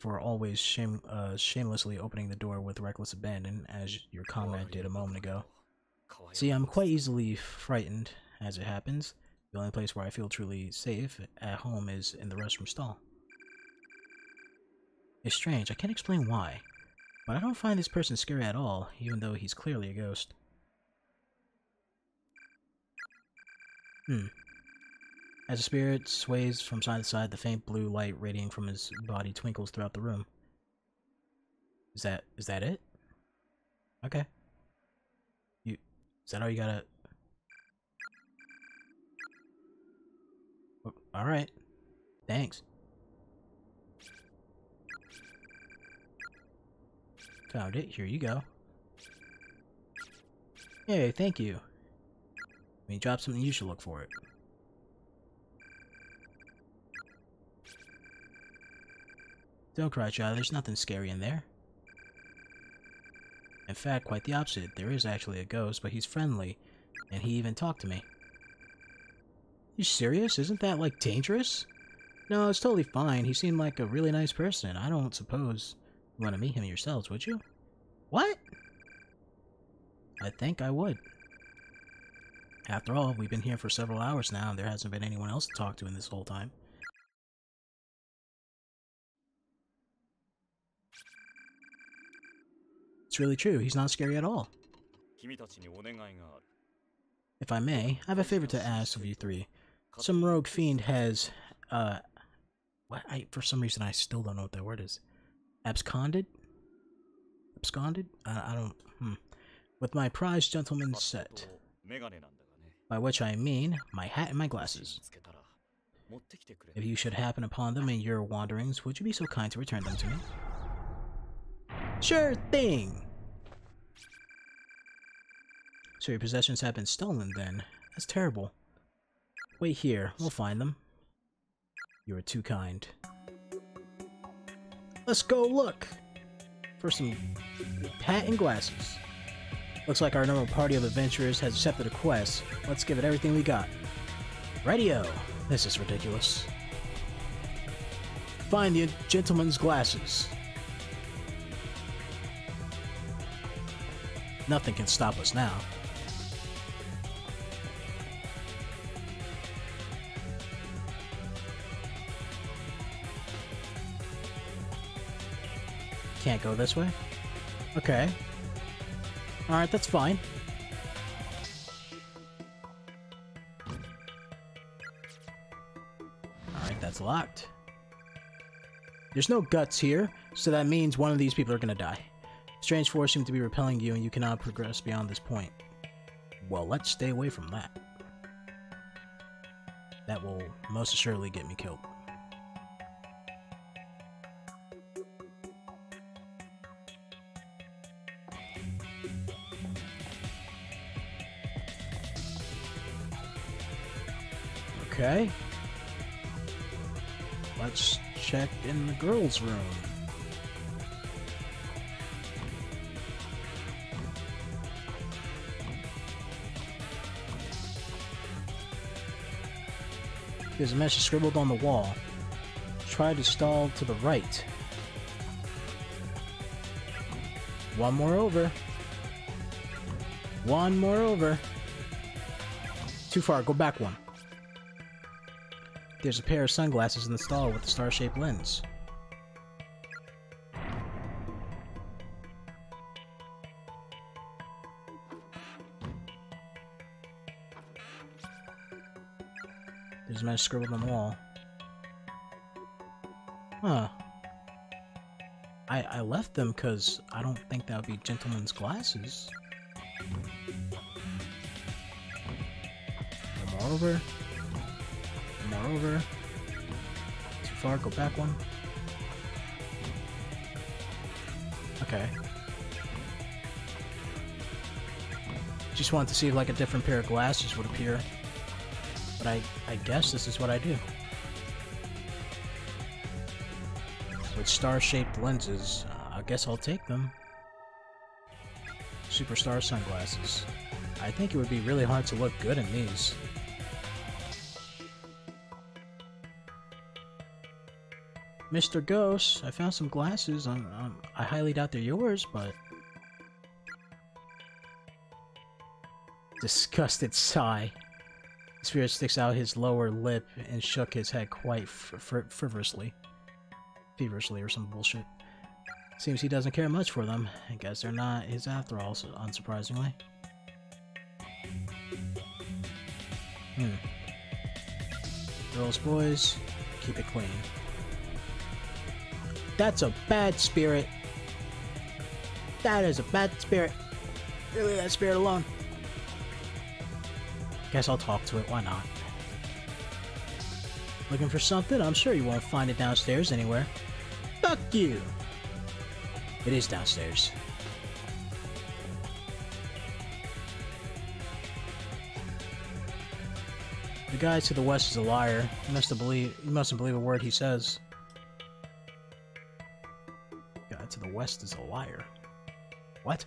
for always shame, uh, shamelessly opening the door with reckless abandon, as your comrade did a moment ago. See, I'm quite easily frightened, as it happens. The only place where I feel truly safe at home is in the restroom stall. It's strange, I can't explain why. But I don't find this person scary at all, even though he's clearly a ghost. Hmm. As the spirit sways from side to side, the faint blue light radiating from his body twinkles throughout the room. Is that- is that it? Okay. You- is that all you gotta- oh, alright. Thanks. Found it. Here you go. Hey, thank you. When you drop something, you should look for it. Don't cry, child. There's nothing scary in there. In fact, quite the opposite. There is actually a ghost, but he's friendly, and he even talked to me. You serious? Isn't that, like, dangerous? No, it's totally fine. He seemed like a really nice person. I don't suppose you want to meet him yourselves, would you? What? I think I would. After all, we've been here for several hours now, and there hasn't been anyone else to talk to in this whole time. It's really true. He's not scary at all. If I may, I have a favor to ask of you three. Some rogue fiend has, uh... What? I, for some reason, I still don't know what that word is. Absconded? Absconded? I, I don't... Hmm. With my prized gentleman's set. By which I mean, my hat and my glasses. If you should happen upon them in your wanderings, would you be so kind to return them to me? Sure thing! So your possessions have been stolen, then. That's terrible. Wait here, we'll find them. You are too kind. Let's go look! For some hat and glasses. Looks like our normal party of adventurers has accepted a quest. Let's give it everything we got. Radio! This is ridiculous. Find the gentleman's glasses. Nothing can stop us now. Can't go this way? Okay. Alright, that's fine. Alright, that's locked. There's no guts here, so that means one of these people are gonna die. Strange force seem to be repelling you, and you cannot progress beyond this point. Well, let's stay away from that. That will most assuredly get me killed. Okay. Let's check in the girls' room. There's a message scribbled on the wall. Try to stall to the right. One more over. One more over. Too far, go back one. There's a pair of sunglasses in the stall with a star-shaped lens. There's a message scribbled on the wall. Huh. I, I left them because I don't think that would be gentleman's glasses. Come over. Over. Too far, go back one. Okay. Just wanted to see if like a different pair of glasses would appear. But I, I guess this is what I do. With star-shaped lenses, uh, I guess I'll take them. Superstar sunglasses. I think it would be really hard to look good in these. Mister Ghost, I found some glasses. I'm, I'm, I highly doubt they're yours, but... Disgusted sigh. The spirit sticks out his lower lip and shook his head quite frivolously. Feverishly or some bullshit. Seems he doesn't care much for them. I guess they're not his after all, so unsurprisingly. Hmm. Girls, boys, keep it clean. That's a bad spirit. That is a bad spirit. Leave that spirit alone. Guess I'll talk to it, why not? Looking for something? I'm sure you won't find it downstairs anywhere. Fuck you! It is downstairs. The guy to the west is a liar. You mustn't believe, you mustn't believe a word he says. The guy to the west is a liar. What?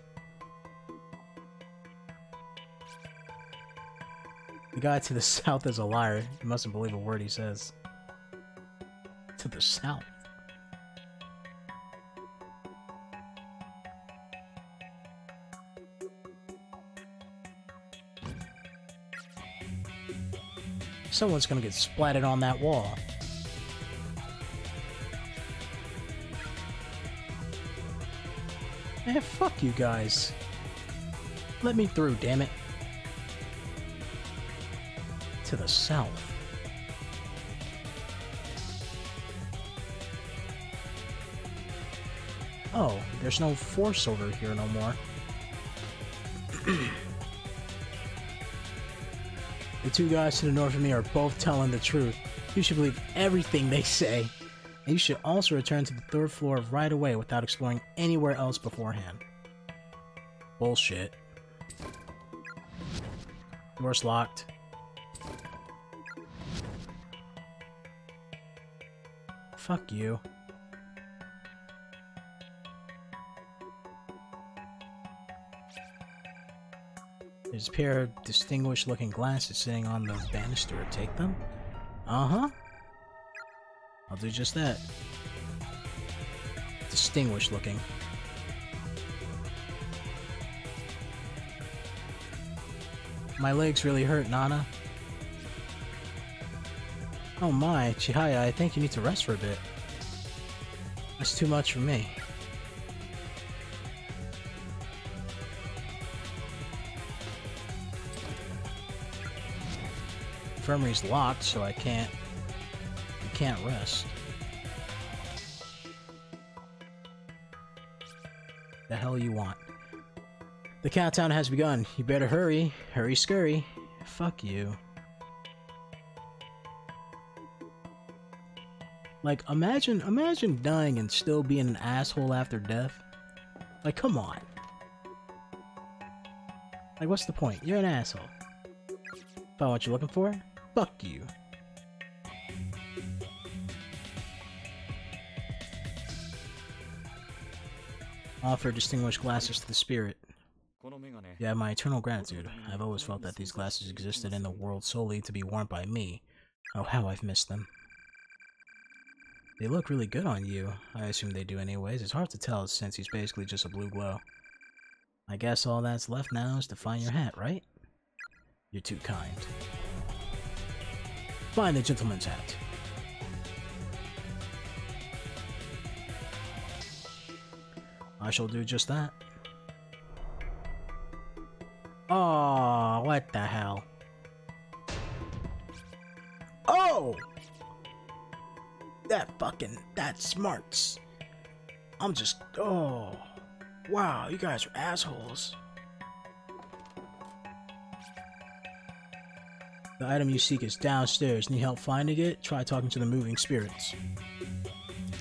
The guy to the south is a liar. You mustn't believe a word he says. To the south. Someone's gonna get splatted on that wall. Man, fuck you guys. Let me through, damn it. To the south. Oh, there's no force over here no more. The two guys to the north of me are both telling the truth. You should believe everything they say. And you should also return to the third floor right away without exploring anywhere else beforehand. Bullshit. Door's locked. Fuck you. There's a pair of distinguished-looking glasses sitting on the banister. Take them? Uh-huh. I'll do just that. Distinguished-looking. My legs really hurt, Nana. Oh my, Chihaya, I think you need to rest for a bit. That's too much for me. Infirmary's locked, so I can't I can't rest. The hell you want? The countdown has begun. You better hurry. Hurry scurry. Fuck you. Like, imagine imagine dying and still being an asshole after death. Like, come on. Like, what's the point? You're an asshole. Find what you're looking for? Fuck you. Offer distinguished glasses to the spirit. You have my eternal gratitude. I've always felt that these glasses existed in the world solely to be worn by me. Oh, how I've missed them. They look really good on you. I assume they do anyways. It's hard to tell since he's basically just a blue glow. I guess all that's left now is to find your hat, right? You're too kind. Find the gentleman's hat. I shall do just that. Oh, what the hell? Oh! That fucking, that smarts. I'm just, oh. Wow, you guys are assholes. The item you seek is downstairs. Need help finding it? Try talking to the moving spirits.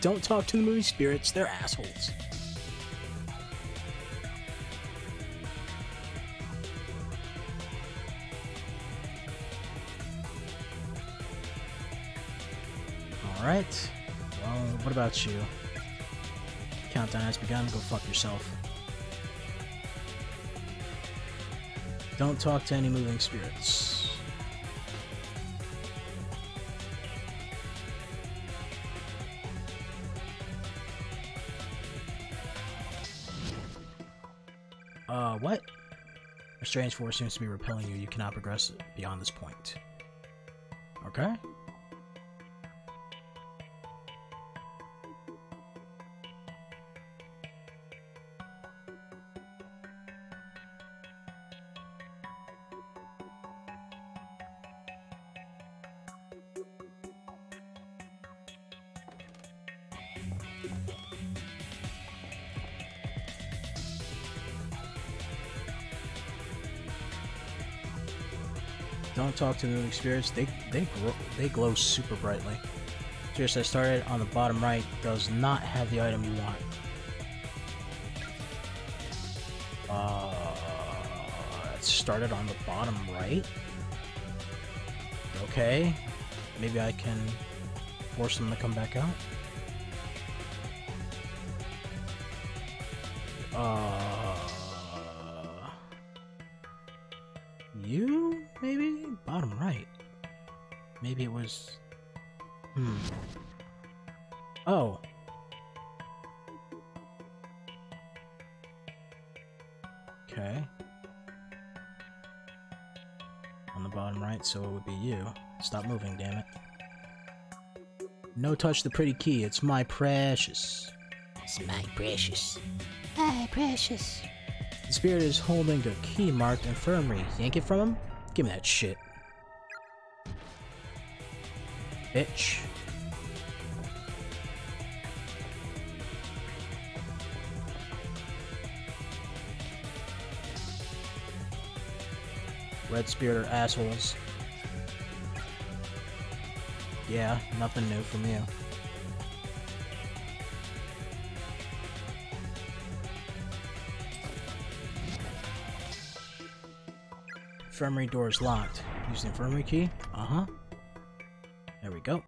Don't talk to the moving spirits. They're assholes. Alright. Well, what about you? Countdown has begun. Go fuck yourself. Don't talk to any moving spirits. Uh, what? A strange force seems to be repelling you. You cannot progress beyond this point. Okay. Don't talk to moving spirits. They they grow, they glow super brightly. Seriously, I started on the bottom right. Does not have the item you want. Uh, it started on the bottom right. Nope. Okay. Maybe I can force them to come back out. Uh, you, maybe? Bottom right. Maybe it was... Hmm. Oh. Okay. On the bottom right, so it would be you. Stop moving, damn it. No touch the pretty key, it's my precious. It's my precious. My precious. The spirit is holding a key marked infirmary. Yank it from him? Give me that shit. Bitch. Red spirit are assholes. Yeah, nothing new from you. Infirmary door is locked. Use the infirmary key. Uh-huh. There we go.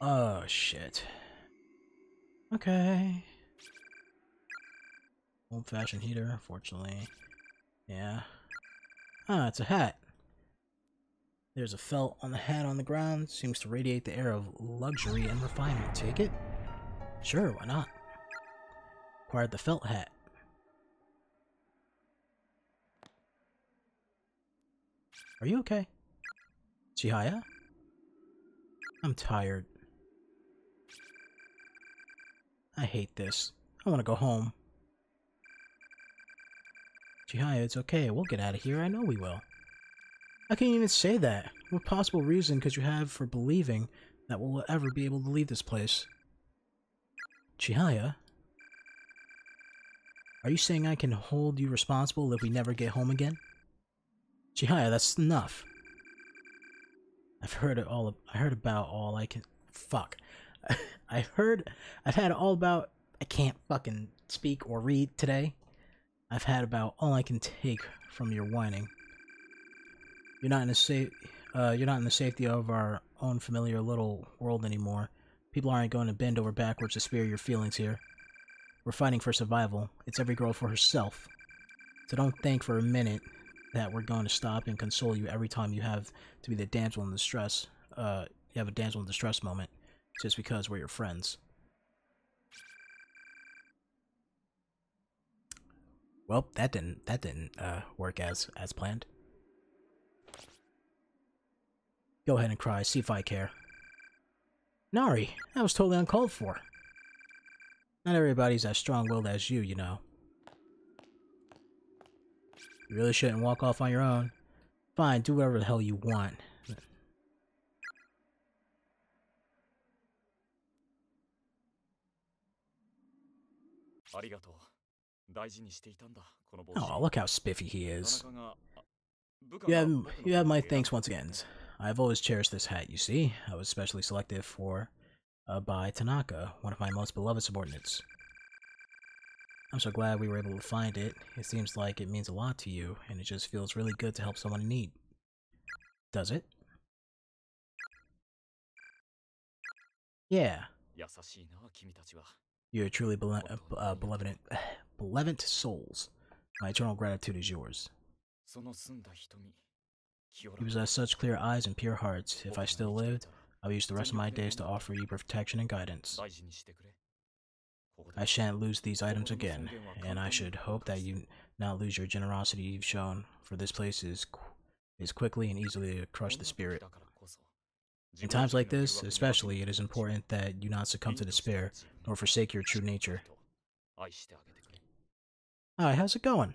Oh, shit. Okay. Old-fashioned heater, unfortunately. Yeah. Ah, it's a hat. There's a felt on the hat on the ground. Seems to radiate the air of luxury and refinement. Take it? Sure, why not? Acquired the felt hat. Are you okay? Chihaya? I'm tired. I hate this. I want to go home. Chihaya, it's okay. We'll get out of here. I know we will. I can't even say that. What possible reason could you have for believing that we'll ever be able to leave this place? Chihaya? Are you saying I can hold you responsible if we never get home again? Chihaya, that's enough. I've heard it all. I heard about all I can. Fuck. I heard. I've had it all about. I can't fucking speak or read today. I've had about all I can take from your whining. You're not in the safe. Uh, you're not in the safety of our own familiar little world anymore. People aren't going to bend over backwards to spare your feelings here. We're fighting for survival. It's every girl for herself. So don't think for a minute that we're going to stop and console you every time you have to be the damsel in distress. Uh, you have a damsel in distress moment just because we're your friends. Well, that didn't that didn't uh, work as as planned. Go ahead and cry. See if I care. Nari, that was totally uncalled for. Not everybody's as strong-willed as you, you know. You really shouldn't walk off on your own. Fine, do whatever the hell you want. Oh, look how spiffy he is. You have, you have my thanks once again. I've always cherished this hat, you see. I was specially selected for uh, by Tanaka, one of my most beloved subordinates. I'm so glad we were able to find it. It seems like it means a lot to you, and it just feels really good to help someone in need. Does it? Yeah. You are truly bele uh, benevolent, uh, benevolent souls. My eternal gratitude is yours. You possess such clear eyes and pure hearts. If I still lived, I would use the rest of my days to offer you protection and guidance. I shan't lose these items again, and I should hope that you not lose your generosity you've shown, for this place is, qu is quickly and easily to crush the spirit. In times like this, especially, it is important that you not succumb to despair, nor forsake your true nature. Hi, how's it going?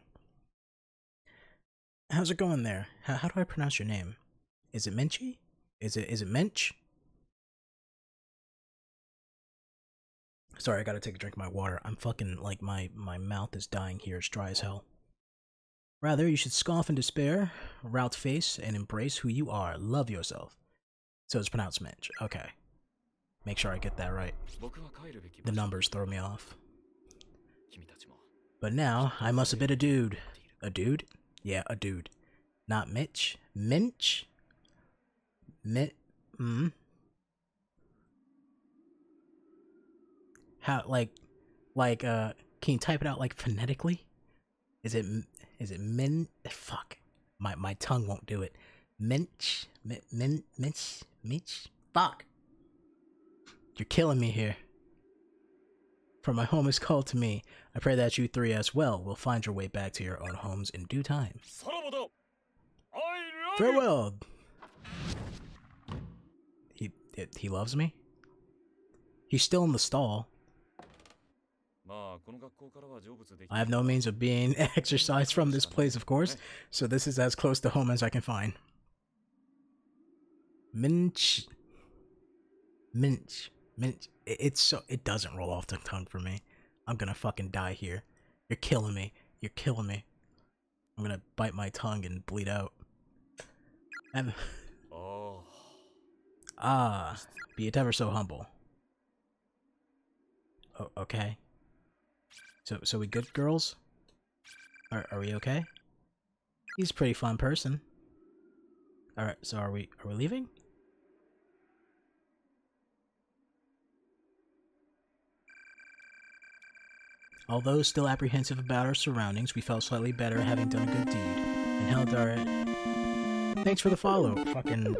How's it going there? How, how do I pronounce your name? Is it Menchi? Is it, is it Mench? Sorry, I gotta take a drink of my water. I'm fucking, like, my, my mouth is dying here. It's dry as hell. Rather, you should scoff in despair, rout face, and embrace who you are. Love yourself. So it's pronounced Mensch. Okay. Make sure I get that right. The numbers throw me off. But now, I must a bit a dude. A dude? Yeah, a dude. Not Mitch. Minch? Mit. Mm. How, like, like, uh, can you type it out, like, phonetically? Is it, is it min? Fuck. My, my tongue won't do it. Minch? Min, min, minch? Minch? Fuck. You're killing me here. For my home is called to me. I pray that you three as well will find your way back to your own homes in due time. Farewell! He, he loves me? He's still in the stall. I have no means of being exercised from this place, of course, so this is as close to home as I can find. Minch. Minch. Minch. It, it's so, it doesn't roll off the tongue for me. I'm gonna fucking die here. You're killing me. You're killing me. I'm gonna bite my tongue and bleed out. I'm... Oh. Ah, be it ever so humble. Oh, okay. So, so we good, girls? Are, are we okay? He's a pretty fun person. All right. So, are we? Are we leaving? Although still apprehensive about our surroundings, we felt slightly better having done a good deed and held our. Thanks for the follow. Fucking.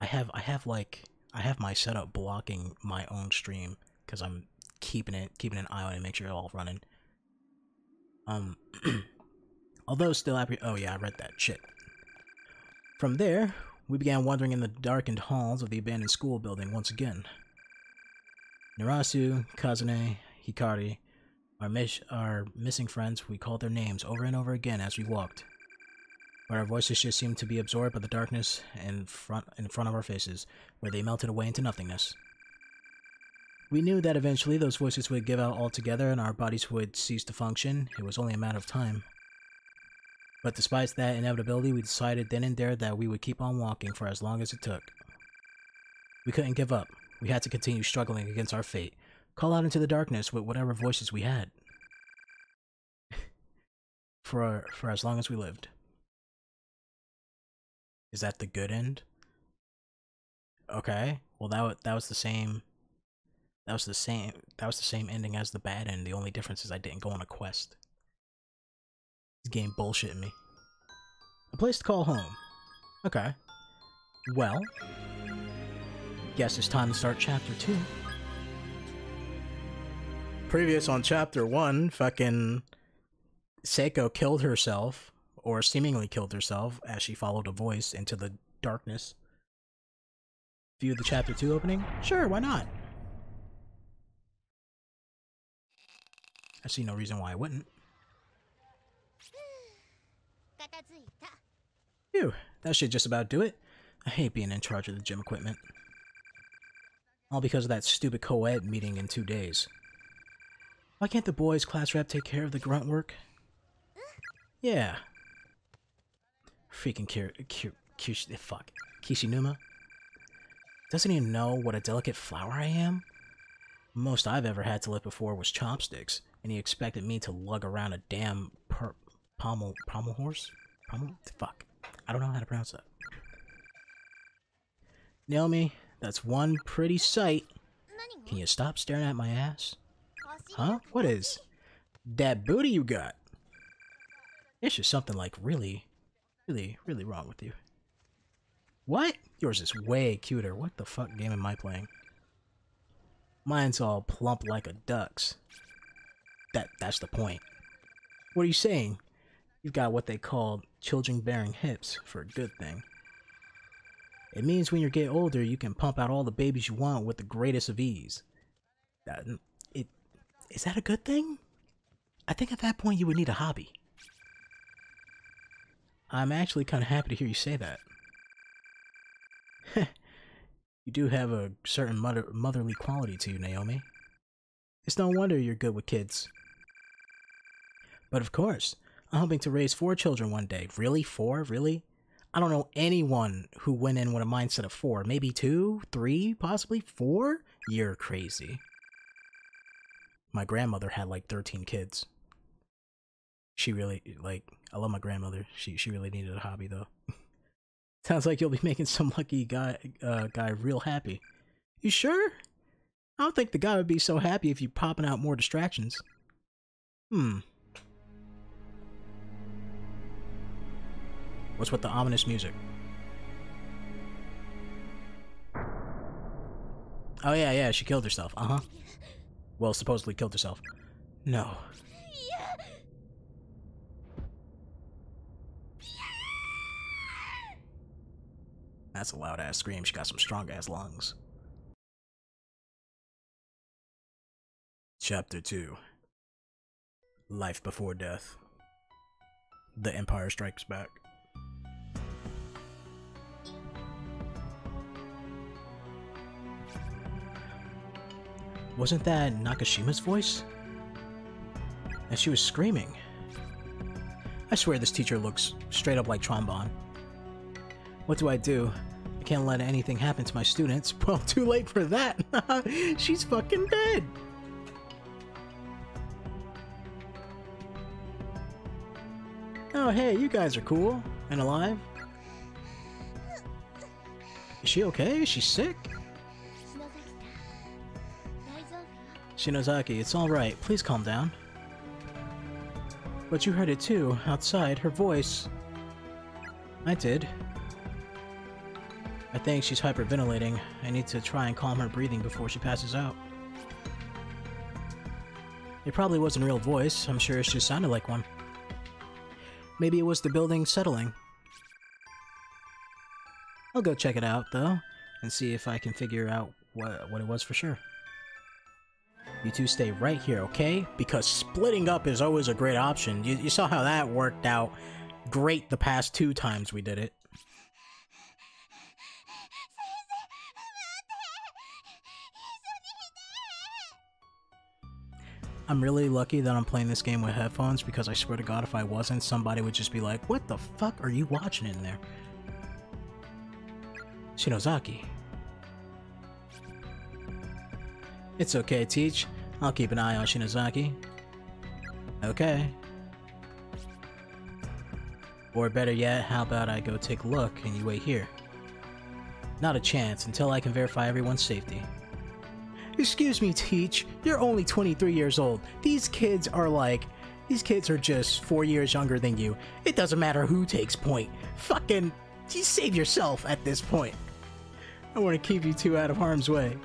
I have. I have like. I have my setup blocking my own stream because I'm. Keeping it, keeping an eye on it, make sure it's all running. Um, although still happy. Oh yeah, I read that shit. From there, we began wandering in the darkened halls of the abandoned school building once again. Narasu, Kazune, Hikari, our miss, our missing friends. We called their names over and over again as we walked, but our voices just seemed to be absorbed by the darkness in front in front of our faces, where they melted away into nothingness. We knew that eventually those voices would give out altogether and our bodies would cease to function. It was only a matter of time. But despite that inevitability, we decided then and there that we would keep on walking for as long as it took. We couldn't give up. We had to continue struggling against our fate. Call out into the darkness with whatever voices we had. for, for as long as we lived. Is that the good end? Okay. Well, that, that was the same... That was the same. That was the same ending as the bad end. The only difference is I didn't go on a quest. This game bullshitting me. A place to call home. Okay. Well, guess it's time to start chapter two. Previous on chapter one, fucking Seiko killed herself, or seemingly killed herself, as she followed a voice into the darkness. View the chapter two opening? Sure, why not? I see no reason why I wouldn't. Phew, that should just about do it. I hate being in charge of the gym equipment. All because of that stupid co-ed meeting in two days. Why can't the boys' class rep take care of the grunt work? Yeah. Freaking Kir... Kir... Kir... Fuck. Kishinuma? Doesn't he know what a delicate flower I am? Most I've ever had to lift before was chopsticks. And he expected me to lug around a damn per pommel pommel horse? Pommel? Fuck. I don't know how to pronounce that. Naomi, that's one pretty sight. Can you stop staring at my ass? Huh? What is that booty you got? It's just something like really, really, really wrong with you. What? Yours is way cuter. What the fuck game am I playing? Mine's all plump like a duck's. That, that's the point. What are you saying? You've got what they call children-bearing hips for a good thing. It means when you get older, you can pump out all the babies you want with the greatest of ease. That, it, is that a good thing? I think at that point you would need a hobby. I'm actually kind of happy to hear you say that. You do have a certain mother motherly quality to you, Naomi. It's no wonder you're good with kids. But of course, I'm hoping to raise four children one day. Really? Four? Really? I don't know anyone who went in with a mindset of four. Maybe two? Three? Possibly? Four? You're crazy. My grandmother had like thirteen kids. She really, like, I love my grandmother. She she really needed a hobby, though. Sounds like you'll be making some lucky guy uh, guy real happy. You sure? I don't think the guy would be so happy if you popping out more distractions. Hmm. What's with the ominous music? Oh yeah, yeah, she killed herself. Uh-huh. Well, supposedly killed herself. No. That's a loud-ass scream. She got some strong-ass lungs. Chapter two. Life Before Death. The Empire Strikes Back. Wasn't that Nakashima's voice? And she was screaming. I swear this teacher looks straight up like Trombone. What do I do? I can't let anything happen to my students. Well, too late for that. She's fucking dead. Oh, hey, you guys are cool and alive. Is she okay? Is she sick? Shinozaki, it's all right. Please calm down. But you heard it too, outside, her voice. I did. I think she's hyperventilating. I need to try and calm her breathing before she passes out. It probably wasn't a real voice. I'm sure it just sounded like one. Maybe it was the building settling. I'll go check it out, though, and see if I can figure out what, what it was for sure. You two stay right here, okay? Because splitting up is always a great option. You, you saw how that worked out great the past two times we did it. I'm really lucky that I'm playing this game with headphones, because I swear to God, if I wasn't, somebody would just be like, what the fuck are you watching in there? Shinozaki. It's okay, Teach. I'll keep an eye on Shinozaki. Okay. Or better yet, how about I go take a look and you wait here? Not a chance until I can verify everyone's safety. Excuse me, Teach. You're only twenty-three years old. These kids are like... These kids are just four years younger than you. It doesn't matter who takes point. Fucking... You save yourself at this point. I want to keep you two out of harm's way.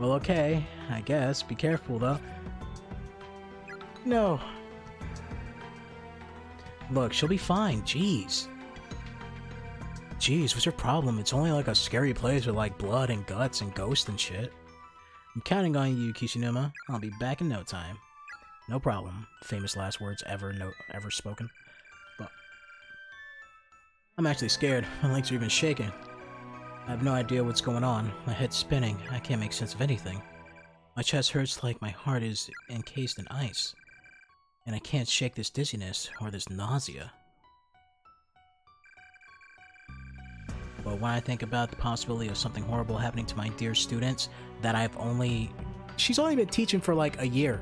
Well, okay, I guess. Be careful, though. No. Look, she'll be fine. Jeez. Jeez, what's her problem? It's only like a scary place with like blood and guts and ghosts and shit. I'm counting on you, Kishinuma. I'll be back in no time. No problem. Famous last words ever no ever spoken. But I'm actually scared. My legs are even shaking. I have no idea what's going on. My head's spinning. I can't make sense of anything. My chest hurts like my heart is encased in ice. And I can't shake this dizziness or this nausea. But when I think about the possibility of something horrible happening to my dear students that I've only... She's only been teaching for like a year.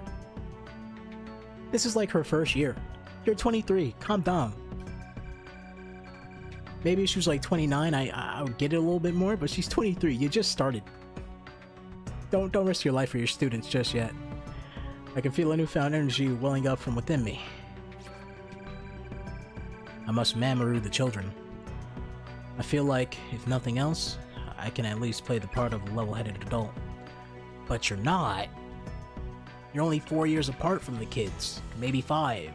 This is like her first year. You're twenty-three. Calm down. Maybe if she was like twenty-nine, I, I would get it a little bit more, but she's twenty-three. You just started. Don't don't risk your life for your students just yet. I can feel a newfound energy welling up from within me. I must Mamoru the children. I feel like, if nothing else, I can at least play the part of a level-headed adult. But you're not. You're only four years apart from the kids. Maybe five.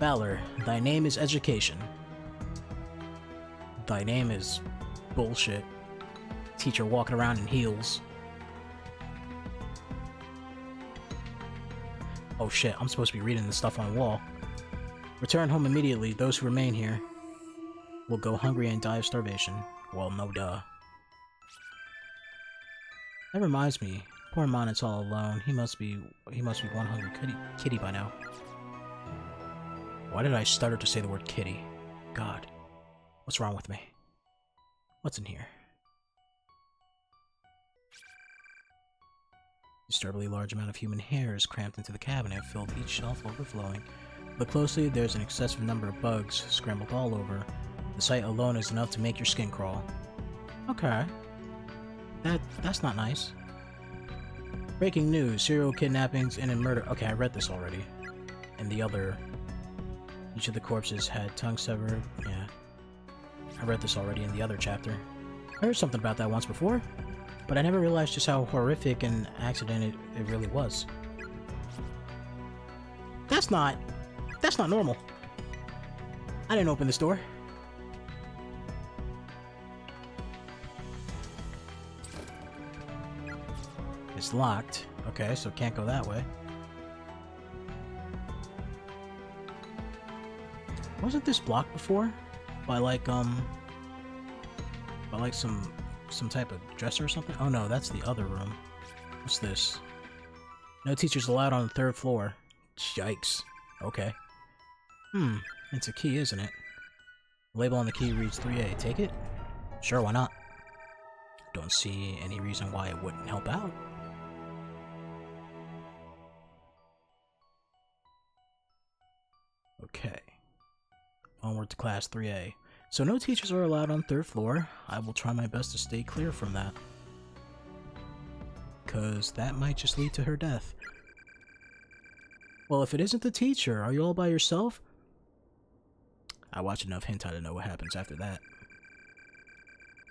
Valor, thy name is education. Thy name is bullshit. Teacher walking around in heels. Oh shit, I'm supposed to be reading the stuff on the wall. Return home immediately. Those who remain here will go hungry and die of starvation. Well, no duh. That reminds me. Poor Monet's all alone. He must be he must be one hungry kitty, kitty by now. Why did I stutter to say the word kitty? God. What's wrong with me? What's in here? disturbingly large amount of human hair is cramped into the cabinet, filled each shelf overflowing. Look closely, there's an excessive number of bugs scrambled all over. The sight alone is enough to make your skin crawl. Okay. That, that's not nice. Breaking news, serial kidnappings and a murder. Okay, I read this already. And the other... Each of the corpses had tongue severed. Yeah. I read this already in the other chapter. I heard something about that once before, but I never realized just how horrific an accident it, it really was. That's not... That's not normal. I didn't open this door. It's locked. Okay, so can't go that way. Wasn't this blocked before? By like, um... by like some... some type of dresser or something? Oh no, that's the other room. What's this? No teachers allowed on the third floor. Yikes. Okay. Hmm, it's a key, isn't it? The label on the key reads three A. Take it? Sure, why not? Don't see any reason why it wouldn't help out. Okay. Onward to class three A. So no teachers are allowed on third floor. I will try my best to stay clear from that. Cause that might just lead to her death. Well, if it isn't the teacher, are you all by yourself? I watch enough hentai to know what happens after that.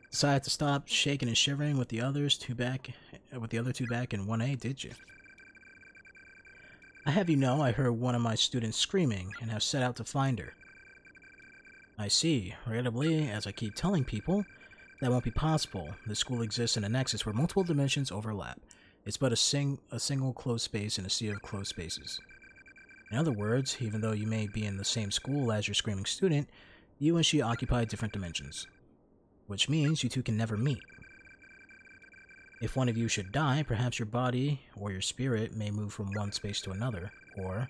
Decided to stop shaking and shivering with the others two back with the other two back in one A, did you? I have you know I heard one of my students screaming and have set out to find her. I see. Regrettably, as I keep telling people, that won't be possible. The school exists in a nexus where multiple dimensions overlap. It's but a, sing a single closed space in a sea of closed spaces. In other words, even though you may be in the same school as your screaming student, you and she occupy different dimensions. Which means you two can never meet. If one of you should die, perhaps your body or your spirit may move from one space to another, or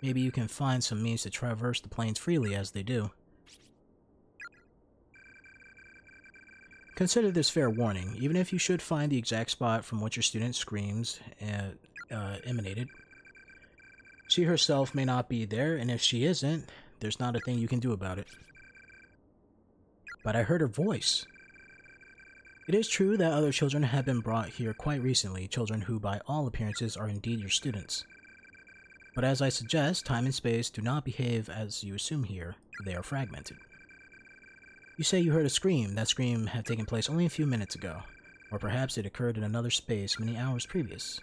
maybe you can find some means to traverse the planes freely as they do. Consider this fair warning. Even if you should find the exact spot from which your student screams and, uh, emanated, she herself may not be there, and if she isn't, there's not a thing you can do about it. But I heard her voice. It is true that other children have been brought here quite recently, children who by all appearances are indeed your students. But as I suggest, time and space do not behave as you assume here. They are fragmented. You say you heard a scream. That scream had taken place only a few minutes ago, or perhaps it occurred in another space many hours previous.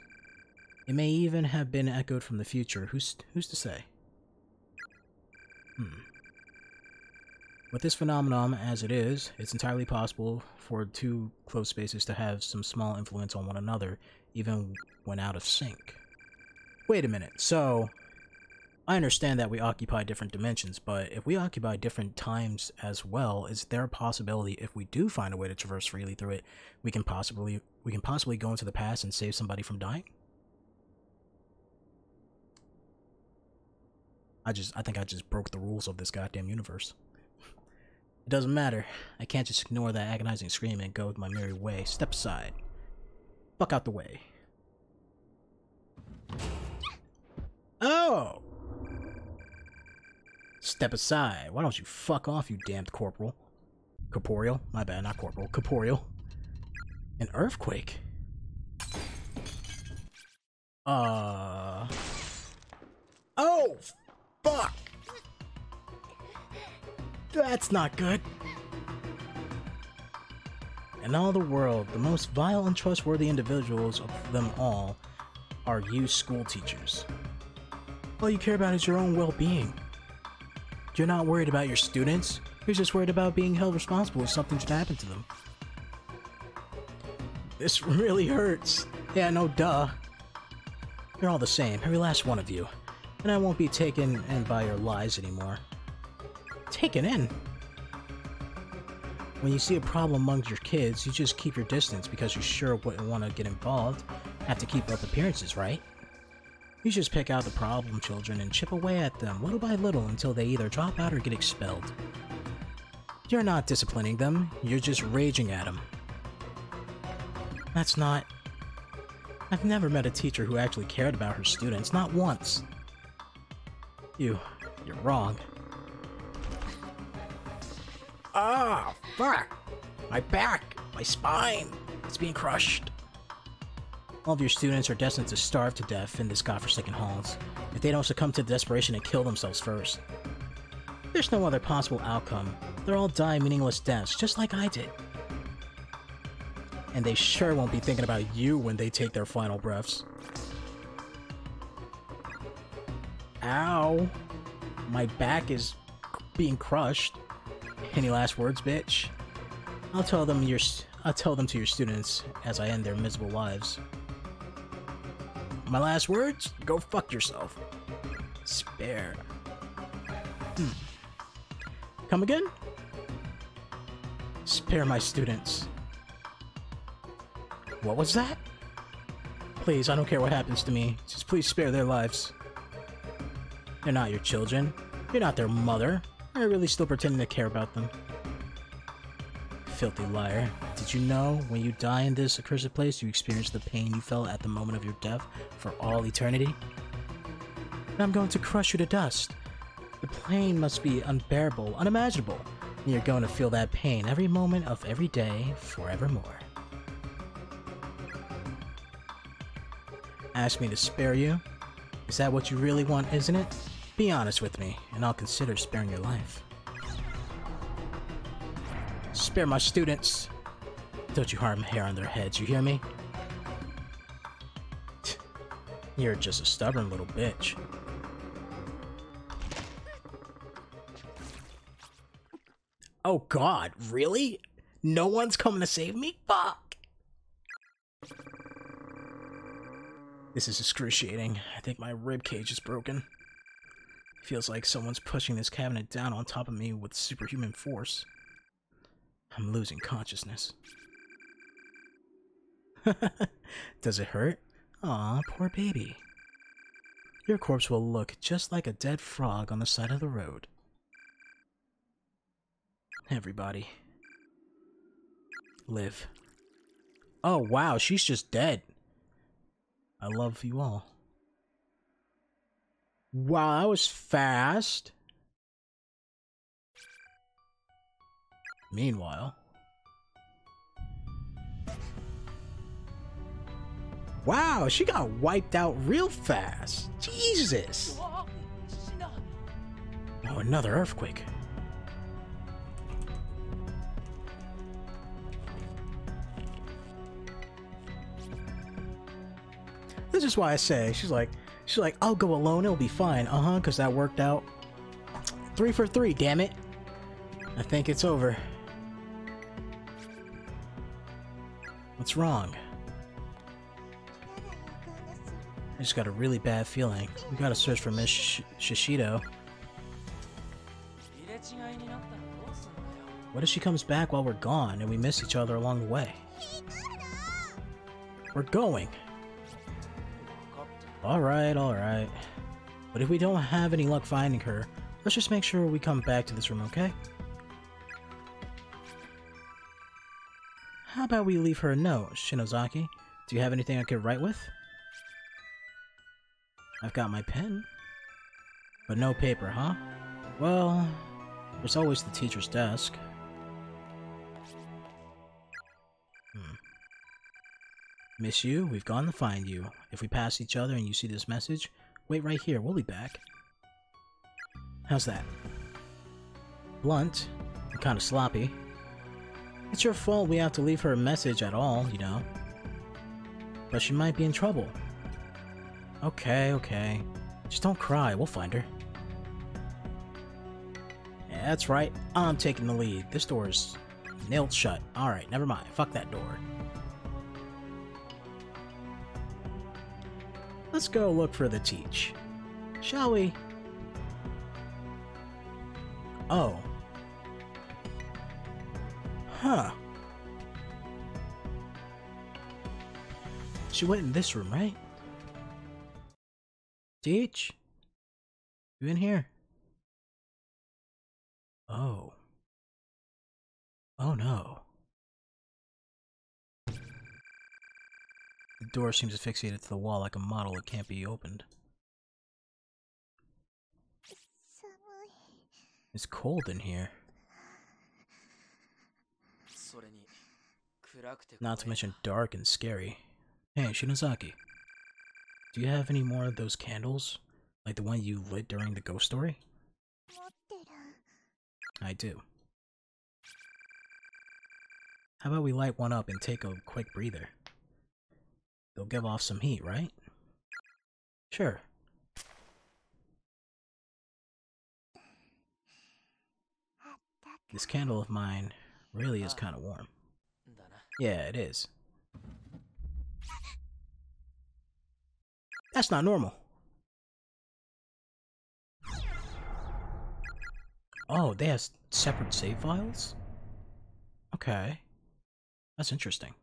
It may even have been echoed from the future. Who's, who's to say? Hmm. With this phenomenon as it is, it's entirely possible for two closed spaces to have some small influence on one another, even when out of sync. Wait a minute, so... I understand that we occupy different dimensions, but if we occupy different times as well, is there a possibility if we do find a way to traverse freely through it, we can possibly we can possibly go into the past and save somebody from dying? I just I think I just broke the rules of this goddamn universe. It doesn't matter. I can't just ignore that agonizing scream and go my merry way. Step aside. Fuck out the way. Oh! Step aside. Why don't you fuck off, you damned corporal? Corporeal? My bad, not corporal. Corporeal. An earthquake? Uh... Oh! Fuck! That's not good. In all the world, the most vile and trustworthy individuals of them all are you school teachers. All you care about is your own well-being. You're not worried about your students. You're just worried about being held responsible if something should happen to them. This really hurts. Yeah, no duh. You're all the same, every last one of you. And I won't be taken in by your lies anymore. Taken in? When you see a problem among your kids, you just keep your distance because you sure wouldn't want to get involved. Have to keep up appearances, right? You just pick out the problem children and chip away at them little by little until they either drop out or get expelled. You're not disciplining them, you're just raging at them. That's not... I've never met a teacher who actually cared about her students, not once. You, you're wrong. Ah, fuck! My back, my spine, it's being crushed. All of your students are destined to starve to death in this godforsaken halls, if they don't succumb to desperation and kill themselves first. There's no other possible outcome. They'll all die meaningless deaths, just like I did. And they sure won't be thinking about you when they take their final breaths. Ow! My back is being crushed. Any last words, bitch? I'll tell them your I'll tell them to your students as I end their miserable lives. My last words? Go fuck yourself. Spare. Hmm. Come again? Spare my students. What was that? Please, I don't care what happens to me. Just please spare their lives. They're not your children. You're not their mother. You're really still pretending to care about them. Filthy liar. Did you know when you die in this accursed place, you experience the pain you felt at the moment of your death for all eternity? And I'm going to crush you to dust. The pain must be unbearable, unimaginable. And you're going to feel that pain every moment of every day, forevermore. Ask me to spare you? Is that what you really want, isn't it? Be honest with me, and I'll consider sparing your life. Spare my students! Don't you harm hair on their heads, you hear me? You're just a stubborn little bitch. Oh god, really? No one's coming to save me? Fuck! This is excruciating. I think my ribcage is broken. Feels like someone's pushing this cabinet down on top of me with superhuman force. I'm losing consciousness. Does it hurt? Aw, poor baby. Your corpse will look just like a dead frog on the side of the road. Everybody. Live. Oh wow, she's just dead. I love you all. Wow, that was fast. Meanwhile. Wow, she got wiped out real fast. Jesus. Oh, another earthquake. This is why I say, she's like, she's like, I'll go alone, it'll be fine. Uh-huh, because that worked out. Three for three, damn it. I think it's over. What's wrong? I just got a really bad feeling. We gotta search for Miss Sh Shishido. What if she comes back while we're gone and we miss each other along the way? We're going. Alright, alright. But if we don't have any luck finding her, let's just make sure we come back to this room, okay? How about we leave her a note, Shinozaki? Do you have anything I could write with? I've got my pen. But no paper, huh? Well, there's always the teacher's desk. Miss you, we've gone to find you. If we pass each other and you see this message, wait right here, we'll be back. How's that? Blunt, and kinda sloppy. It's your fault we have to leave her a message at all, you know. But she might be in trouble. Okay, okay. Just don't cry, we'll find her. Yeah, that's right, I'm taking the lead. This door is nailed shut. Alright, never mind, fuck that door. Let's go look for the teach, shall we? Oh. Huh. She went in this room, right? Teach? You in here? Oh. Oh no. door seems asphyxiated to the wall like a model. It can't be opened. It's cold in here. Not to mention dark and scary. Hey, Shinozaki. Do you have any more of those candles? Like the one you lit during the ghost story? I do. How about we light one up and take a quick breather? They'll give off some heat, right? Sure. This candle of mine really is kind of warm. Yeah, it is. That's not normal. Oh, they have separate save files? Okay. That's interesting.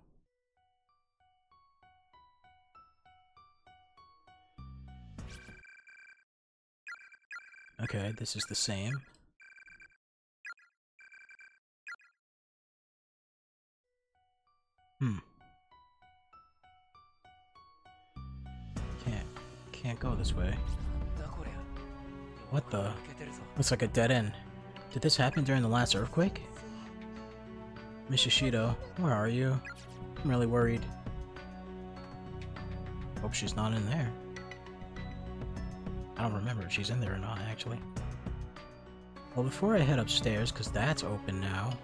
Okay, this is the same. Hmm. Can't... can't go this way. What the? Looks like a dead end. Did this happen during the last earthquake? Miss Shishido, where are you? I'm really worried. Hope she's not in there. I don't remember if she's in there or not, actually. Well, before I head upstairs, because that's open now...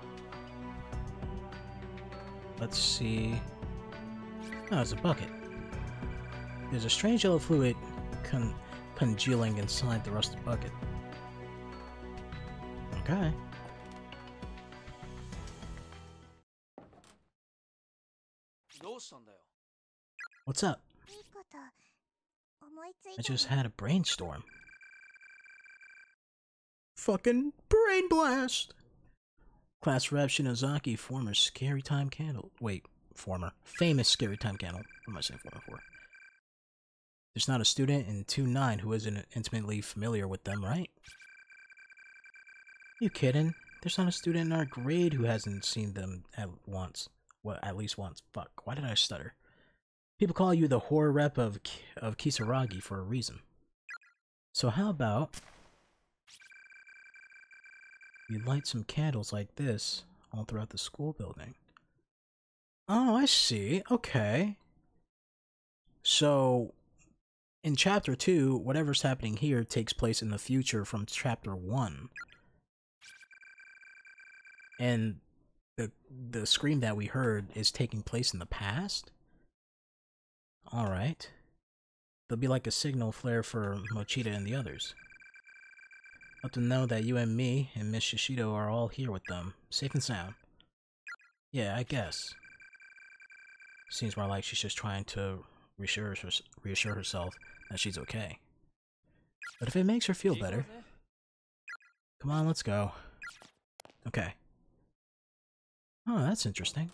Let's see... Oh, it's a bucket. There's a strange yellow fluid con congealing inside the rusted bucket. Okay. What's up? I just had a brainstorm. Fucking brain blast! Class Representative Shinozaki, former Scary Time Candle. Wait, former. Famous Scary Time Candle. What am I saying former for? There's not a student in two nine who isn't intimately familiar with them, right? You kidding? There's not a student in our grade who hasn't seen them at once. Well, at least once. Fuck, why did I stutter? People call you the horror rep of, of Kisaragi for a reason. So how about... you light some candles like this all throughout the school building. Oh, I see. Okay. So, in Chapter two, whatever's happening here takes place in the future from Chapter one. And the, the scream that we heard is taking place in the past? Alright. There'll be like a signal flare for Mochida and the others. Let them know that you and me and Miss Shishido are all here with them, safe and sound. Yeah, I guess. Seems more like she's just trying to reassure, her, reassure herself that she's okay. But if it makes her feel better... Come on, let's go. Okay. Oh, that's interesting.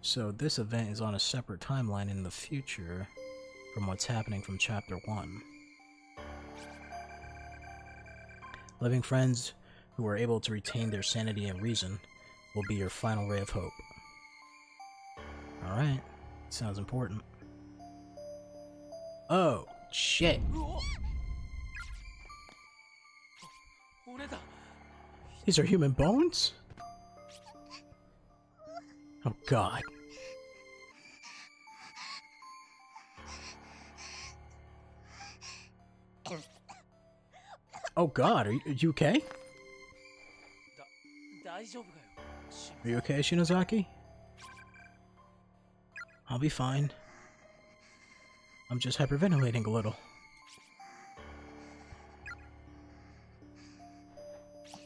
So this event is on a separate timeline in the future from what's happening from Chapter one. Loving friends who are able to retain their sanity and reason will be your final ray of hope. Alright, sounds important. Oh, shit! These are human bones? Oh god. Oh god, are you, are you okay? Are you okay, Shinozaki? I'll be fine. I'm just hyperventilating a little.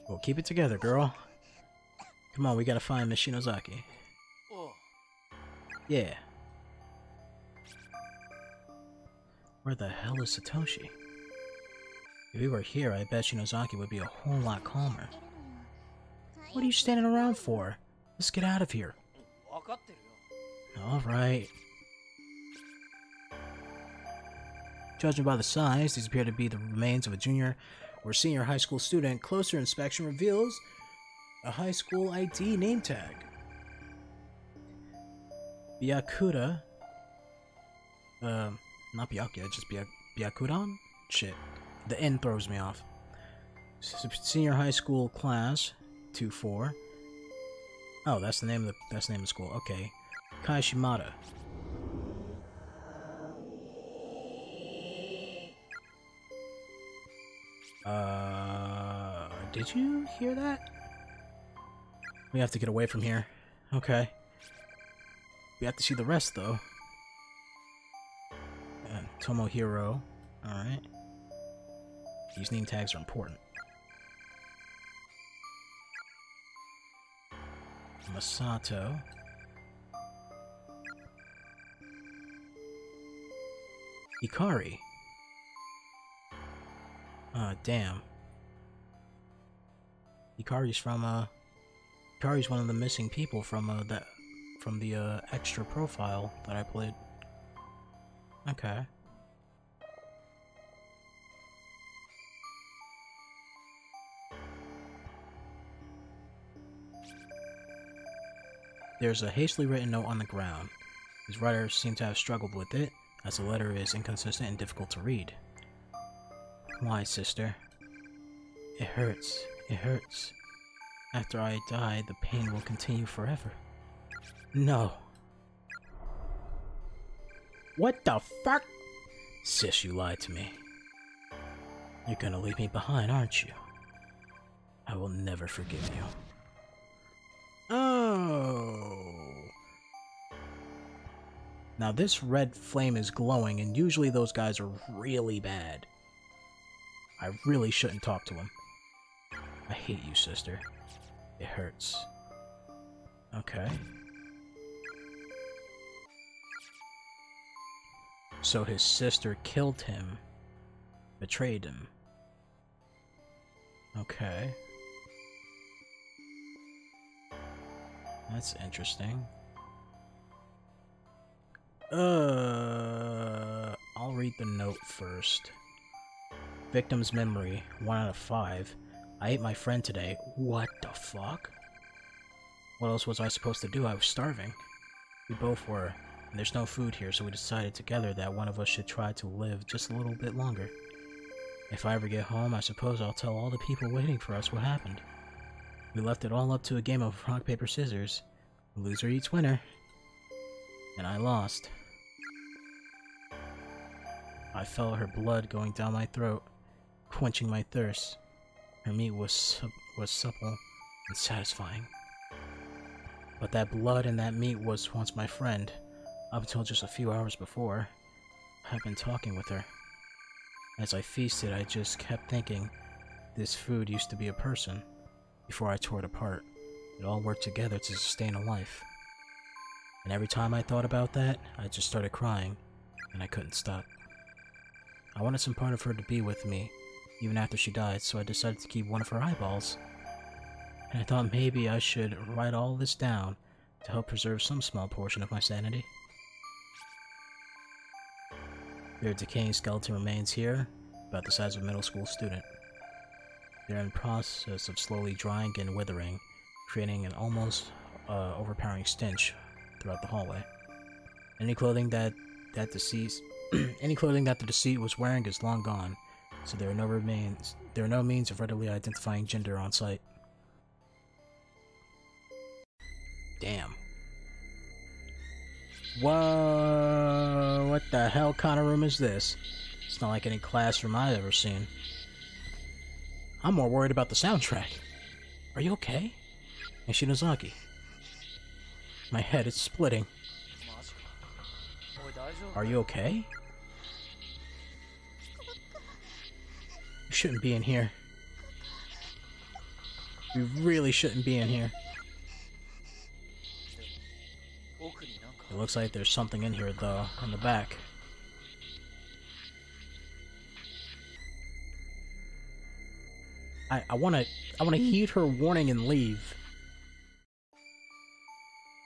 Well, keep it together, girl. Come on, we gotta find Miss Shinozaki. Yeah. Where the hell is Satoshi? If we were here, I bet Shinozaki would be a whole lot calmer. What are you standing around for? Let's get out of here. Alright. Judging by the size, these appear to be the remains of a junior or senior high school student. Closer inspection reveals a high school I D name tag. Byakuda. Um, not Byakuda, just Byak Byakudan? Shit. The N throws me off. Senior high school class, two four. Oh, that's the name of the that's the name of the school. Okay. Kaishimata. Uh, did you hear that? We have to get away from here. Okay. We have to see the rest, though. Uh, Tomohiro. Alright. These name tags are important. Masato. Hikari. Ah, uh, damn. Hikari's from, uh... Hikari's one of the missing people from, uh, that... From the, uh, extra profile that I played. Okay. There's a hastily written note on the ground. These writers seem to have struggled with it, as the letter is inconsistent and difficult to read. Why, sister? It hurts. It hurts. After I die, the pain will continue forever. No. What the fuck? Sis, you lied to me. You're gonna leave me behind, aren't you? I will never forgive you. Oh. Now this red flame is glowing, and usually those guys are really bad. I really shouldn't talk to him. I hate you, sister. It hurts. Okay. So his sister killed him. Betrayed him. Okay. That's interesting. Uh, I'll read the note first. Victim's memory, one out of five. I ate my friend today. What the fuck? What else was I supposed to do? I was starving. We both were, and there's no food here, so we decided together that one of us should try to live just a little bit longer. If I ever get home, I suppose I'll tell all the people waiting for us what happened. We left it all up to a game of rock, paper, scissors. Loser eats winner. And I lost. I felt her blood going down my throat, quenching my thirst. Her meat was su was supple and satisfying. But that blood and that meat was once my friend. Up until just a few hours before, I've been talking with her. As I feasted, I just kept thinking, this food used to be a person. Before I tore it apart, it all worked together to sustain a life. And every time I thought about that, I just started crying, and I couldn't stop. I wanted some part of her to be with me, even after she died, so I decided to keep one of her eyeballs. And I thought maybe I should write all this down to help preserve some small portion of my sanity. Their decaying skeleton remains here, about the size of a middle school student. They're in the process of slowly drying and withering, creating an almost uh, overpowering stench throughout the hallway. Any clothing that that deceased, any clothing that the deceased was wearing is long gone, so there are no remains. There are no means of readily identifying gender on site. Damn. Whoa! What the hell kind of room is this? It's not like any classroom I've ever seen. I'm more worried about the soundtrack. Are you okay? And Shinozaki. My head is splitting. Are you okay? You shouldn't be in here. You really shouldn't be in here. It looks like there's something in here, though, in the back. I, I wanna I wanna heed her warning and leave.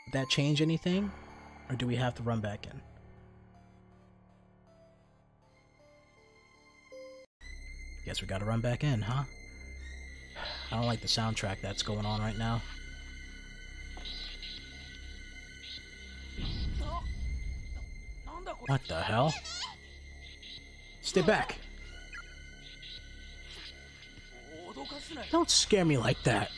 Would that change anything? Or do we have to run back in? Guess we gotta run back in, huh? I don't like the soundtrack that's going on right now. What the hell? Stay back! Don't scare me like that!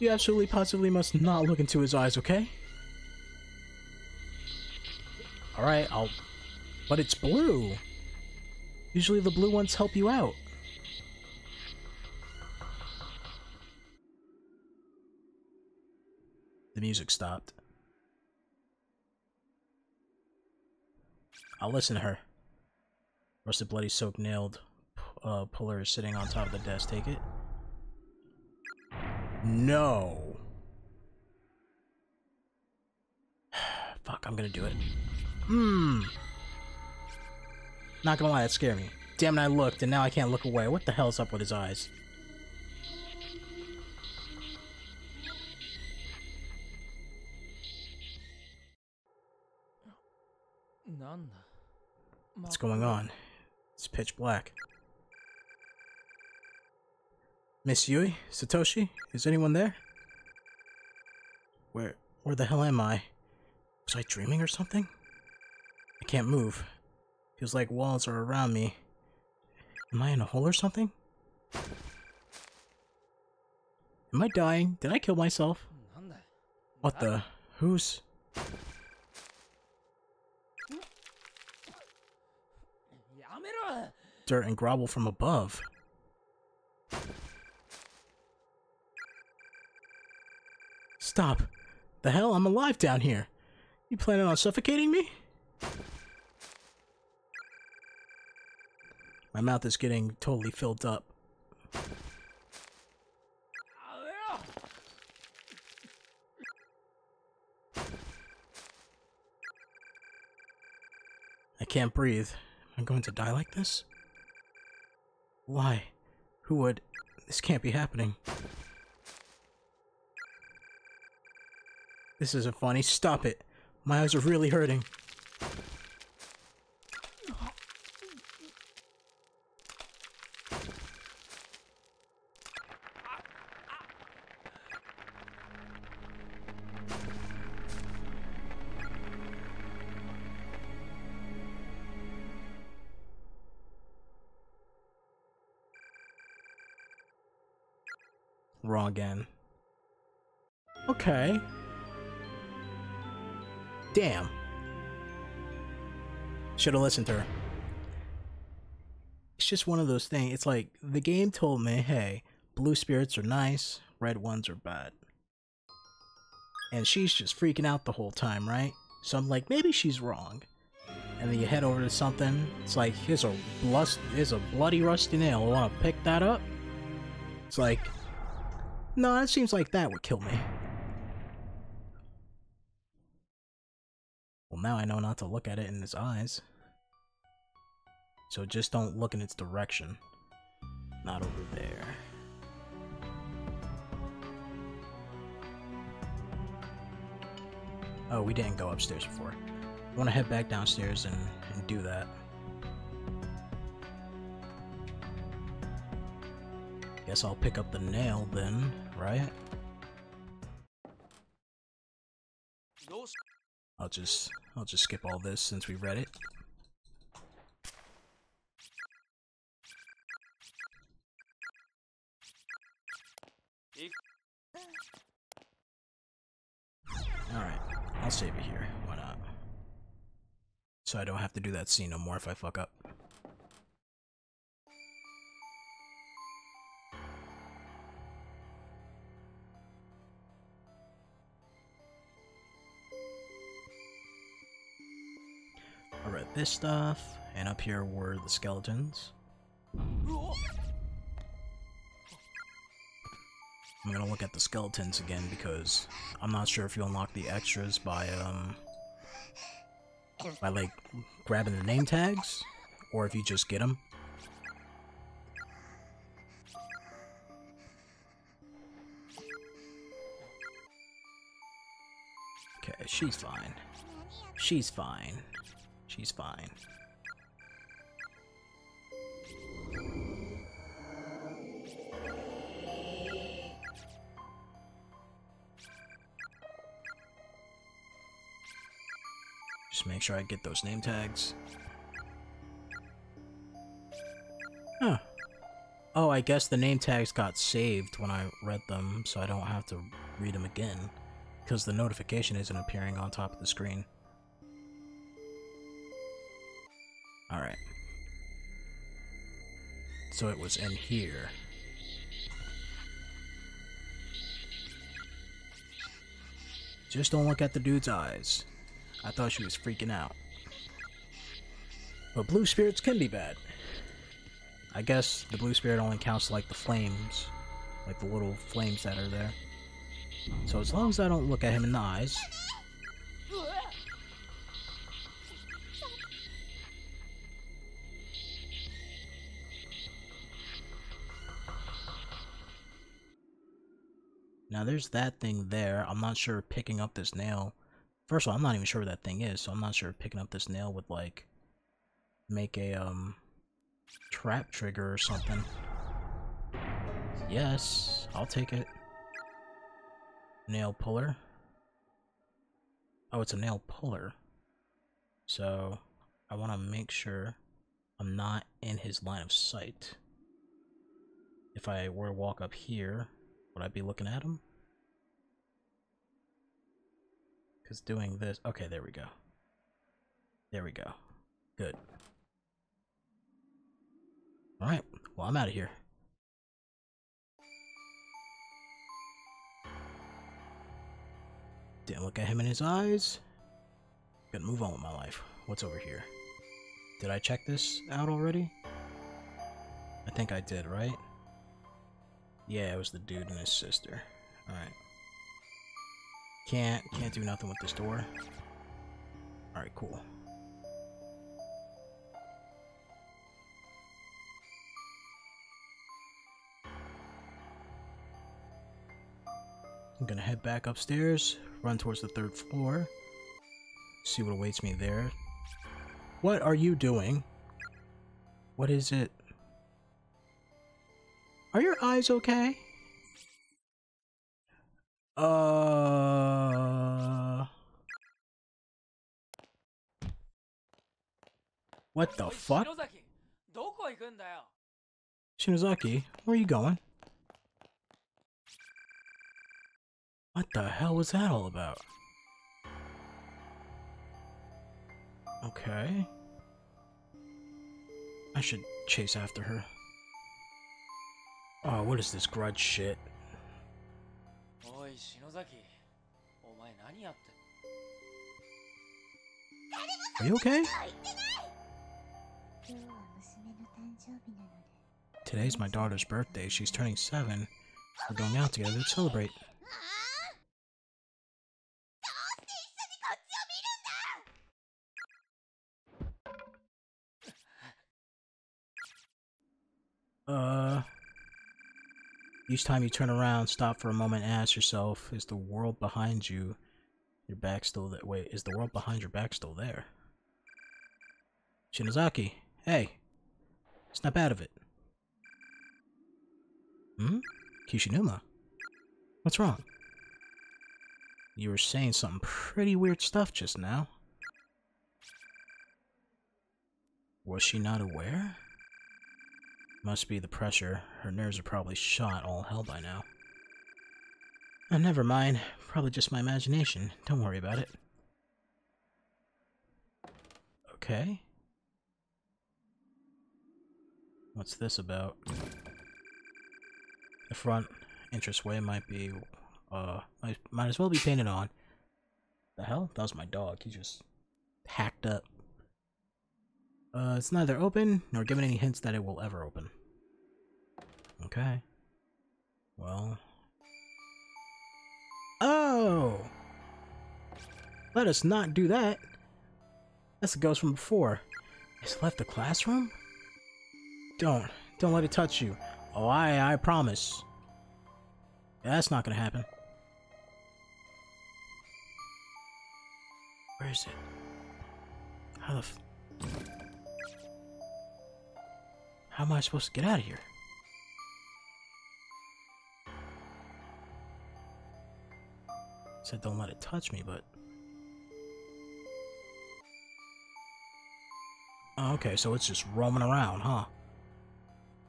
You absolutely positively must not look into his eyes, okay? Alright, I'll... But it's blue! Usually the blue ones help you out. The music stopped. I'll listen to her. Rusted, bloody, soaked, nailed uh, puller is sitting on top of the desk. Take it. No! Fuck, I'm gonna do it. Mmm! Not gonna lie, that scared me. Damn it, I looked, and now I can't look away. What the hell's up with his eyes? What's going on? It's pitch black. Miss Yui? Satoshi? Is anyone there? Where... where the hell am I? Was I dreaming or something? I can't move. Feels like walls are around me. Am I in a hole or something? Am I dying? Did I kill myself? What the... who's... Dirt and grovel from above. Stop! The hell? I'm alive down here! You planning on suffocating me? My mouth is getting totally filled up. I can't breathe. I'm going to die like this? Why? Who would? This can't be happening. This isn't funny. Stop it. My eyes are really hurting. Raw again. Okay. Damn. Should have listened to her. It's just one of those things. It's like, the game told me, hey, blue spirits are nice, red ones are bad. And she's just freaking out the whole time, right? So I'm like, maybe she's wrong. And then you head over to something, it's like, here's a, blust here's a bloody rusty nail, wanna pick that up? It's like... no, it seems like that would kill me. Well, now I know not to look at it in its eyes. So just don't look in its direction. Not over there. Oh, we didn't go upstairs before. I want to head back downstairs and, and do that. Guess I'll pick up the nail then, right? I'll just I'll just skip all this since we read it. Alright, I'll save it here. Why not? So I don't have to do that scene no more if I fuck up. This stuff, and up here were the skeletons. I'm gonna look at the skeletons again because I'm not sure if you unlock the extras by um by like grabbing the name tags or if you just get them. Okay, she's fine. She's fine. She's fine. just make sure I get those name tags. Huh. Oh, I guess the name tags got saved when I read them, so I don't have to read them again, because the notification isn't appearing on top of the screen. Alright. So it was in here. Just don't look at the dude's eyes. I thought she was freaking out. But blue spirits can be bad. I guess the blue spirit only counts like the flames, like the little flames that are there. So as long as I don't look at him in the eyes... Now there's that thing there. I'm not sure picking up this nail... First of all, I'm not even sure what that thing is, so I'm not sure picking up this nail would, like, make a, um... trap trigger or something. Yes, I'll take it. Nail puller. Oh, it's a nail puller. So I want to make sure I'm not in his line of sight. If I were to walk up here, would I be looking at him? Because doing this... Okay, there we go. There we go. Good. Alright, well, I'm out of here. Didn't look at him in his eyes. Gonna move on with my life. What's over here? Did I check this out already? I think I did, right? Yeah, it was the dude and his sister. Alright. Can't, can't do nothing with this door. Alright, cool. I'm gonna head back upstairs, run towards the third floor, see what awaits me there. What are you doing? What is it? Are your eyes okay? Uh... What the fuck? Shinozaki, where are you going? What the hell was that all about? Okay. I should chase after her. Oh, what is this grudge shit? Are you okay? Today's my daughter's birthday. She's turning seven. We're going out together to celebrate. Uh, each time you turn around, stop for a moment and ask yourself, is the world behind you, your back still that way? Is the world behind your back still there? Shinozaki, hey, snap out of it. Hmm? Kishinuma? What's wrong? You were saying some pretty weird stuff just now. Was she not aware? Must be the pressure. Her nerves are probably shot all hell by now. Oh, never mind. Probably just my imagination. Don't worry about it. Okay. What's this about? The front entranceway might be, uh, might, might as well be painted on. The hell? That was my dog. He just hacked up. Uh, it's neither open, nor given any hints that it will ever open. Okay. Well... Oh! Let us not do that! That's the ghost from before. It's left the classroom? Don't. Don't let it touch you. Oh, I, I promise. Yeah, that's not gonna happen. Where is it? How the f... How am I supposed to get out of here? Said don't let it touch me, but... Okay, so it's just roaming around, huh?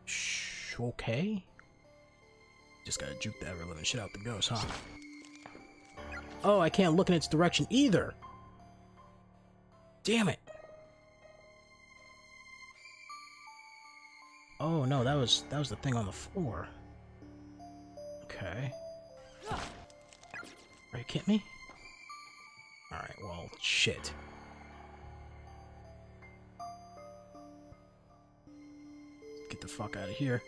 Shh, okay. Just gotta juke the ever-living shit out the ghost, huh? Oh, I can't look in its direction either! Damn it! Oh no, that was that was the thing on the floor. Okay. Are you kidding me? Alright, well, shit. Get the fuck out of here.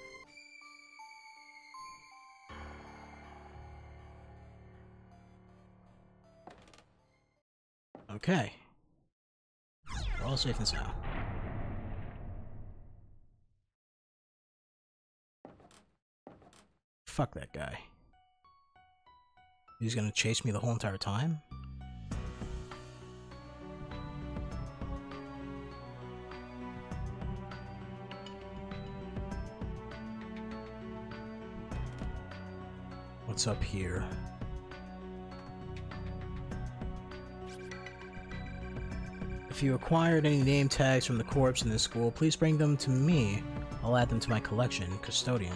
Okay. We're all safe and sound. Fuck that guy. He's gonna chase me the whole entire time? What's up here? If you acquired any name tags from the corpse in this school, please bring them to me. I'll add them to my collection. Custodian.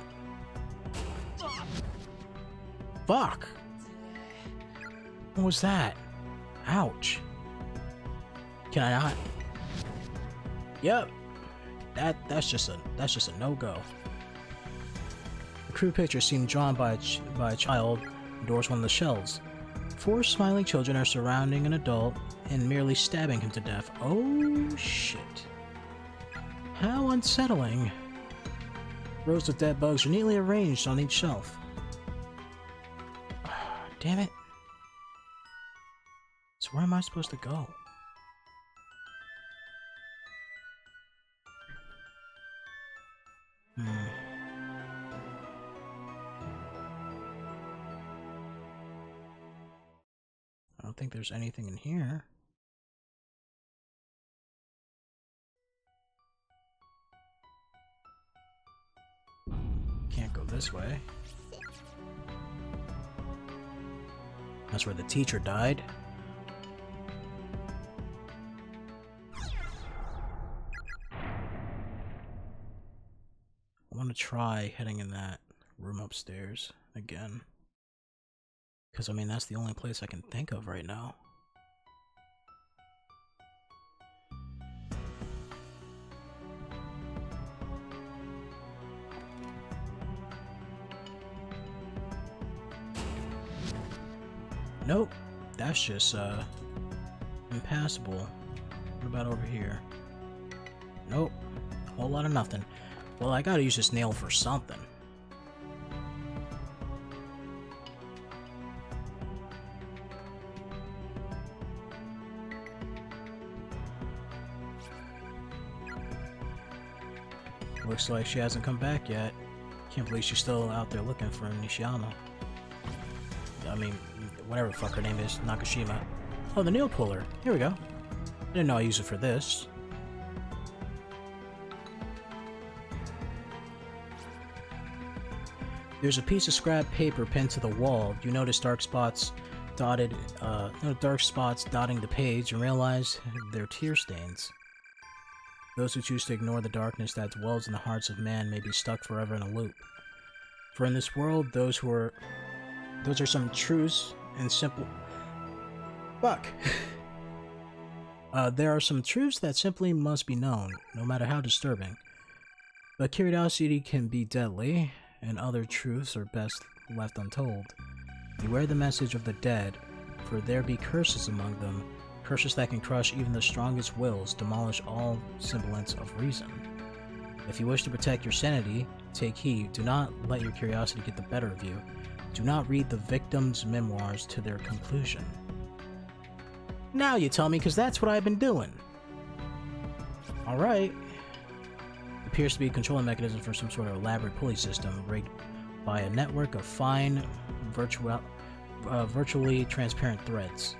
Fuck! What was that? Ouch. Can I not? Yep. That that's just a that's just a no-go. The crew picture seemed drawn by a ch by a child adorns one of the shells. Four smiling children are surrounding an adult and merely stabbing him to death. Oh, shit. How unsettling. Rows of dead bugs are neatly arranged on each shelf. Damn it. So where am I supposed to go? Hmm. I don't think there's anything in here. Can't go this way. That's where the teacher died. I want to try heading in that room upstairs again. Because, I mean, that's the only place I can think of right now. Nope, that's just, uh, impassable. What about over here? Nope, a whole lot of nothing. Well, I gotta use this nail for something. Looks like she hasn't come back yet. Can't believe she's still out there looking for Nishiyama. I mean, whatever the fuck her name is, Nakashima. Oh, the nail puller. Here we go. I didn't know I used it for this. There's a piece of scrap paper pinned to the wall. You notice dark spots dotted, uh, no dark spots dotting the page, and realize they're tear stains. Those who choose to ignore the darkness that dwells in the hearts of man may be stuck forever in a loop. For in this world, those who are Those are some truths and simple... Fuck! uh, there are some truths that simply must be known, no matter how disturbing. But curiosity can be deadly, and other truths are best left untold. Beware the message of the dead, for there be curses among them, curses that can crush even the strongest wills, demolish all semblance of reason. If you wish to protect your sanity, take heed. Do not let your curiosity get the better of you. Do not read the victim's memoirs to their conclusion. Now you tell me, because that's what I've been doing. Alright. Appears to be a controlling mechanism for some sort of elaborate pulley system rigged by a network of fine, virtual, uh, virtually transparent threads.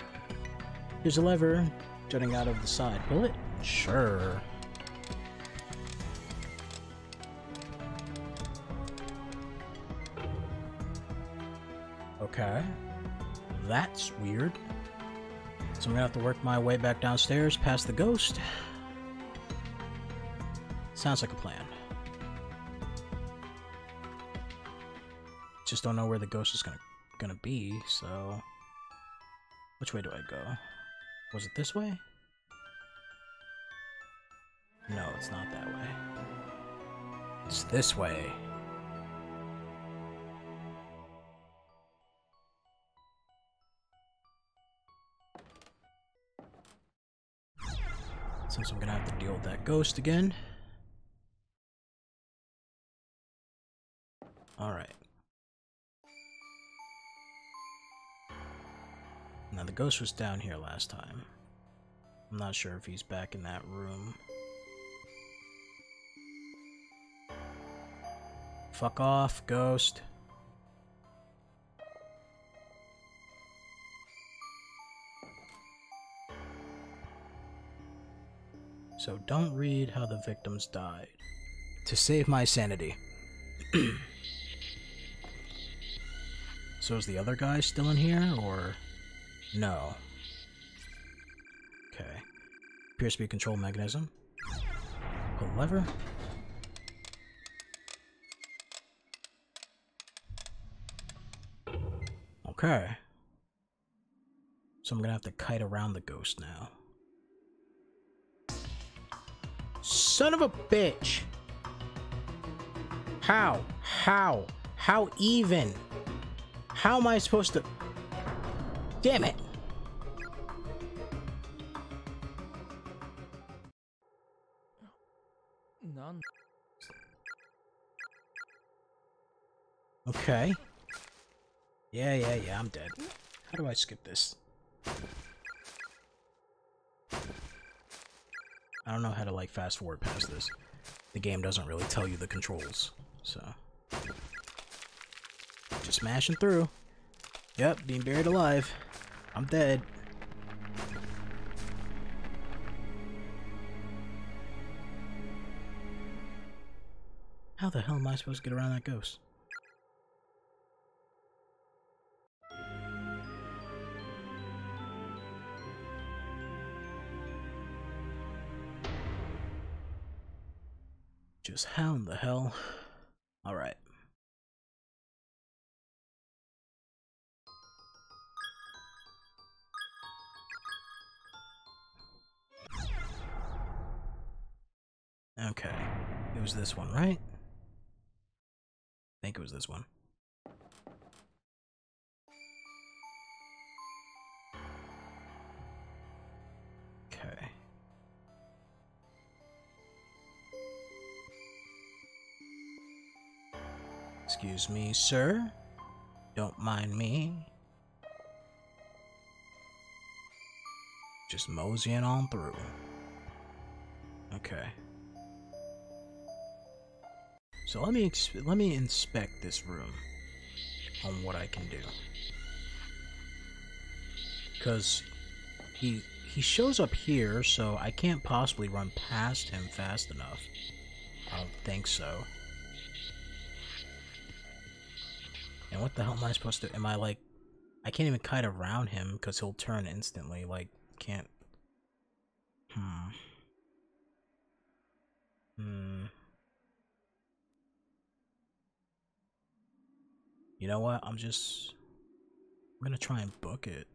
Here's a lever jutting out of the side. Will it? Sure. Okay, that's weird. So I'm gonna have to work my way back downstairs past the ghost. Sounds like a plan. Just don't know where the ghost is gonna gonna be, so... Which way do I go? Was it this way? No, it's not that way. It's this way. Since I'm gonna have to deal with that ghost again. Alright. Now the ghost was down here last time. I'm not sure if he's back in that room. Fuck off, ghost. So don't read how the victims died. To save my sanity. So is the other guy still in here, or... No. Okay. Appears to be a control mechanism. Pull the lever. Okay. So I'm gonna have to kite around the ghost now. Son of a bitch! How? How? How even? How am I supposed to... Damn it! None. Okay. Yeah, yeah, yeah, I'm dead. How do I skip this? I don't know how to, like, fast forward past this. The game doesn't really tell you the controls, so... Just smashing through. Yep, being buried alive. I'm dead. How the hell am I supposed to get around that ghost? Just how in the hell? Alright. Okay. It was this one, right? I think it was this one. Okay. Excuse me, sir. Don't mind me. Just moseying on through. Okay. So let me ex let me inspect this room on what I can do. Cause he he shows up here, so I can't possibly run past him fast enough. I don't think so. And what the hell am I supposed to- am I like- I can't even kite around him, because he'll turn instantly, like, can't- Hmm. Hmm. You know what, I'm just- I'm gonna try and book it,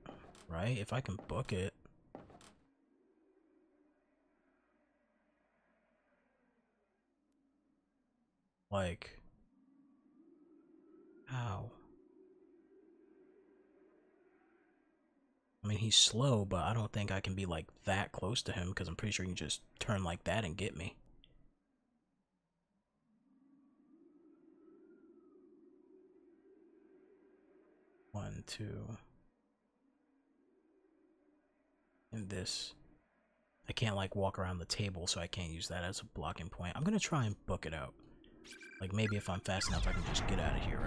right? If I can book it. Like... Ow. I mean, he's slow, but I don't think I can be, like, that close to him, because I'm pretty sure he can just turn like that and get me. One, two... And this. I can't, like, walk around the table, so I can't use that as a blocking point. I'm gonna try and book it out. Like, maybe if I'm fast enough, I can just get out of here,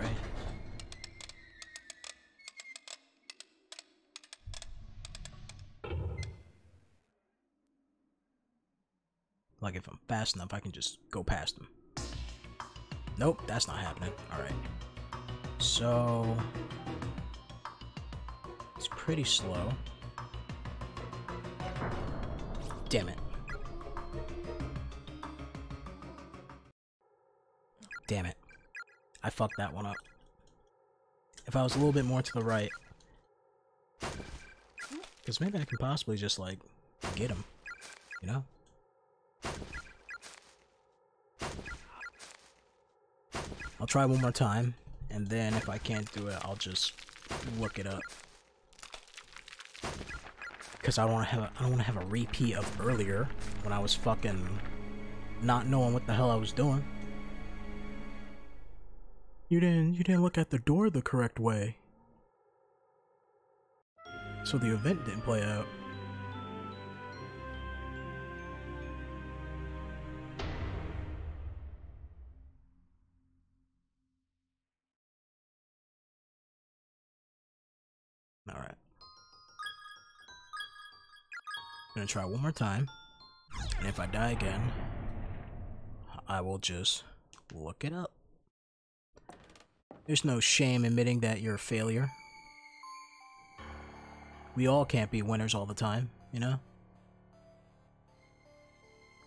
right? Like, if I'm fast enough, I can just go past him. Nope, that's not happening. Alright. So... It's pretty slow. Damn it. Damn it. I fucked that one up. If I was a little bit more to the right. Because maybe I can possibly just, like, get him. You know? I'll try one more time, and then if I can't do it, I'll just look it up. Because I don't want to have a, I don't want to have a repeat of earlier when I was fucking not knowing what the hell I was doing. You didn't you didn't look at the door the correct way, so the event didn't play out. Gonna try one more time, and if I die again, I will just look it up. There's no shame admitting that you're a failure. We all can't be winners all the time, you know?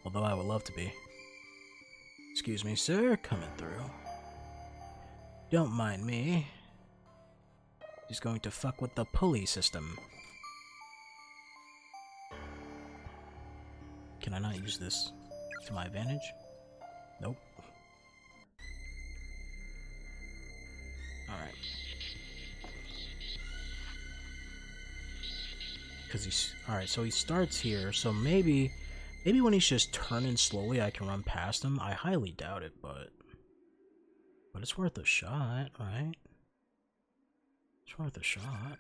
Although I would love to be. Excuse me, sir, coming through. Don't mind me. Just going to fuck with the pulley system. Can I not use this to my advantage? Nope. Alright. Cause he's alright, so he starts here, so maybe maybe when he's just turning slowly I can run past him. I highly doubt it, but But it's worth a shot, right? It's worth a shot.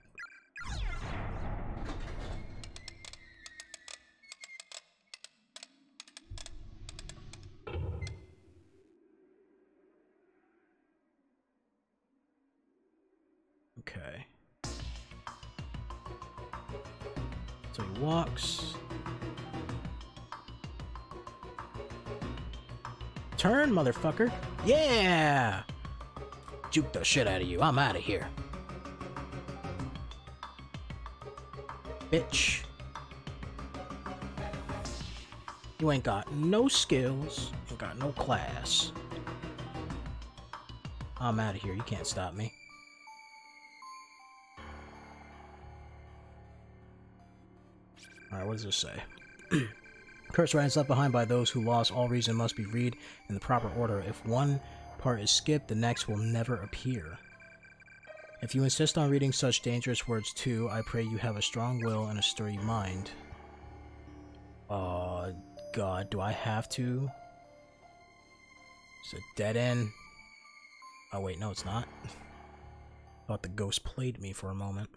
Okay. So he walks. Turn, motherfucker. Yeah! Juke the shit out of you. I'm out of here. Bitch. You ain't got no skills. Ain't got no class. I'm out of here. You can't stop me. Alright, what does this say? Curse writings left behind by those who lost all reason must be read in the proper order. If one part is skipped, the next will never appear. If you insist on reading such dangerous words too, I pray you have a strong will and a sturdy mind. Aw, uh, God, do I have to? It's a dead end. Oh wait, no it's not. Thought the ghost played me for a moment.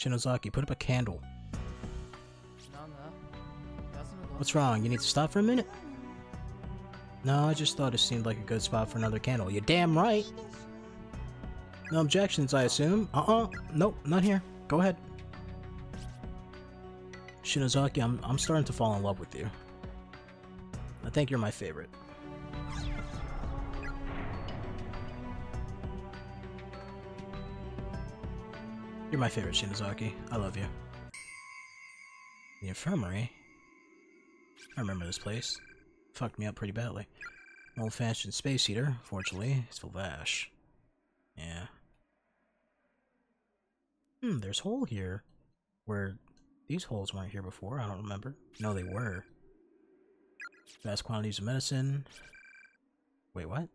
Shinozaki, put up a candle. What's wrong? You need to stop for a minute? No, I just thought it seemed like a good spot for another candle. You're damn right! No objections, I assume? Uh-uh. Nope, not here. Go ahead. Shinozaki, I'm, I'm starting to fall in love with you. I think you're my favorite. You're my favorite, Shinozaki. I love you. The infirmary? I remember this place. Fucked me up pretty badly. An old-fashioned space heater, fortunately. It's full of ash. Yeah. Hmm, there's a hole here. Where these holes weren't here before, I don't remember. No, they were. Vast quantities of medicine. Wait, what?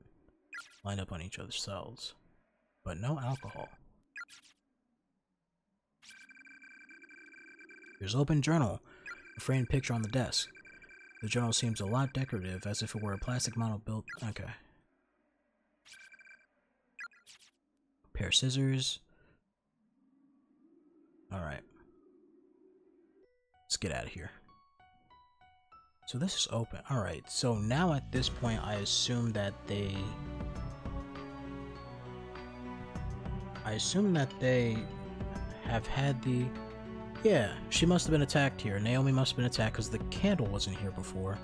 Lined up on each other's cells. But no alcohol. There's an open journal, a framed picture on the desk. The journal seems a lot decorative, as if it were a plastic model built... Okay. A pair of scissors. Alright. Let's get out of here. So this is open. Alright, so now at this point, I assume that they... I assume that they have had the... Yeah, she must have been attacked here. Naomi must have been attacked because the candle wasn't here before.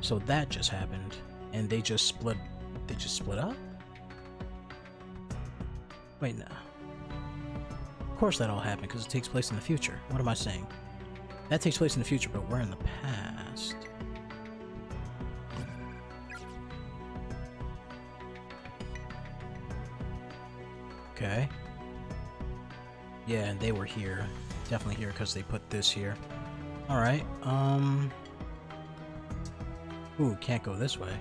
So that just happened. And they just split... They just split up? Wait, no. Nah. Of course that all happened because it takes place in the future. What am I saying? That takes place in the future, but we're in the past. Okay. Yeah, and they were here. Definitely here because they put this here. Alright, um... ooh, can't go this way.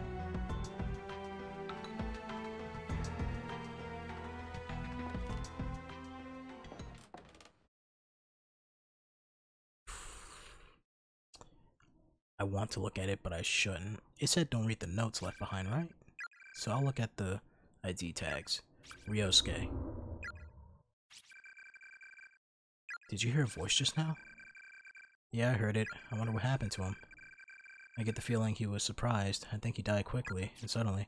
I want to look at it, but I shouldn't. It said don't read the notes left behind, right? So I'll look at the I D tags. Ryosuke. Did you hear a voice just now? Yeah, I heard it. I wonder what happened to him. I get the feeling he was surprised. I think he died quickly and suddenly.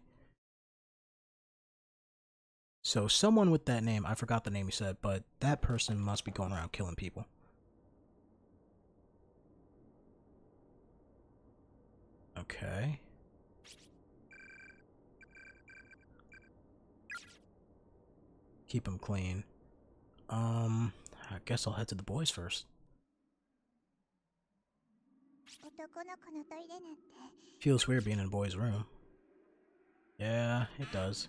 So someone with that name, I forgot the name he said, but that person must be going around killing people. Okay. Keep him clean. Um, I guess I'll head to the boys first. Feels weird being in a boy's room. Yeah, it does.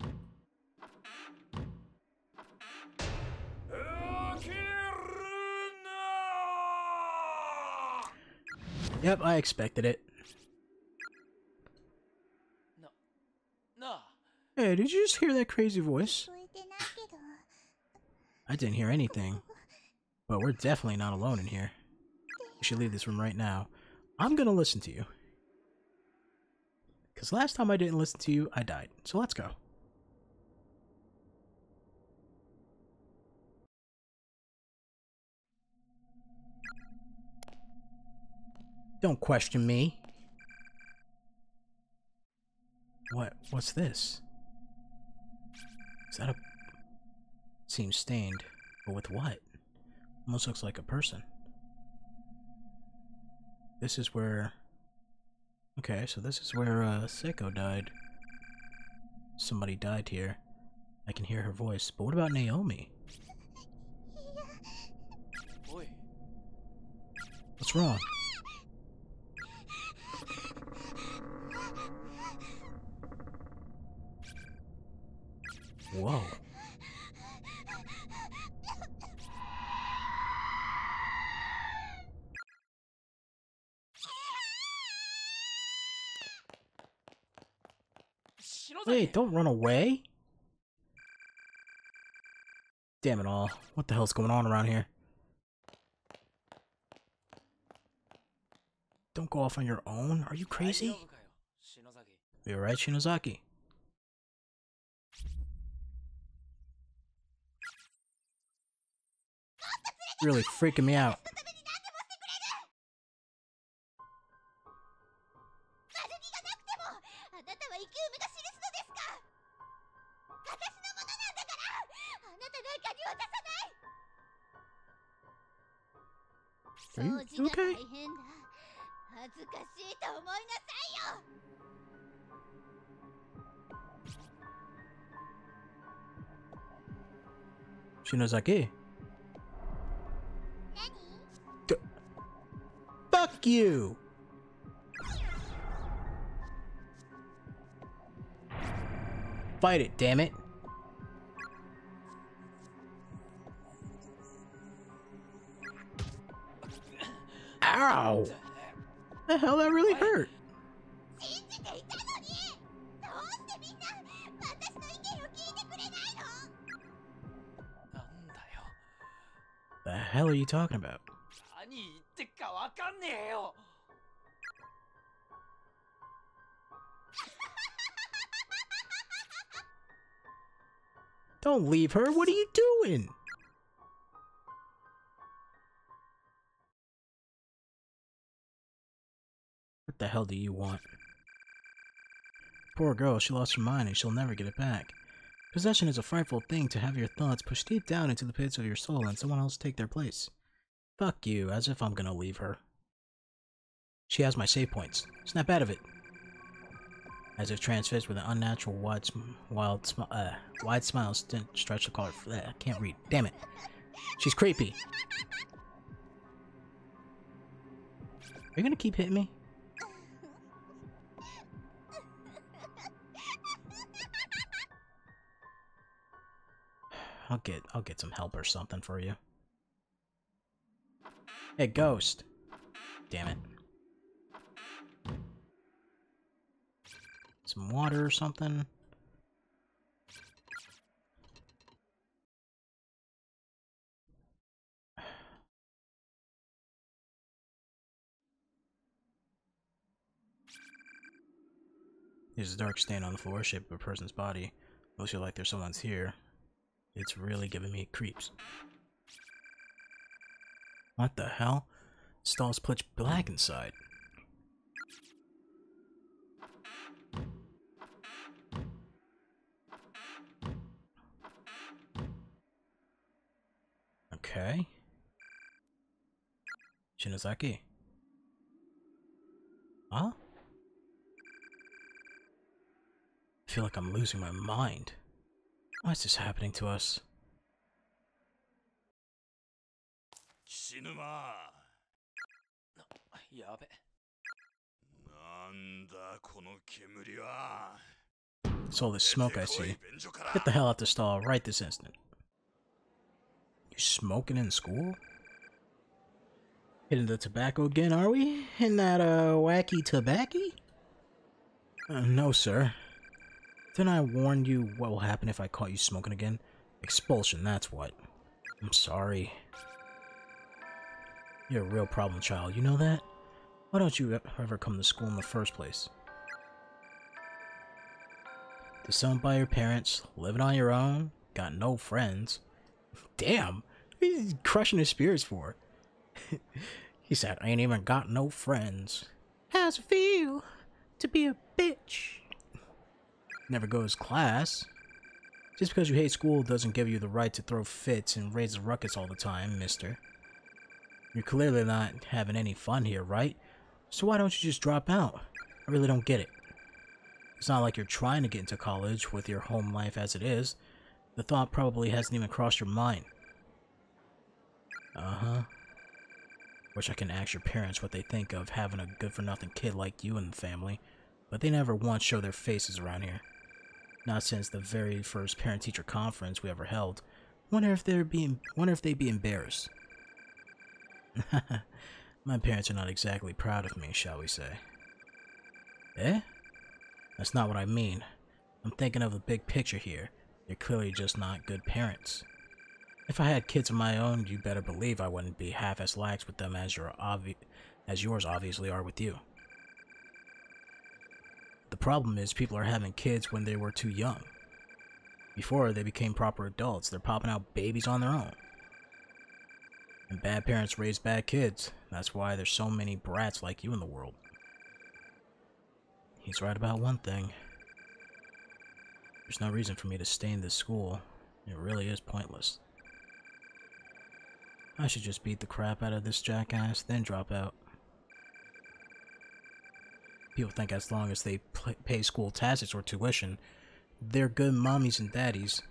Yep, I expected it. No. No. Hey, did you just hear that crazy voice? I didn't hear anything. But we're definitely not alone in here. We should leave this room right now. I'm gonna listen to you. Because last time I didn't listen to you, I died. So let's go. Don't question me. What? What's this? Is that a... seems stained. But with what? Almost looks like a person. This is where... okay, so this is where uh, Seiko died. Somebody died here. I can hear her voice, but what about Naomi? Boy. What's wrong? Whoa. Wait, don't run away! Damn it all. What the hell's going on around here? Don't go off on your own? Are you crazy? You're right, Shinozaki. Really freaking me out. Are you okay? Shinozaki. G Fuck you! Fight it, damn it! Ow! The hell, that really hurt! The hell are you talking about? Don't leave her, what are you doing? What the hell do you want? Poor girl, she lost her mind and she'll never get it back. Possession is a frightful thing, to have your thoughts pushed deep down into the pits of your soul and someone else take their place. Fuck you, as if I'm gonna leave her. She has my save points. Snap out of it. As if transfixed with an unnatural wide, sm wild sm uh, wide smile, stint stretched the collar. I can't read. Damn it. She's creepy. Are you gonna keep hitting me? I'll get I'll get some help or something for you. Hey, ghost! Damn it. Some water or something. There's a dark stain on the floor, shape of a person's body. Looks like there's someone's here. It's really giving me creeps. What the hell? The stall's pitch black inside. Okay. Shinozaki. Huh? I feel like I'm losing my mind. Why is this happening to us? Kishinuma. Yabe. Nanda kono kemuri wa. It's all this smoke I see. Get the hell out the stall right this instant. You smoking in school? Hitting the tobacco again, are we? Hitting that uh wacky tobacco? Uh, no, sir. Didn't I warn you what will happen if I caught you smoking again? Expulsion, that's what. I'm sorry. You're a real problem child, you know that? Why don't you ever come to school in the first place? Disowned by your parents, living on your own, got no friends. Damn! He's crushing his spirits for it. He said, I ain't even got no friends. How's it feel to be a bitch? Never goes to class. Just because you hate school doesn't give you the right to throw fits and raise ruckus all the time, mister. You're clearly not having any fun here, right? So why don't you just drop out? I really don't get it. It's not like you're trying to get into college with your home life as it is. The thought probably hasn't even crossed your mind. Uh-huh. Wish I can ask your parents what they think of having a good-for-nothing kid like you in the family, but they never once show their faces around here. Not since the very first parent-teacher conference we ever held. Wonder if they're being, wonder if they'd be embarrassed. My parents are not exactly proud of me, shall we say? Eh? That's not what I mean. I'm thinking of the big picture here. They're clearly just not good parents. If I had kids of my own, you better believe I wouldn't be half as lax with them as your obvi- as yours obviously are with you. The problem is people are having kids when they were too young. Before they became proper adults, they're popping out babies on their own. And bad parents raise bad kids. That's why there's so many brats like you in the world. He's right about one thing. There's no reason for me to stay in this school. It really is pointless. I should just beat the crap out of this jackass, then drop out. People think as long as they pay school taxes or tuition, they're good mommies and daddies.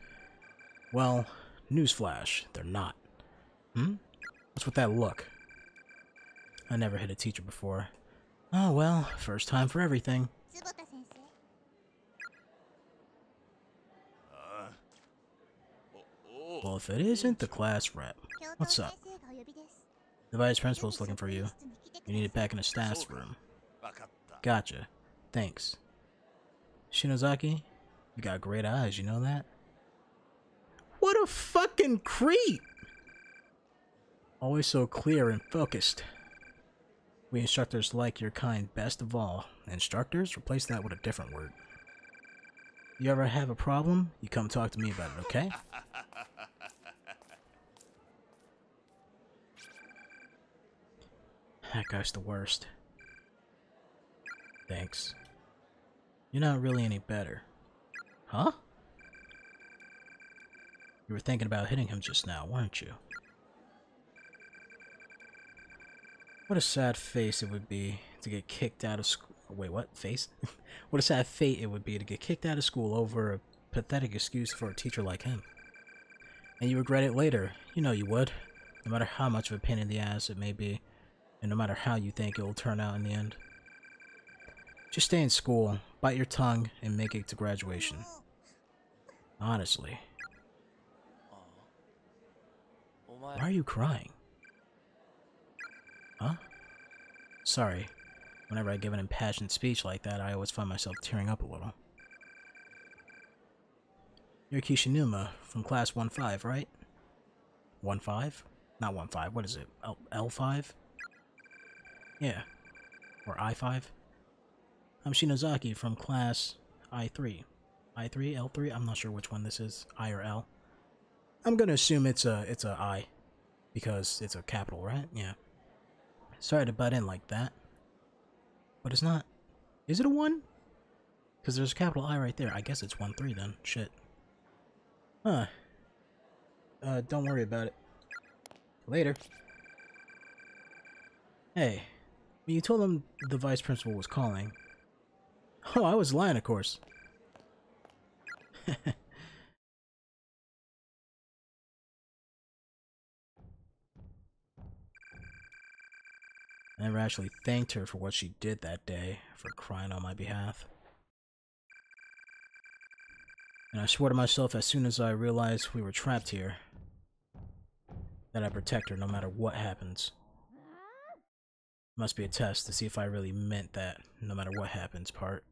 Well, newsflash, they're not. Hmm? What's with that look? I never hit a teacher before. Oh well, first time for everything. Well, if it isn't the class rep. What's up? The vice principal's looking for you. You need it back in the staff's room. Gotcha. Thanks. Shinozaki, you got great eyes, you know that? What a fucking creep! Always so clear and focused. We instructors like your kind best of all. Instructors? Replace that with a different word. You ever have a problem? You come talk to me about it, okay? That guy's the worst. Thanks. You're not really any better. Huh? You were thinking about hitting him just now, weren't you? What a sad face it would be to get kicked out of school. Wait, what? Face? What a sad fate it would be to get kicked out of school over a pathetic excuse for a teacher like him. And you regret it later. You know you would. No matter how much of a pain in the ass it may be. and no matter how you think it will turn out in the end. Just stay in school, bite your tongue, and make it to graduation. Honestly. Why are you crying? Huh? Sorry. Whenever I give an impassioned speech like that, I always find myself tearing up a little. You're Kishinuma, from class one five, right? one five? Not one five, what is it? L five? Yeah. Or I five? I'm Shinozaki, from class I three. I three? L three? I'm not sure which one this is. I or L. I'm gonna assume it's a, it's a I. Because it's a capital, right? Yeah. Sorry to butt in like that. But it's not... Is it a one? Because there's a capital I right there. I guess it's one three then. Shit. Huh. Uh, don't worry about it. Later. Hey. When you told them the vice principal was calling... Oh, I was lying, of course. I never actually thanked her for what she did that day, for crying on my behalf. And I swore to myself as soon as I realized we were trapped here, that I'd protect her no matter what happens. Must be a test to see if I really meant that no matter what happens part.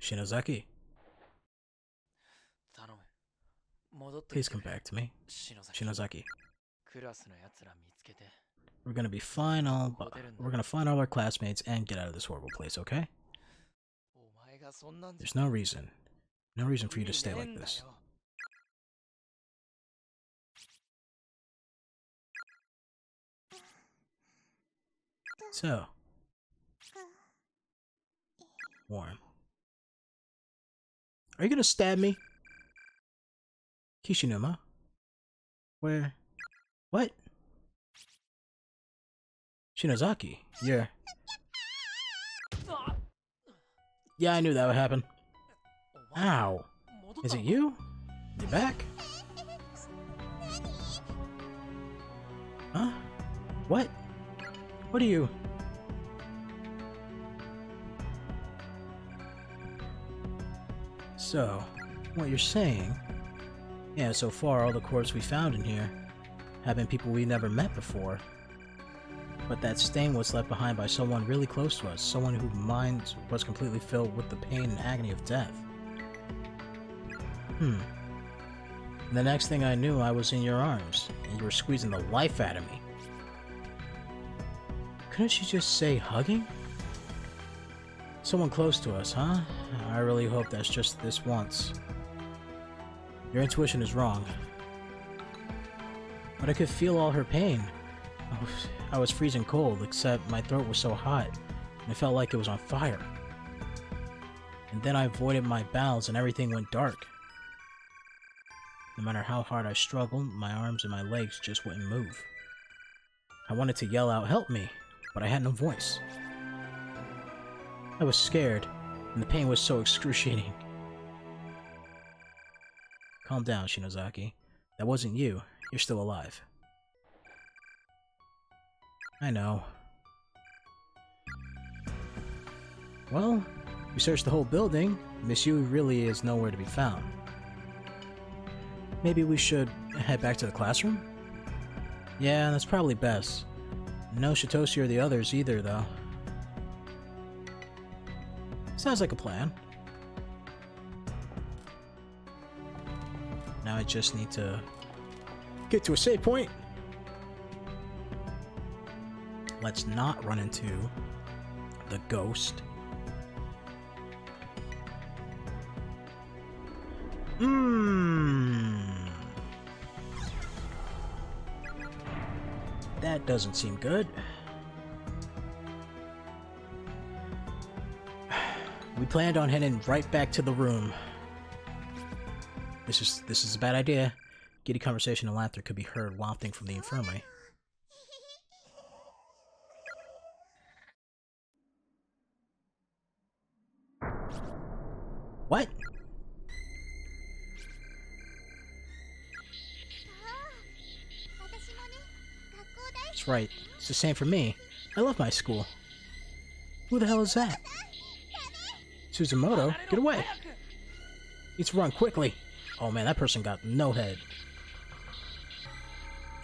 Shinozaki. Please come back to me. Shinozaki. We're gonna be fine all but we're gonna find all our classmates and get out of this horrible place, okay? There's no reason. No reason for you to stay like this. So warm. Are you gonna stab me? Kishinuma? Where? What? Shinozaki? Yeah. Yeah, I knew that would happen. Ow! Is it you? You're back? Huh? What? What are you? So, what you're saying... Yeah, so far all the corpses we found in here have been people we never met before. But that stain was left behind by someone really close to us, someone whose mind was completely filled with the pain and agony of death. Hmm. And the next thing I knew, I was in your arms, and you were squeezing the life out of me. Couldn't you just say hugging? Someone close to us, huh? I really hope that's just this once. Your intuition is wrong. But I could feel all her pain. I was, I was freezing cold, except my throat was so hot, and it felt like it was on fire. And then I voided my bowels and everything went dark. No matter how hard I struggled, my arms and my legs just wouldn't move. I wanted to yell out, "Help me!" but I had no voice. I was scared, and the pain was so excruciating. Calm down, Shinozaki. That wasn't you. You're still alive. I know. Well, we searched the whole building. Miss Yui really is nowhere to be found. Maybe we should head back to the classroom? Yeah, that's probably best. No Satoshi or the others either, though. Sounds like a plan. Now I just need to get to a save point. Let's not run into the ghost. Mmm. That doesn't seem good. We planned on heading right back to the room. This is this is a bad idea. Giddy conversation and laughter could be heard wafting from the infirmary. What? That's right. It's the same for me. I love my school. Who the hell is that? Suzumoto, get away! Let's run quickly! Oh man, that person got no head.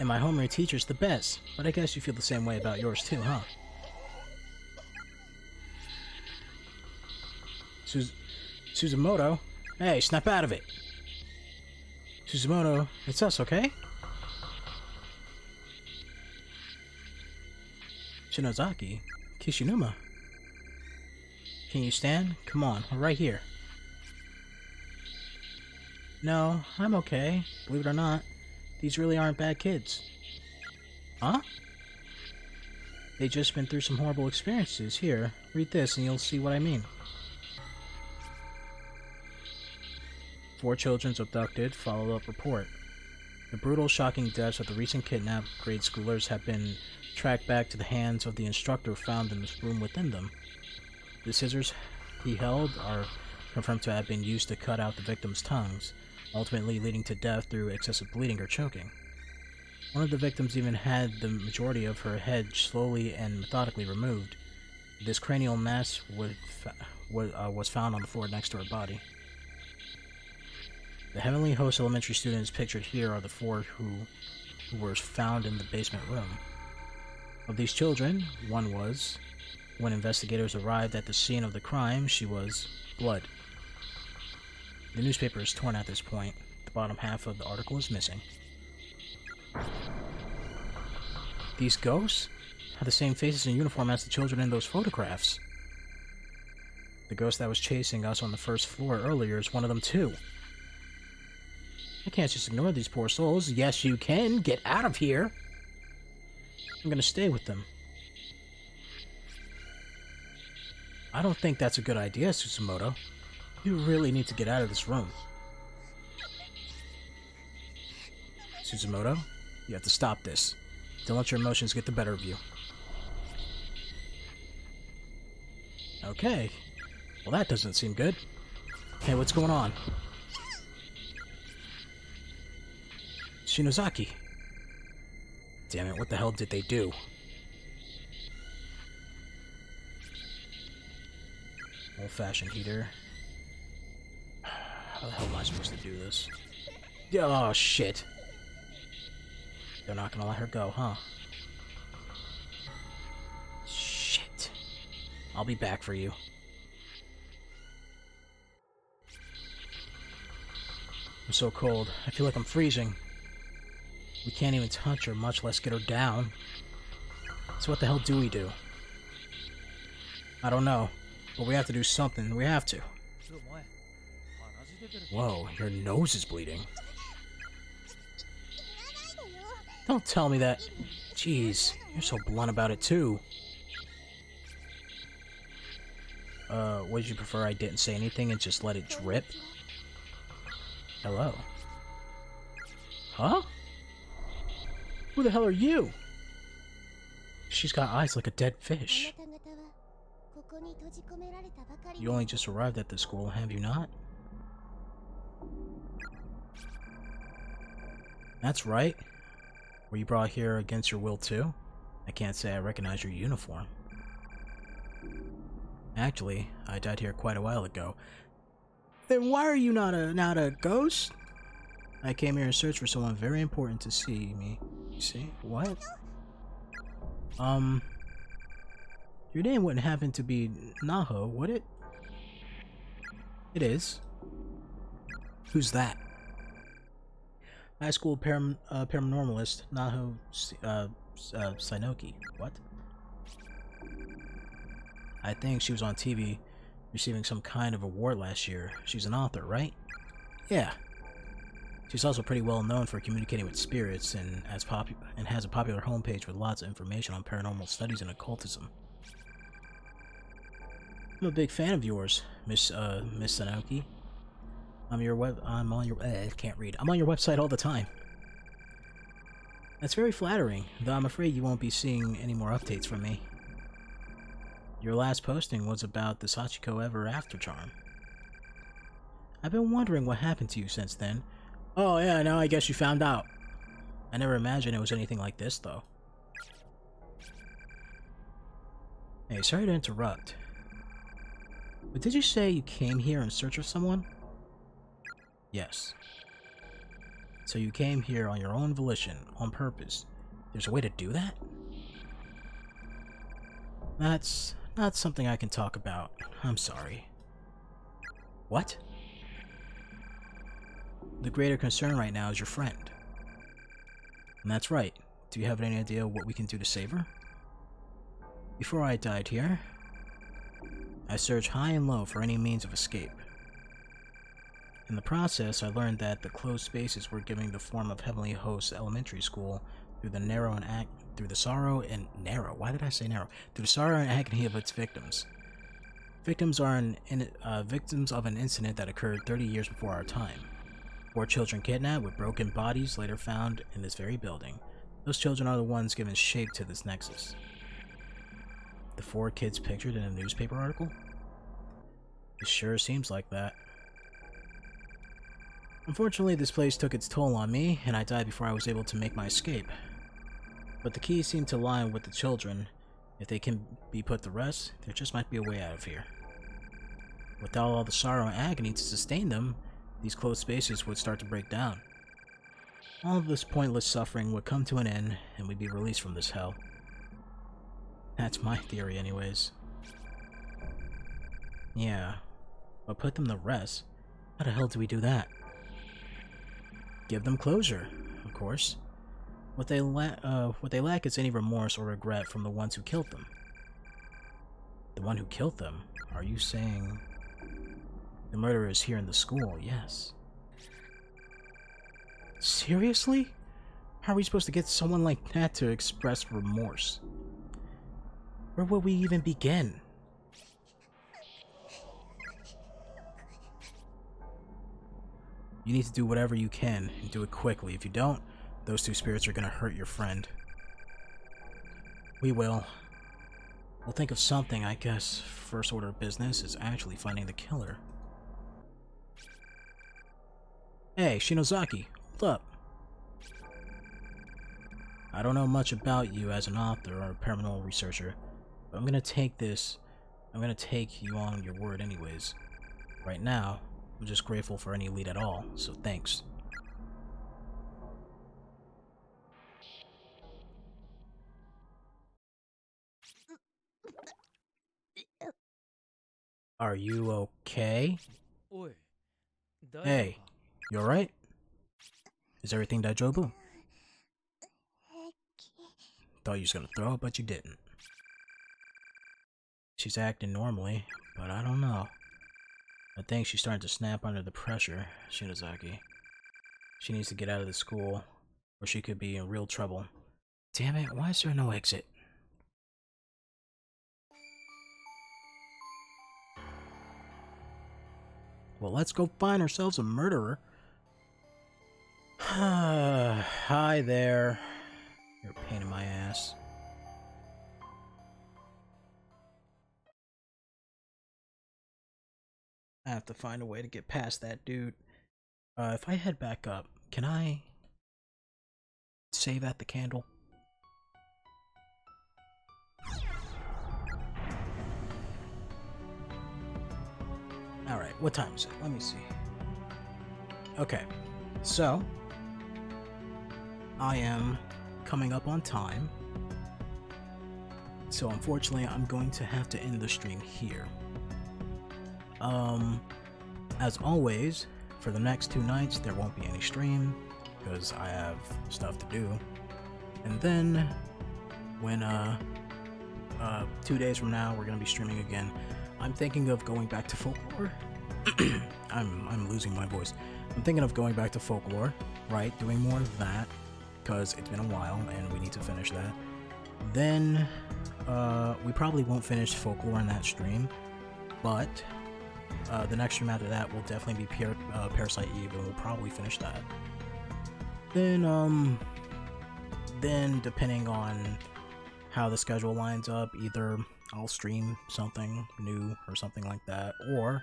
And my homeroom teacher's the best, but I guess you feel the same way about yours too, huh? Suz Suzumoto? Hey, snap out of it! Suzumoto, it's us, okay? Shinozaki? Kishinuma? Can you stand? Come on, we're right here. No, I'm okay. Believe it or not, these really aren't bad kids. Huh? They've just been through some horrible experiences. Here, read this and you'll see what I mean. Four children abducted, follow-up report. The brutal, shocking deaths of the recent kidnapped grade schoolers have been tracked back to the hands of the instructor found in this room within them. The scissors he held are confirmed to have been used to cut out the victims' tongues, ultimately leading to death through excessive bleeding or choking. One of the victims even had the majority of her head slowly and methodically removed. This cranial mass would uh, was found on the floor next to her body. The Heavenly Host Elementary students pictured here are the four who, who were found in the basement room. Of these children, one was... When investigators arrived at the scene of the crime, she was blood. The newspaper is torn at this point. The bottom half of the article is missing. These ghosts have the same faces and uniform as the children in those photographs. The ghost that was chasing us on the first floor earlier is one of them too. I can't just ignore these poor souls. Yes, you can. Get out of here. I'm gonna stay with them. I don't think that's a good idea, Suzumoto. You really need to get out of this room. Suzumoto, you have to stop this. Don't let your emotions get the better of you. Okay. Well, that doesn't seem good. Hey, what's going on? Shinozaki. Damn it, what the hell did they do? Old-fashioned heater. How the hell am I supposed to do this? Oh, shit. They're not gonna let her go, huh? Shit. I'll be back for you. I'm so cold. I feel like I'm freezing. We can't even touch her, much less get her down. So what the hell do we do? I don't know. But we have to do something. We have to. Whoa, your nose is bleeding. Don't tell me that. Jeez, you're so blunt about it too. Uh, would you prefer I didn't say anything and just let it drip? Hello. Huh? Who the hell are you? She's got eyes like a dead fish. You only just arrived at the school, have you not? That's right. Were you brought here against your will too? I can't say I recognize your uniform. Actually, I died here quite a while ago. Then why are you not a not a ghost? I came here in search for someone very important to see me. You see? What? Um... Your name wouldn't happen to be Naho, would it? It is. Who's that? High school param uh, paranormalist Naho uh, uh, Saenoki. What? I think she was on T V receiving some kind of award last year. She's an author, right? Yeah. She's also pretty well known for communicating with spirits and, as pop and has a popular homepage with lots of information on paranormal studies and occultism. I'm a big fan of yours, Miss uh, Miss Saenoki. I'm your web. I'm on your. Uh, I can't read. I'm on your website all the time. That's very flattering, though I'm afraid you won't be seeing any more updates from me. Your last posting was about the Sachiko Ever After charm. I've been wondering what happened to you since then. Oh yeah, now I guess you found out. I never imagined it was anything like this, though. Hey, sorry to interrupt. But did you say you came here in search of someone? Yes. So you came here on your own volition, on purpose. There's a way to do that? That's not something I can talk about. I'm sorry. What? The greater concern right now is your friend. And that's right. Do you have any idea what we can do to save her? Before I died here, I searched high and low for any means of escape. In the process, I learned that the closed spaces were giving the form of Heavenly Host Elementary School through the narrow and act through the sorrow and narrow. Why did I say narrow? Through the sorrow and agony of its victims. Victims are an in, uh, victims of an incident that occurred thirty years before our time. Four children kidnapped with broken bodies later found in this very building. Those children are the ones giving shape to this nexus. The four kids pictured in a newspaper article? It sure seems like that. Unfortunately, this place took its toll on me, and I died before I was able to make my escape. But the key seemed to lie with the children. If they can be put to rest, there just might be a way out of here. Without all the sorrow and agony to sustain them, these closed spaces would start to break down. All of this pointless suffering would come to an end, and we'd be released from this hell. That's my theory anyways. Yeah, but put them to rest? How the hell do we do that? Give them closure, of course. What they, la uh, what they lack is any remorse or regret from the ones who killed them. The one who killed them? Are you saying... The murderer is here in the school, yes. Seriously? How are we supposed to get someone like that to express remorse? Where would we even begin? You need to do whatever you can, and do it quickly. If you don't, those two spirits are gonna hurt your friend. We will. We'll think of something, I guess. First order of business is actually finding the killer. Hey, Shinozaki, hold up. I don't know much about you as an author or a paranormal researcher, but I'm gonna take this, I'm gonna take you on your word anyways. Right now, I'm just grateful for any lead at all, so thanks. Are you okay? Hey, you alright? Is everything daijobu? Thought you was gonna throw up, but you didn't. She's acting normally, but I don't know. I think she's starting to snap under the pressure, Shinozaki. She needs to get out of the school, or she could be in real trouble. Damn it, why is there no exit? Well, let's go find ourselves a murderer. Hi there. You're a pain in my ass. I have to find a way to get past that dude. Uh, if I head back up, can I save at the candle? Alright, what time is it? Let me see. Okay, so I am coming up on time. So unfortunately, I'm going to have to end the stream here. Um, as always, for the next two nights, there won't be any stream, because I have stuff to do. And then, when, uh, uh, two days from now, we're gonna be streaming again. I'm thinking of going back to folklore. I'm, I'm losing my voice. I'm thinking of going back to folklore, right? Doing more of that, because it's been a while, and we need to finish that. Then, uh, we probably won't finish folklore in that stream, but... Uh, the next stream after that will definitely be Par uh, Parasite Eve, and we'll probably finish that. Then, um, then depending on how the schedule lines up, either I'll stream something new or something like that, or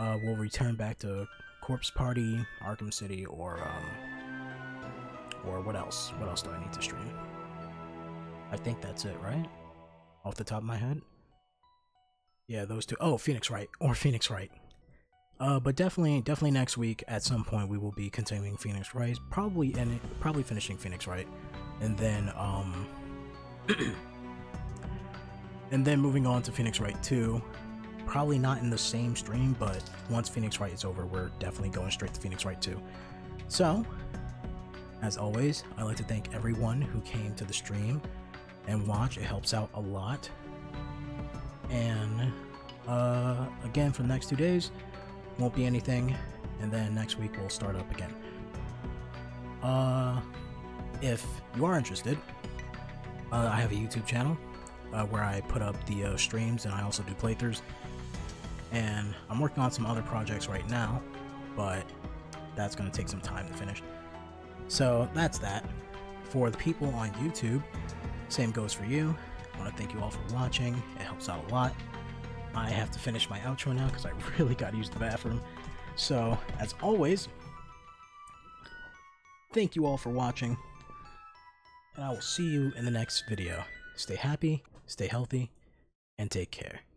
uh, will return back to Corpse Party, Arkham City, or, um, or what else? What else do I need to stream? I think that's it, right? Off the top of my head? Yeah, those two. Oh, Phoenix Wright, or Phoenix Wright. Uh, but definitely, definitely next week at some point we will be continuing Phoenix Wright, probably and probably finishing Phoenix Wright, and then um, and then moving on to Phoenix Wright two. Probably not in the same stream, but once Phoenix Wright is over, we're definitely going straight to Phoenix Wright two. So, as always, I'd like to thank everyone who came to the stream and watched. It helps out a lot. And uh, again, for the next two days. Won't be anything, and then next week we'll start up again. Uh, if you are interested, uh, I have a YouTube channel uh, where I put up the uh, streams, and I also do playthroughs. And I'm working on some other projects right now, but that's going to take some time to finish. So that's that. For the people on YouTube, same goes for you. I want to thank you all for watching. It helps out a lot. I have to finish my outro now because I really gotta use the bathroom. So, as always, thank you all for watching, and I will see you in the next video. Stay happy, stay healthy, and take care.